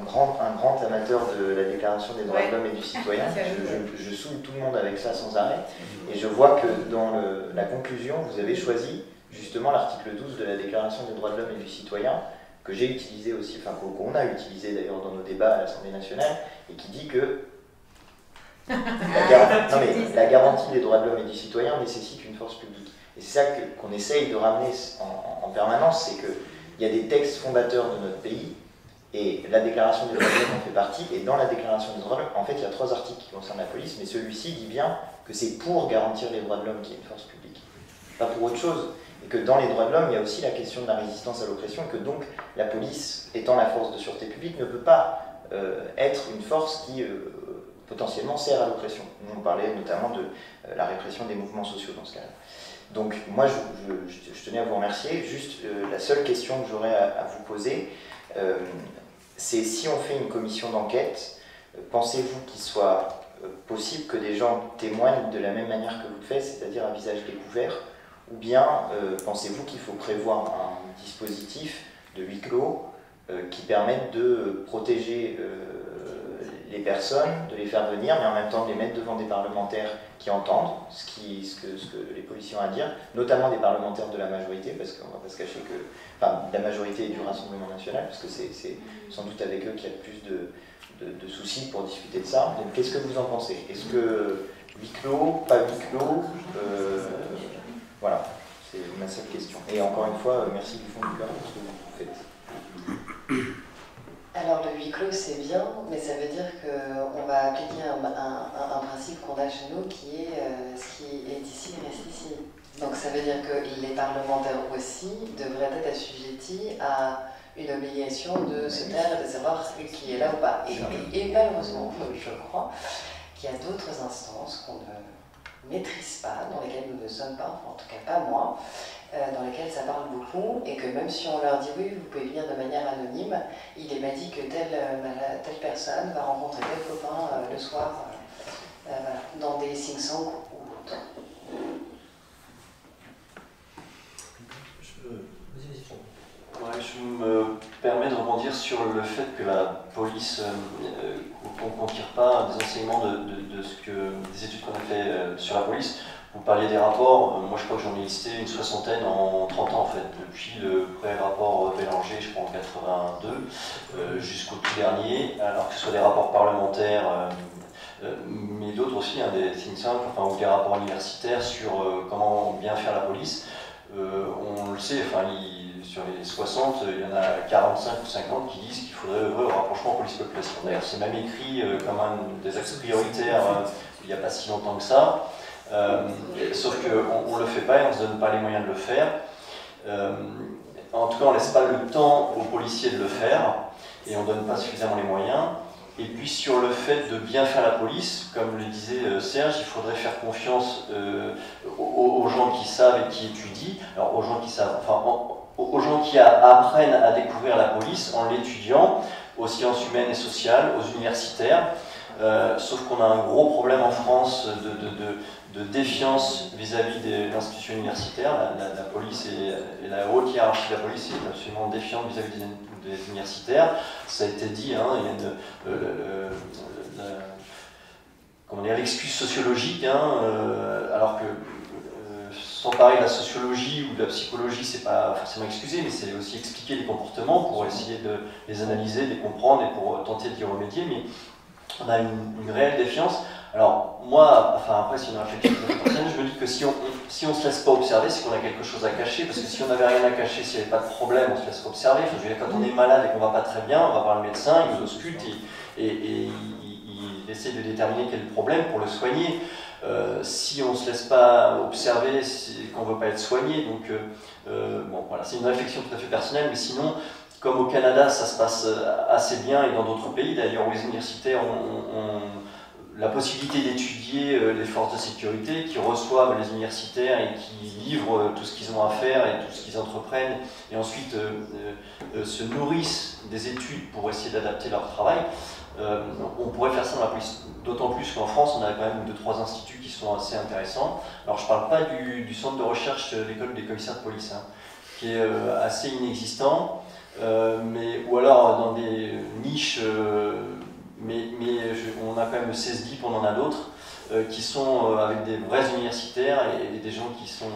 grand amateur de la Déclaration des droits de l'homme et du citoyen. Je saoule tout le monde avec ça sans arrêt. Et je vois que dans la conclusion, vous avez choisi justement l'article 12 de la Déclaration des droits de l'homme et du citoyen, que j'ai utilisé aussi, enfin qu'on a utilisé d'ailleurs dans nos débats à l'Assemblée nationale, et qui dit que la garantie des droits de l'homme et du citoyen nécessite une force publique. Et c'est ça qu'on essaye de ramener en permanence, c'est qu'il y a des textes fondateurs de notre pays, et la Déclaration des droits de l'homme en fait partie, et dans la Déclaration des droits de l'homme, en fait, il y a 3 articles qui concernent la police, mais celui-ci dit bien que c'est pour garantir les droits de l'homme qu'il y a une force publique, pas pour autre chose. Et que dans les droits de l'homme, il y a aussi la question de la résistance à l'oppression, que donc la police, étant la force de sûreté publique, ne peut pas être une force qui potentiellement sert à l'oppression. Nous, on parlait notamment de la répression des mouvements sociaux dans ce cas-là. Donc moi, je tenais à vous remercier. Juste, la seule question que j'aurais à vous poser, c'est si on fait une commission d'enquête, pensez-vous qu'il soit possible que des gens témoignent de la même manière que vous le faites, c'est-à-dire à visage découvert? Ou bien pensez-vous qu'il faut prévoir un dispositif de huis clos qui permette de protéger les personnes, de les faire venir, mais en même temps de les mettre devant des parlementaires qui entendent ce que les policiers ont à dire, notamment des parlementaires de la majorité, parce qu'on ne va pas se cacher que... Enfin, de la majorité et du Rassemblement national, parce que c'est sans doute avec eux qu'il y a le plus de soucis pour discuter de ça. Donc qu'est-ce que vous en pensez? Est-ce que huis clos, pas huis clos Voilà, c'est ma seule question. Et encore une fois, merci du fond du cœur pour ce que vous faites. Alors le huis clos c'est bien, mais ça veut dire qu'on va appliquer un principe qu'on a chez nous qui est ce qui est ici reste ici. Donc ça veut dire que les parlementaires aussi devraient être assujettis à une obligation de se taire et de savoir qui est là ou pas. Et malheureusement, je crois qu'il y a d'autres instances qu'on ne maîtrise pas, dans lesquelles nous ne sommes pas, enfin, en tout cas pas moi, dans lesquelles ça parle beaucoup, et que même si on leur dit oui, vous pouvez venir de manière anonyme, il est m'a dit que telle personne va rencontrer tel copain le soir, voilà, dans des sing-songs ou autre. Je me permets de rebondir sur le fait que la police, qu'on ne tire pas des enseignements des études qu'on a fait sur la police. Vous parliez des rapports, moi je crois que j'en ai listé une 60aine en 30 ans en fait, depuis le premier rapport Bélanger, je crois en 82, jusqu'au tout dernier, alors que ce soit des rapports parlementaires, mais d'autres aussi, hein, des think tanks, enfin, ou des rapports universitaires sur comment bien faire la police. On le sait, enfin, sur les 60, il y en a 45 ou 50 qui disent qu'il faudrait œuvrer au rapprochement police-population. D'ailleurs, c'est même écrit comme un des axes prioritaires il n'y a pas si longtemps que ça. Sauf qu'on ne le fait pas et on ne se donne pas les moyens de le faire. En tout cas, on ne laisse pas le temps aux policiers de le faire et on ne donne pas suffisamment les moyens. Et puis sur le fait de bien faire la police, comme le disait Serge, il faudrait faire confiance aux gens qui savent et qui étudient, alors aux gens qui savent, enfin aux gens qui apprennent à découvrir la police en l'étudiant, aux sciences humaines et sociales, aux universitaires, sauf qu'on a un gros problème en France de défiance vis-à-vis de l'institution universitaire, la police et la haute hiérarchie de la police est absolument défiante vis-à-vis des universitaires. Ça a été dit, hein, il y a comment dire, l'excuse sociologique, hein, alors que s'emparer de la sociologie ou de la psychologie, c'est pas forcément excuser, mais c'est aussi expliquer les comportements pour essayer de les analyser, de les comprendre et pour tenter d'y remédier. Mais on a une réelle défiance. Alors moi, enfin après c'est une réflexion personnelle, je me dis que si on se laisse pas observer, c'est qu'on a quelque chose à cacher, parce que si on n'avait rien à cacher, s'il n'y avait pas de problème, on se laisse observer. Enfin, je veux dire, quand on est malade et qu'on va pas très bien, on va voir le médecin, il nous ausculte et il essaie de déterminer quel est le problème pour le soigner. Si on ne se laisse pas observer, qu'on ne veut pas être soigné, donc bon, voilà, c'est une réflexion tout à fait personnelle, mais sinon, comme au Canada, ça se passe assez bien, et dans d'autres pays, d'ailleurs, où les universités ont la possibilité d'étudier les forces de sécurité qui reçoivent les universitaires et qui livrent tout ce qu'ils ont à faire et tout ce qu'ils entreprennent, et ensuite se nourrissent des études pour essayer d'adapter leur travail. On pourrait faire ça dans la police, d'autant plus qu'en France, on a quand même 2-3 instituts qui sont assez intéressants. Alors je ne parle pas du centre de recherche de l'école des commissaires de police, hein, qui est assez inexistant, mais, ou alors dans des niches, on a quand même le CESDIP, on en a d'autres, qui sont avec des vrais universitaires et des gens qui sont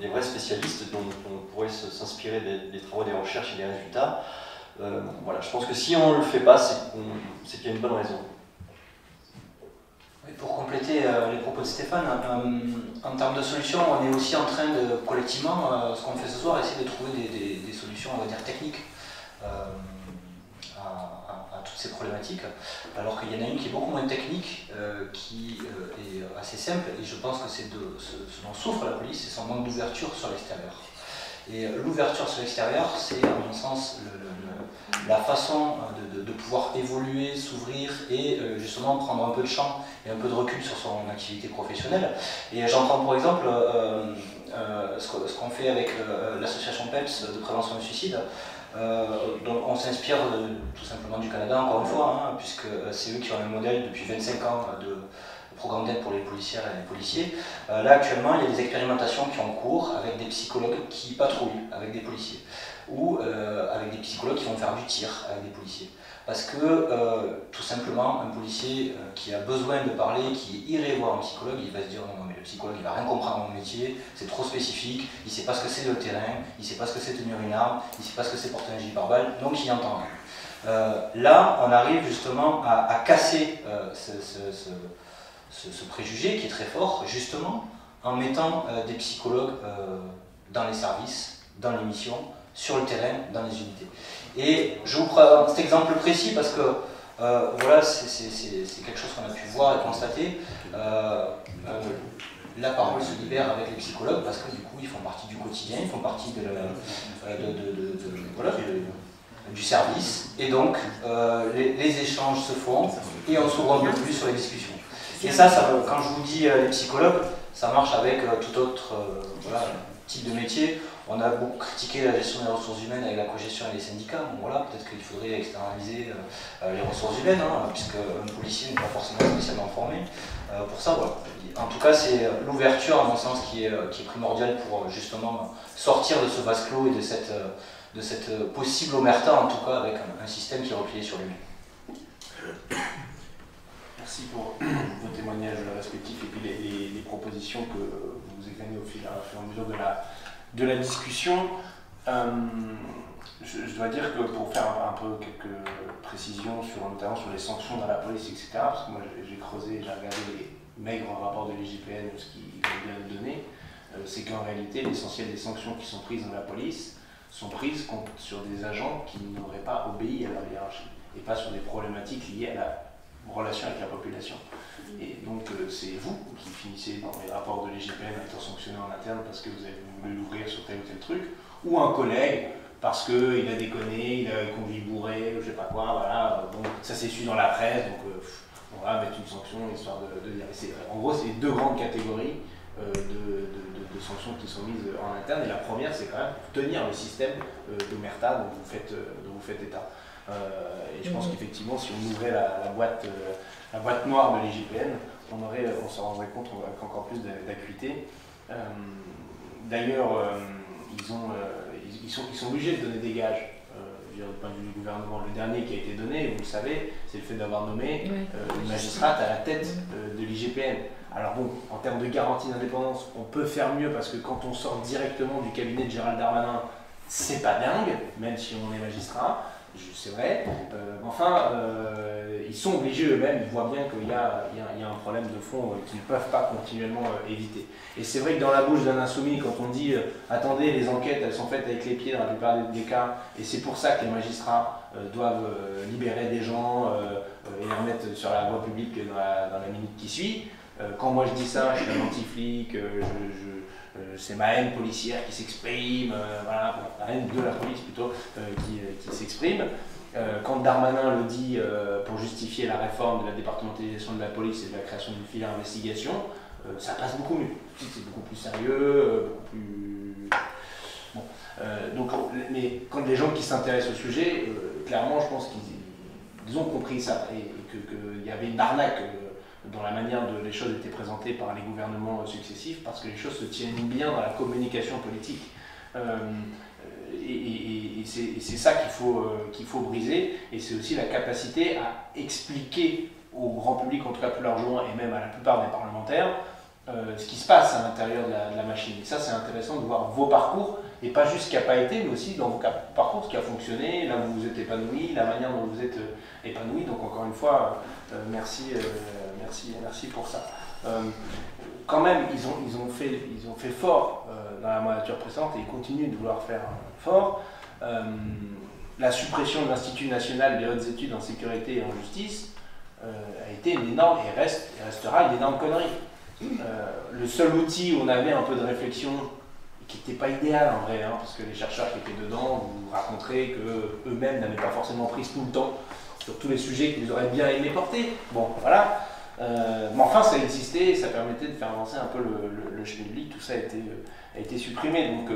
des vrais spécialistes, donc on pourrait s'inspirer des travaux, des recherches et des résultats. Voilà, je pense que si on ne le fait pas, c'est qu'il y a une bonne raison. Et pour compléter les propos de Stéphane, en termes de solutions, on est aussi en train de, collectivement, ce qu'on fait ce soir, essayer de trouver des solutions, on va dire, techniques à toutes ces problématiques, alors qu'il y en a une qui est beaucoup moins technique, qui est assez simple, et je pense que c'est ce dont souffre la police, c'est son manque d'ouverture sur l'extérieur. Et l'ouverture sur l'extérieur, c'est à mon sens la façon de pouvoir évoluer, s'ouvrir et justement prendre un peu de champ et un peu de recul sur son activité professionnelle. Et j'en prends pour exemple ce qu'on fait avec l'association PEPS de prévention du suicide. Donc on s'inspire tout simplement du Canada, encore une fois, hein, puisque c'est eux qui ont un modèle depuis 25 ans de programme d'aide pour les policières et les policiers. Là actuellement il y a des expérimentations qui ont cours avec des psychologues qui patrouillent avec des policiers ou avec des psychologues qui vont faire du tir avec des policiers. Parce que tout simplement un policier qui a besoin de parler, qui irait voir un psychologue, il va se dire non mais le psychologue il va rien comprendre à mon métier, c'est trop spécifique, il sait pas ce que c'est le terrain, il sait pas ce que c'est tenir une arme, il sait pas ce que c'est porter un gilet pare-balles, donc il entend rien. Là on arrive justement à casser ce préjugé qui est très fort, justement, en mettant des psychologues dans les services, dans les missions, sur le terrain, dans les unités. Et je vous prends cet exemple précis parce que voilà, c'est quelque chose qu'on a pu voir et constater. La parole se libère avec les psychologues parce que du coup, ils font partie du quotidien, ils font partie du service. Et donc, les échanges se font et on s'ouvre un peu plus sur les discussions. Et ça, quand je vous dis les psychologues, ça marche avec tout autre voilà, type de métier. On a beaucoup critiqué la gestion des ressources humaines avec la cogestion et les syndicats. Bon, voilà, peut-être qu'il faudrait externaliser les ressources humaines, hein, puisque un policier n'est pas forcément spécialement formé. Pour ça, voilà. En tout cas, c'est l'ouverture, à mon sens, qui est primordiale pour justement sortir de ce vase clos et de cette possible omerta, en tout cas, avec un système qui est replié sur lui-même. Merci pour vos témoignages respectifs et puis les propositions que vous examinez au fur et à mesure de la discussion. Je dois dire que pour faire un peu quelques précisions, notamment sur les sanctions dans la police, etc., parce que moi j'ai creusé, j'ai regardé les maigres rapports de l'IGPN, ce qu'ils ont donné, c'est qu'en réalité l'essentiel des sanctions qui sont prises dans la police sont prises sur des agents qui n'auraient pas obéi à leur hiérarchie et pas sur des problématiques liées à la relation avec la population. Et donc c'est vous qui finissez dans les rapports de l'IGPN à être sanctionné en interne parce que vous avez voulu l'ouvrir sur tel ou tel truc, ou un collègue parce qu'il a déconné, il a conduit bourré, je sais pas quoi, voilà, bon, ça s'est su dans la presse, donc on va mettre une sanction histoire de dire. En gros, c'est les deux grandes catégories de sanctions qui sont mises en interne, et la première c'est quand même tenir le système d'omerta dont vous faites état. Et je pense qu'effectivement, si on ouvrait la boîte noire de l'IGPN, on se rendrait compte avec encore plus d'acuité. D'ailleurs, ils sont obligés de donner des gages je dirais, au point de vue du gouvernement. Le dernier qui a été donné, vous le savez, c'est le fait d'avoir nommé une magistrate à la tête de l'IGPN. Alors bon, en termes de garantie d'indépendance, on peut faire mieux parce que quand on sort directement du cabinet de Gérald Darmanin, c'est pas dingue, même si on est magistrat, c'est vrai. Ils sont obligés eux-mêmes, ils voient bien qu'il y a un problème de fond qu'ils ne peuvent pas continuellement éviter. Et c'est vrai que dans la bouche d'un insoumis, quand on dit « attendez, les enquêtes, elles sont faites avec les pieds dans la plupart des cas, et c'est pour ça que les magistrats doivent libérer des gens et les remettre sur la voie publique dans la minute qui suit », quand moi je dis ça, je suis un anti-flic, c'est ma haine policière qui s'exprime, voilà, la haine de la police plutôt, qui s'exprime. Quand Darmanin le dit pour justifier la réforme de la départementalisation de la police et de la création d'une filière investigation, ça passe beaucoup mieux. C'est beaucoup plus sérieux, beaucoup plus... Bon. Mais quand les gens qui s'intéressent au sujet, clairement, je pense qu'ils ont compris ça et qu'il y avait une arnaque dans la manière dont les choses étaient présentées par les gouvernements successifs, parce que les choses se tiennent bien dans la communication politique. Et c'est ça qu'il faut briser, et c'est aussi la capacité à expliquer au grand public, en tout cas plus largement, et même à la plupart des parlementaires, ce qui se passe à l'intérieur de la machine. Et ça, c'est intéressant de voir vos parcours, et pas juste ce qui n'a pas été, mais aussi dans vos parcours, ce qui a fonctionné, là où vous vous êtes épanoui, la manière dont vous êtes épanoui. Donc encore une fois, merci pour ça. Quand même, ils ont fait fort dans la mandature précédente et ils continuent de vouloir faire fort. La suppression de l'Institut national des hautes études en sécurité et en justice a été une énorme et restera une énorme connerie. Le seul outil où on avait un peu de réflexion, qui n'était pas idéal en vrai, hein, parce que les chercheurs qui étaient dedans vous raconteraient qu'eux-mêmes n'avaient pas forcément pris tout le temps sur tous les sujets qu'ils auraient bien aimé porter. Bon, voilà. Mais enfin, ça existait et ça permettait de faire avancer un peu le schmilblick. Tout ça a été supprimé. Donc,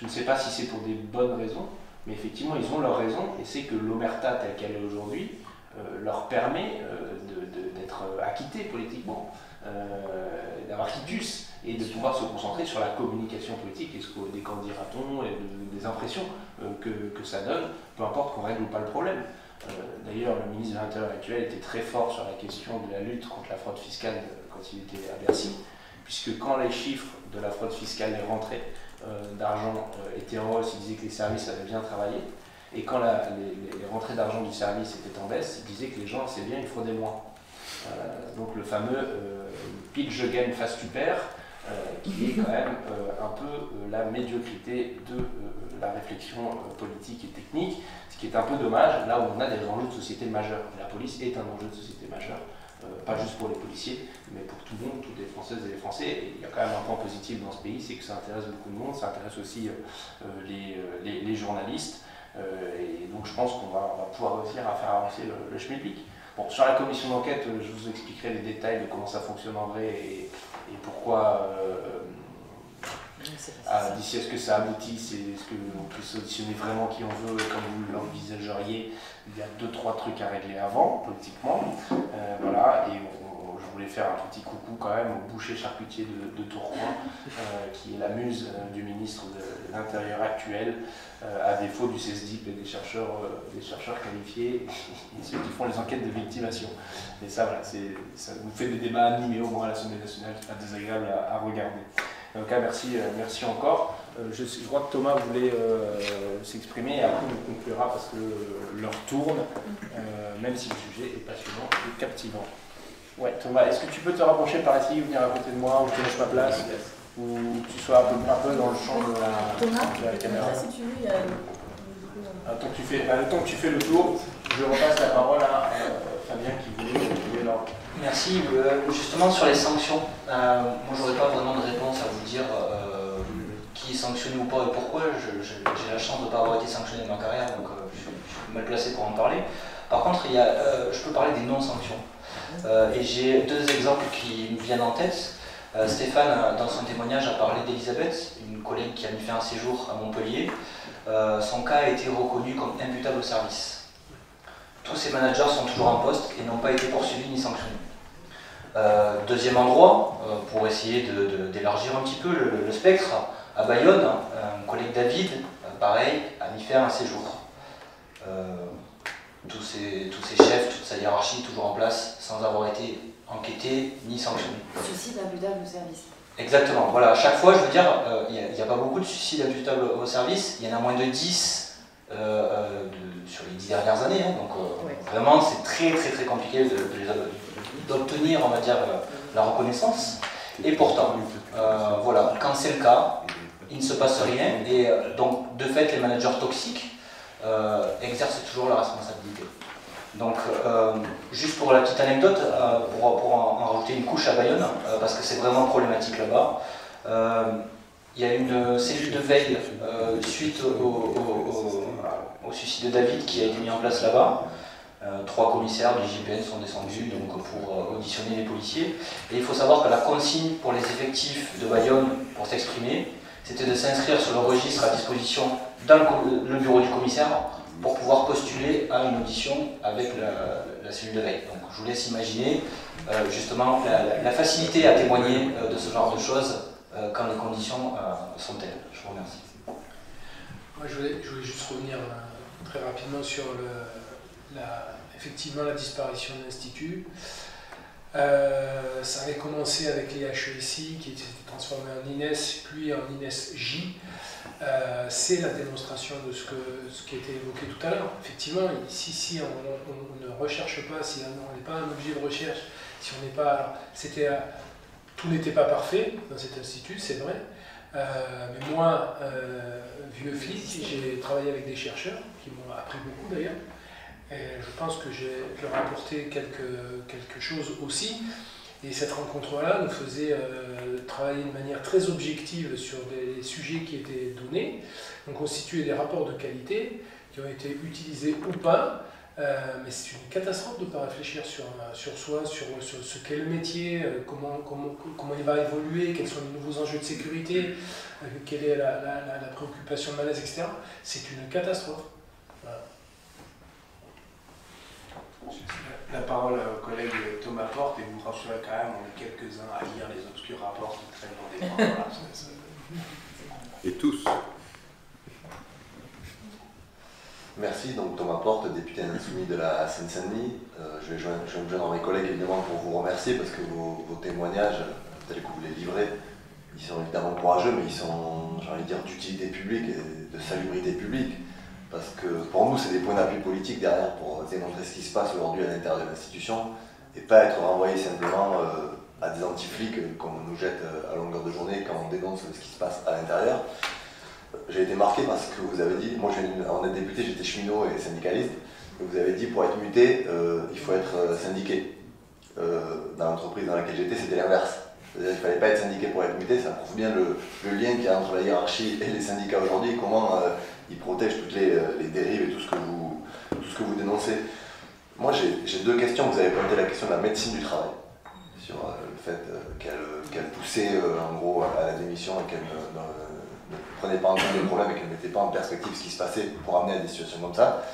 je ne sais pas si c'est pour des bonnes raisons, mais effectivement, ils ont leurs raisons. Et c'est que l'Omerta, telle qu'elle est aujourd'hui, leur permet d'être acquittés politiquement, d'avoir quitus et de pouvoir se concentrer sur la communication politique et des candidats-t-on et des impressions que ça donne, peu importe qu'on règle ou pas le problème. D'ailleurs, le ministre de l'Intérieur actuel était très fort sur la question de la lutte contre la fraude fiscale quand il était à Bercy, puisque quand les chiffres de la fraude fiscale, les rentrées d'argent étaient en hausse, il disait que les services avaient bien travaillé, et quand les rentrées d'argent du service étaient en baisse, il disait que les gens savaient bien, ils fraudaient moins. Donc le fameux « pile je gagne, face tu perds », qui est quand même un peu la médiocrité de la réflexion politique et technique, ce qui est un peu dommage, là où on a des enjeux de société majeurs. La police est un enjeu de société majeur, pas juste pour les policiers, mais pour tout le monde, toutes les Françaises et les Français. Et il y a quand même un point positif dans ce pays, c'est que ça intéresse beaucoup de monde, ça intéresse aussi les journalistes, et donc je pense qu'on va pouvoir réussir à faire avancer le schmilblick. Bon, sur la commission d'enquête, je vous expliquerai les détails de comment ça fonctionne en vrai et pourquoi, d'ici à ce que ça aboutisse et est-ce qu'on puisse auditionner vraiment qui on veut comme vous l'envisageriez. Il y a 2-3 trucs à régler avant, politiquement. Voilà, et je voulais faire un petit coucou quand même au boucher charcutier de Tourcoing, qui est la muse du ministre de l'Intérieur actuel, à défaut du CESDIP et des chercheurs qualifiés, et ceux qui font les enquêtes de victimation. Et ça, voilà, ça vous fait des débats animés au moins à l'Assemblée nationale, c'est pas désagréable à regarder. Donc, merci encore. Je crois que Thomas voulait s'exprimer et après on conclura parce que l'heure tourne, même si le sujet est passionnant et captivant. Ouais, Thomas, est-ce que tu peux te rapprocher par ici ou venir à côté de moi, ou que je lâche ma place, ou que tu sois un peu dans le champ de la caméra. Thomas, si tu veux, le temps que tu fais le tour, je repasse la parole à Fabien qui voulait l'ordre. Merci. Justement, sur les sanctions, moi j'aurais pas vraiment de réponse à vous dire qui est sanctionné ou pas et pourquoi. J'ai la chance de ne pas avoir été sanctionné dans ma carrière, donc je suis mal placé pour en parler. Par contre, je peux parler des non-sanctions. Et j'ai deux exemples qui me viennent en tête. Stéphane, dans son témoignage, a parlé d'Elisabeth, une collègue qui a fait un séjour à Montpellier. Son cas a été reconnu comme imputable au service. Tous ses managers sont toujours en poste et n'ont pas été poursuivis ni sanctionnés. Deuxième endroit, pour essayer d'élargir un petit peu le spectre, à Bayonne, un collègue David, pareil, a mis faire un séjour. tous ces chefs, toute sa hiérarchie, toujours en place, sans avoir été enquêté ni sanctionné. Suicide imputable au service. Exactement, voilà, à chaque fois, je veux dire, il n'y a pas beaucoup de suicides imputables au service, il y en a moins de 10 sur les 10 dernières années, hein, donc ouais. Vraiment, c'est très compliqué d'obtenir, on va dire, la reconnaissance, et pourtant, voilà, quand c'est le cas, il ne se passe rien, et donc, de fait, les managers toxiques exercent toujours la responsabilité. Donc, juste pour la petite anecdote, pour en rajouter une couche à Bayonne, parce que c'est vraiment problématique là-bas, il y a une cellule de veille suite au suicide de David qui a été mise en place là-bas. 3 commissaires de l'IGPN sont descendus donc, pour auditionner les policiers. Et il faut savoir que la consigne pour les effectifs de Bayonne pour s'exprimer, c'était de s'inscrire sur le registre à disposition dans le bureau du commissaire, pour pouvoir postuler à une audition avec la cellule de veille. Donc je vous laisse imaginer justement la facilité à témoigner de ce genre de choses quand les conditions sont telles. Je vous remercie. Moi, je voulais juste revenir très rapidement sur effectivement la disparition de l'Institut. Ça avait commencé avec les HESI qui étaient transformés en INES, puis en INES-J. C'est la démonstration de ce qui a été évoqué tout à l'heure. Effectivement, ici, si on ne recherche pas, si on n'est pas un objet de recherche, si on n'est pas... tout n'était pas parfait dans cet institut, c'est vrai. Mais moi, vieux flic, j'ai travaillé avec des chercheurs, qui m'ont appris beaucoup d'ailleurs. Et je pense que j'ai leur apporté quelque chose aussi. Et cette rencontre-là nous faisait travailler de manière très objective sur des sujets qui étaient donnés. On constituait des rapports de qualité qui ont été utilisés ou pas. Mais c'est une catastrophe de ne pas réfléchir sur soi, sur ce qu'est le métier, comment il va évoluer, quels sont les nouveaux enjeux de sécurité, quelle est la préoccupation de malaise, etc. C'est une catastrophe. Voilà. La parole au collègue Thomas Porte, et vous rassurez quand même, on est quelques-uns à lire les obscurs rapports qui traînent dans des grands voilà, et tous. Merci, donc Thomas Porte, député insoumis de la Seine-Saint-Denis. Je vais me joindre à mes collègues évidemment pour vous remercier parce que vos témoignages, tels que vous les livrez, ils sont évidemment courageux, mais ils sont, j'ai envie de dire, d'utilité publique et de salubrité publique. Parce que pour nous, c'est des points d'appui politiques derrière pour démontrer ce qui se passe aujourd'hui à l'intérieur de l'institution et pas être renvoyé simplement à des anti-flics qu'on nous jette à longueur de journée quand on dénonce ce qui se passe à l'intérieur. J'ai été marqué par ce que vous avez dit. Moi, en être député, j'étais cheminot et syndicaliste. Et vous avez dit pour être muté, il faut être syndiqué. Dans l'entreprise dans laquelle j'étais, c'était l'inverse. C'est-à-dire qu'il ne fallait pas être syndiqué pour être muté. Ça prouve bien le lien qu'il y a entre la hiérarchie et les syndicats aujourd'hui. Comment ils protègent toutes les dérives et tout ce que vous dénoncez. Moi, j'ai deux questions. Vous avez pointé la question de la médecine du travail, sur le fait qu'elle poussait en gros à la démission et qu'elle ne prenait pas en compte les problèmes et qu'elle ne mettait pas en perspective ce qui se passait pour amener à des situations comme ça.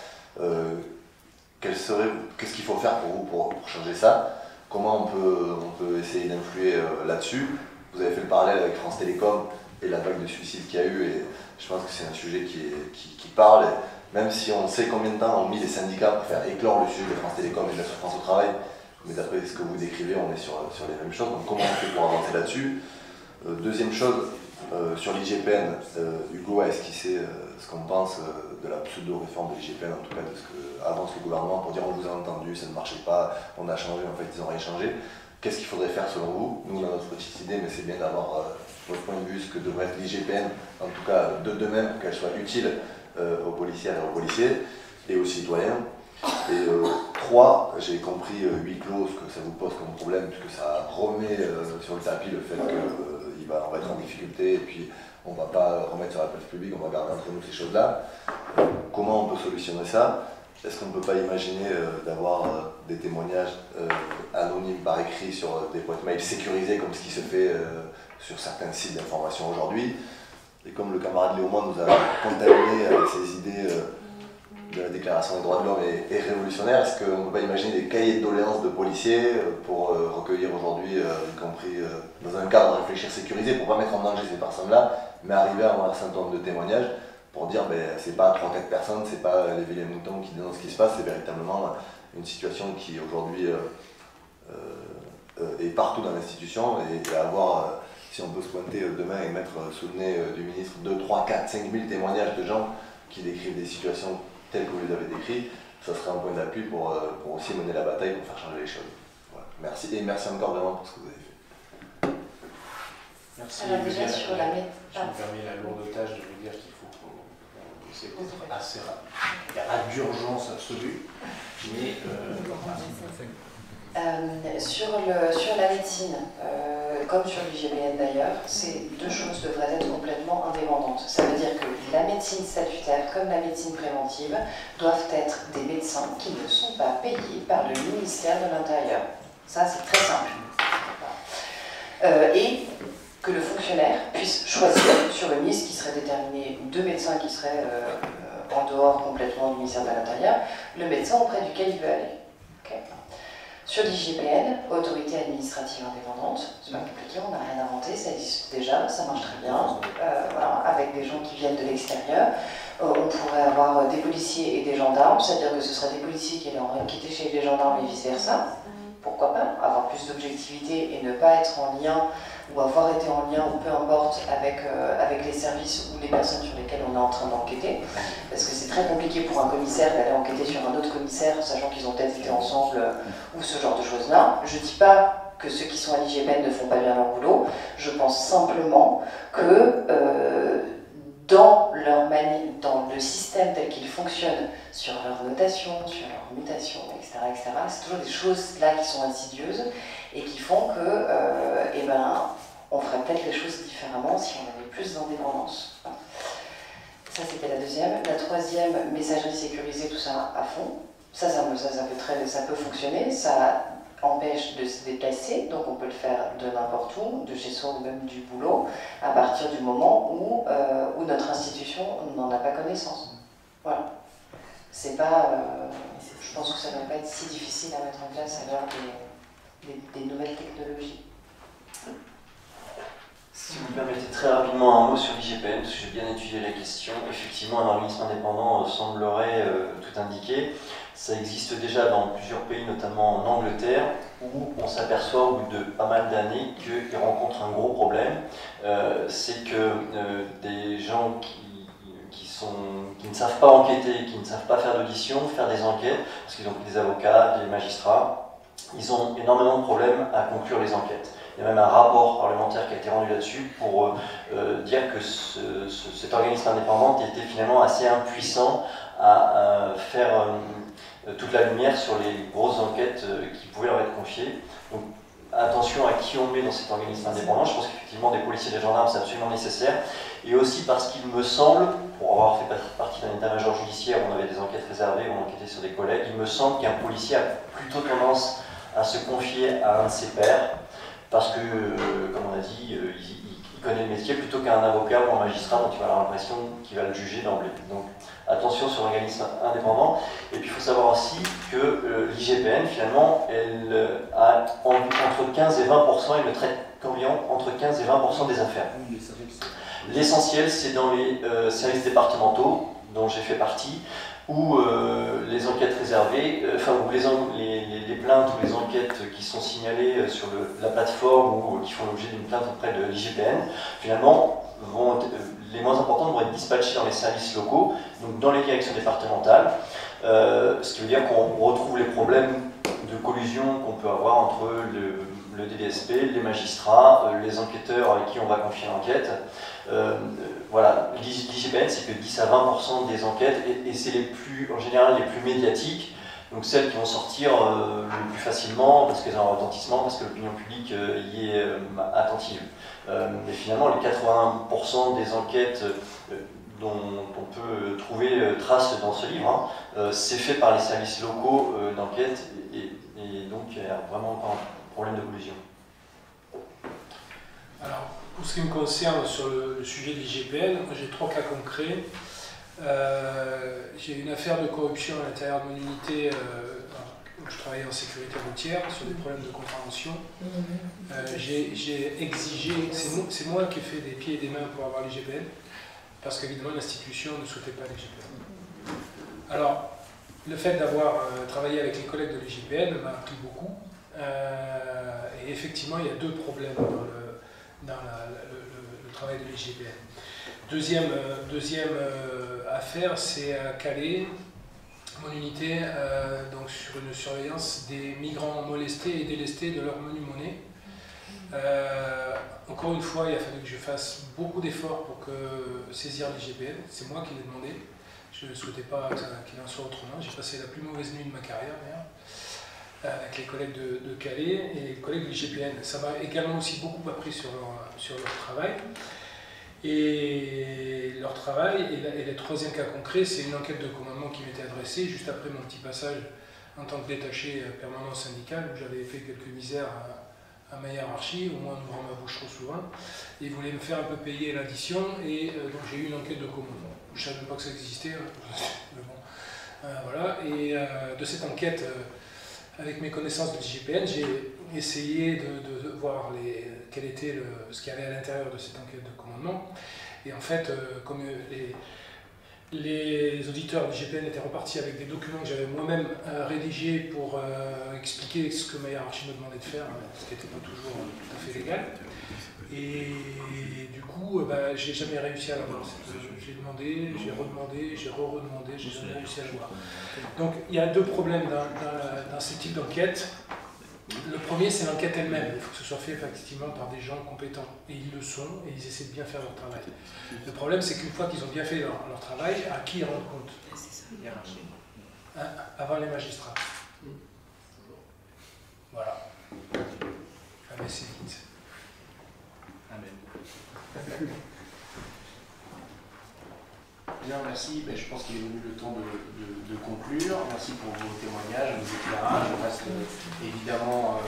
Qu'est-ce qu'il faut faire pour vous pour changer ça? Comment on peut essayer d'influer là-dessus? Vous avez fait le parallèle avec France Télécom et la vague de suicide qu'il y a eu, et je pense que c'est un sujet qui parle. Même si on sait combien de temps ont mis les syndicats pour faire éclore le sujet de France Télécom et de la souffrance au travail, mais d'après ce que vous décrivez, on est sur les mêmes choses. Donc comment on fait pour avancer là-dessus? Deuxième chose, sur l'IGPN, Hugo a esquissé ce qu'on pense de la pseudo-réforme de l'IGPN, en tout cas de ce que avance le gouvernement pour dire on vous a entendu, ça ne marchait pas, on a changé, en fait ils n'ont rien changé. Qu'est-ce qu'il faudrait faire selon vous? Nous, on a notre petite idée, mais c'est bien d'avoir votre point de vue, ce que devrait être l'IGPN, en tout cas de demain, pour qu'elle soit utile aux policières et aux policiers, et aux citoyens. Et trois, j'ai compris huis clos, ce que ça vous pose comme problème, puisque ça remet sur le tapis le fait qu'on va être en difficulté, et puis on ne va pas remettre sur la place publique, on va garder entre nous ces choses-là. Comment on peut solutionner ça? Est-ce qu'on ne peut pas imaginer d'avoir des témoignages anonymes par écrit sur des boîtes mail sécurisées comme ce qui se fait sur certains sites d'information aujourd'hui? Et comme le camarade Léomand nous a contaminé avec ses idées de la Déclaration des droits de l'homme et révolutionnaire, est-ce qu'on ne peut pas imaginer des cahiers de doléances de policiers pour recueillir aujourd'hui, y compris dans un cadre de réfléchir sécurisé, pour ne pas mettre en danger ces personnes-là, mais arriver à avoir un certain nombre de témoignages pour dire ben, c'est pas 3-4 personnes, c'est pas les villes et moutons qui dénoncent ce qui se passe, c'est véritablement une situation qui aujourd'hui est partout dans l'institution et à avoir, si on peut se pointer demain et mettre sous le nez du ministre 2, 3, 4, 5 000 témoignages de gens qui décrivent des situations telles que vous les avez décrites, ça serait un point d'appui pour aussi mener la bataille, pour faire changer les choses. Voilà. Merci et merci encore vraiment pour ce que vous avez fait. Merci. Alors, déjà, sur la je me permets la lourde tâche de vous dire qu'il faut essayer d'être assez rapide. Il n'y a pas d'urgence absolue, mais... sur la médecine, comme sur l'IGPN d'ailleurs, ces deux choses devraient être complètement indépendantes. Ça veut dire que la médecine statutaire comme la médecine préventive doivent être des médecins qui ne sont pas payés par le ministère de l'Intérieur. Ça, c'est très simple. Et que le fonctionnaire puisse choisir sur une liste qui serait déterminée, deux médecins qui seraient en dehors complètement du ministère de l'Intérieur, le médecin auprès duquel il veut aller. Okay. Sur l'IGPN, autorité administrative indépendante, c'est pas compliqué, on n'a rien inventé, ça existe déjà, ça marche très bien, voilà, avec des gens qui viennent de l'extérieur. On pourrait avoir des policiers et des gendarmes, c'est-à-dire que ce seraient des policiers qui étaient chez les gendarmes et vice-versa. Pourquoi pas avoir plus d'objectivité et ne pas être en lien, ou avoir été en lien, ou peu importe, avec, avec les services ou les personnes sur lesquelles on est en train d'enquêter. Parce que c'est très compliqué pour un commissaire d'aller enquêter sur un autre commissaire, sachant qu'ils ont peut-être été ensemble, ou ce genre de choses-là. Je ne dis pas que ceux qui sont à l'IGPN ne font pas bien leur boulot, je pense simplement que dans le système tel qu'il fonctionne, sur leur notation, sur leur mutation, etc., c'est toujours des choses là qui sont insidieuses et qui font que, eh ben, on ferait peut-être les choses différemment si on avait plus d'indépendance. Ça, c'était la deuxième. La troisième, messagerie sécurisée, tout ça à fond. Ça peut fonctionner, ça empêche de se déplacer, donc on peut le faire de n'importe où, de chez soi ou même du boulot, à partir du moment où, notre institution n'en a pas connaissance. Voilà. C'est pas... je pense que ça ne va pas être si difficile à mettre en place à l'heure des nouvelles technologies. Si vous me permettez très rapidement un mot sur l'IGPN, parce que j'ai bien étudié la question, effectivement un organisme indépendant semblerait tout indiquer. Ça existe déjà dans plusieurs pays, notamment en Angleterre, où on s'aperçoit au bout de pas mal d'années qu'ils rencontrent un gros problème. C'est que des gens qui ne savent pas enquêter, qui ne savent pas faire d'audition, faire des enquêtes, parce qu'ils ont pris des avocats, des magistrats, ils ont énormément de problèmes à conclure les enquêtes. Il y a même un rapport parlementaire qui a été rendu là-dessus pour dire que cet organisme indépendant était finalement assez impuissant à faire toute la lumière sur les grosses enquêtes qui pouvaient leur être confiées. Donc attention à qui on met dans cet organisme indépendant. Je pense qu'effectivement des policiers et des gendarmes c'est absolument nécessaire. Et aussi parce qu'il me semble, pour avoir fait partie d'un état-major judiciaire où on avait des enquêtes réservées, où on enquêtait sur des collègues, il me semble qu'un policier a plutôt tendance à se confier à un de ses pairs. Parce que, comme on a dit, il connaît le métier plutôt qu'un avocat ou un magistrat dont tu vas avoir l'impression qu'il va le juger d'emblée. Donc attention sur l'organisme indépendant. Et puis il faut savoir aussi que l'IGPN, finalement, elle a entre 15 et 20%, elle ne traite qu'entre 15 et 20% des affaires. L'essentiel, c'est dans les services départementaux, dont j'ai fait partie, où les enquêtes réservées, enfin où les plaintes ou les enquêtes qui sont signalées sur la plateforme ou qui font l'objet d'une plainte auprès de l'IGPN, finalement, les moins importantes vont être dispatchées dans les services locaux, donc dans les directions départementales, ce qui veut dire qu'on retrouve les problèmes de collusion qu'on peut avoir entre le DDSP, les magistrats, les enquêteurs avec qui on va confier l'enquête. Voilà, l'IGPN c'est que 10 à 20% des enquêtes et c'est en général les plus médiatiques, donc celles qui vont sortir le plus facilement parce qu'elles ont un retentissement, parce que l'opinion publique y est attentive. Mais finalement les 80% des enquêtes dont on peut trouver trace dans ce livre, hein, c'est fait par les services locaux d'enquête et donc il n'y a vraiment pas un problème de collusion. Alors, pour ce qui me concerne sur le sujet de l'IGPN, j'ai 3 cas concrets. J'ai une affaire de corruption à l'intérieur de mon unité où je travaillais en sécurité routière sur des problèmes de contravention. J'ai exigé, c'est moi qui ai fait des pieds et des mains pour avoir l'IGPN, parce qu'évidemment l'institution ne souhaitait pas l'IGPN. Alors, le fait d'avoir travaillé avec les collègues de l'IGPN m'a appris beaucoup. Et effectivement, il y a deux problèmes dans le travail de l'IGPN. Deuxième affaire, c'est à Calais, mon unité, donc sur une surveillance des migrants molestés et délestés de leur menu monnaie. Encore une fois, il a fallu que je fasse beaucoup d'efforts pour que saisir l'IGPN. C'est moi qui l'ai demandé. Je ne souhaitais pas qu'il en soit autrement. J'ai passé la plus mauvaise nuit de ma carrière, d'ailleurs, avec les collègues de Calais et les collègues de l'IGPN. Ça m'a également aussi beaucoup appris sur leur travail. Et leur travail, et le troisième cas concret, c'est une enquête de commandement qui m'était adressée juste après mon petit passage en tant que détaché permanent syndical, où j'avais fait quelques misères à ma hiérarchie, au moins en ouvrant ma bouche trop souvent. Ils voulaient me faire un peu payer l'addition, et donc j'ai eu une enquête de commandement. Je ne savais pas que ça existait, mais bon. Voilà. Et de cette enquête, avec mes connaissances de l'IGPN, j'ai essayé de voir quel était ce qu'il y avait à l'intérieur de cette enquête de commandement. Et en fait, comme les auditeurs de l'IGPN étaient repartis avec des documents que j'avais moi-même rédigés pour expliquer ce que ma hiérarchie me demandait de faire, ce qui n'était pas toujours tout à fait légal. Et du coup, j'ai jamais réussi à l'avoir. J'ai demandé, j'ai redemandé, j'ai redemandé, j'ai jamais réussi à l'avoir. Donc il y a deux problèmes dans ce type d'enquête. Le premier, c'est l'enquête elle-même. Il faut que ce soit fait effectivement par des gens compétents. Et ils le sont, et ils essaient de bien faire leur travail. Le problème, c'est qu'une fois qu'ils ont bien fait leur travail, à qui ils rendent compte? Hein? Avant les magistrats. Voilà. Ah, mais c'est vite. Amen. Bien, merci. Ben, je pense qu'il est venu le temps de conclure. Merci pour vos témoignages, vos éclairages. On reste évidemment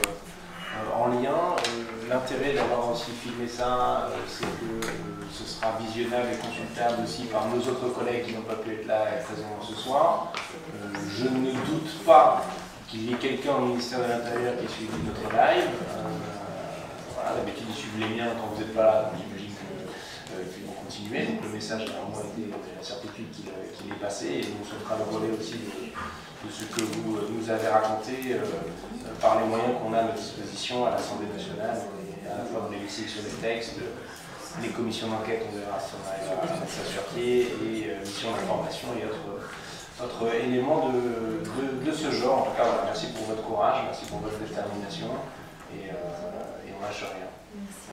en lien. L'intérêt d'avoir aussi filmé ça, c'est que ce sera visionnable et consultable aussi par nos autres collègues qui n'ont pas pu être là et présents ce soir. Je ne doute pas qu'il y ait quelqu'un au ministère de l'Intérieur qui ait suivi notre live. Voilà, d'habitude ils suivent les miens quand vous n'êtes pas là, donc j'imagine qu'ils vont continuer. Donc le message a vraiment été la certitude qu'il est passé, et on souhaitera le relais aussi de ce que vous nous avez raconté par les moyens qu'on a à notre disposition à l'Assemblée nationale, et à la fois dans les lycées sur les textes, les commissions d'enquête, on verra si on arrive à mettre ça sur pied, et missions d'information et autres éléments de ce genre. En tout cas, voilà, merci pour votre courage, merci pour votre détermination. Et on lâche rien. Merci.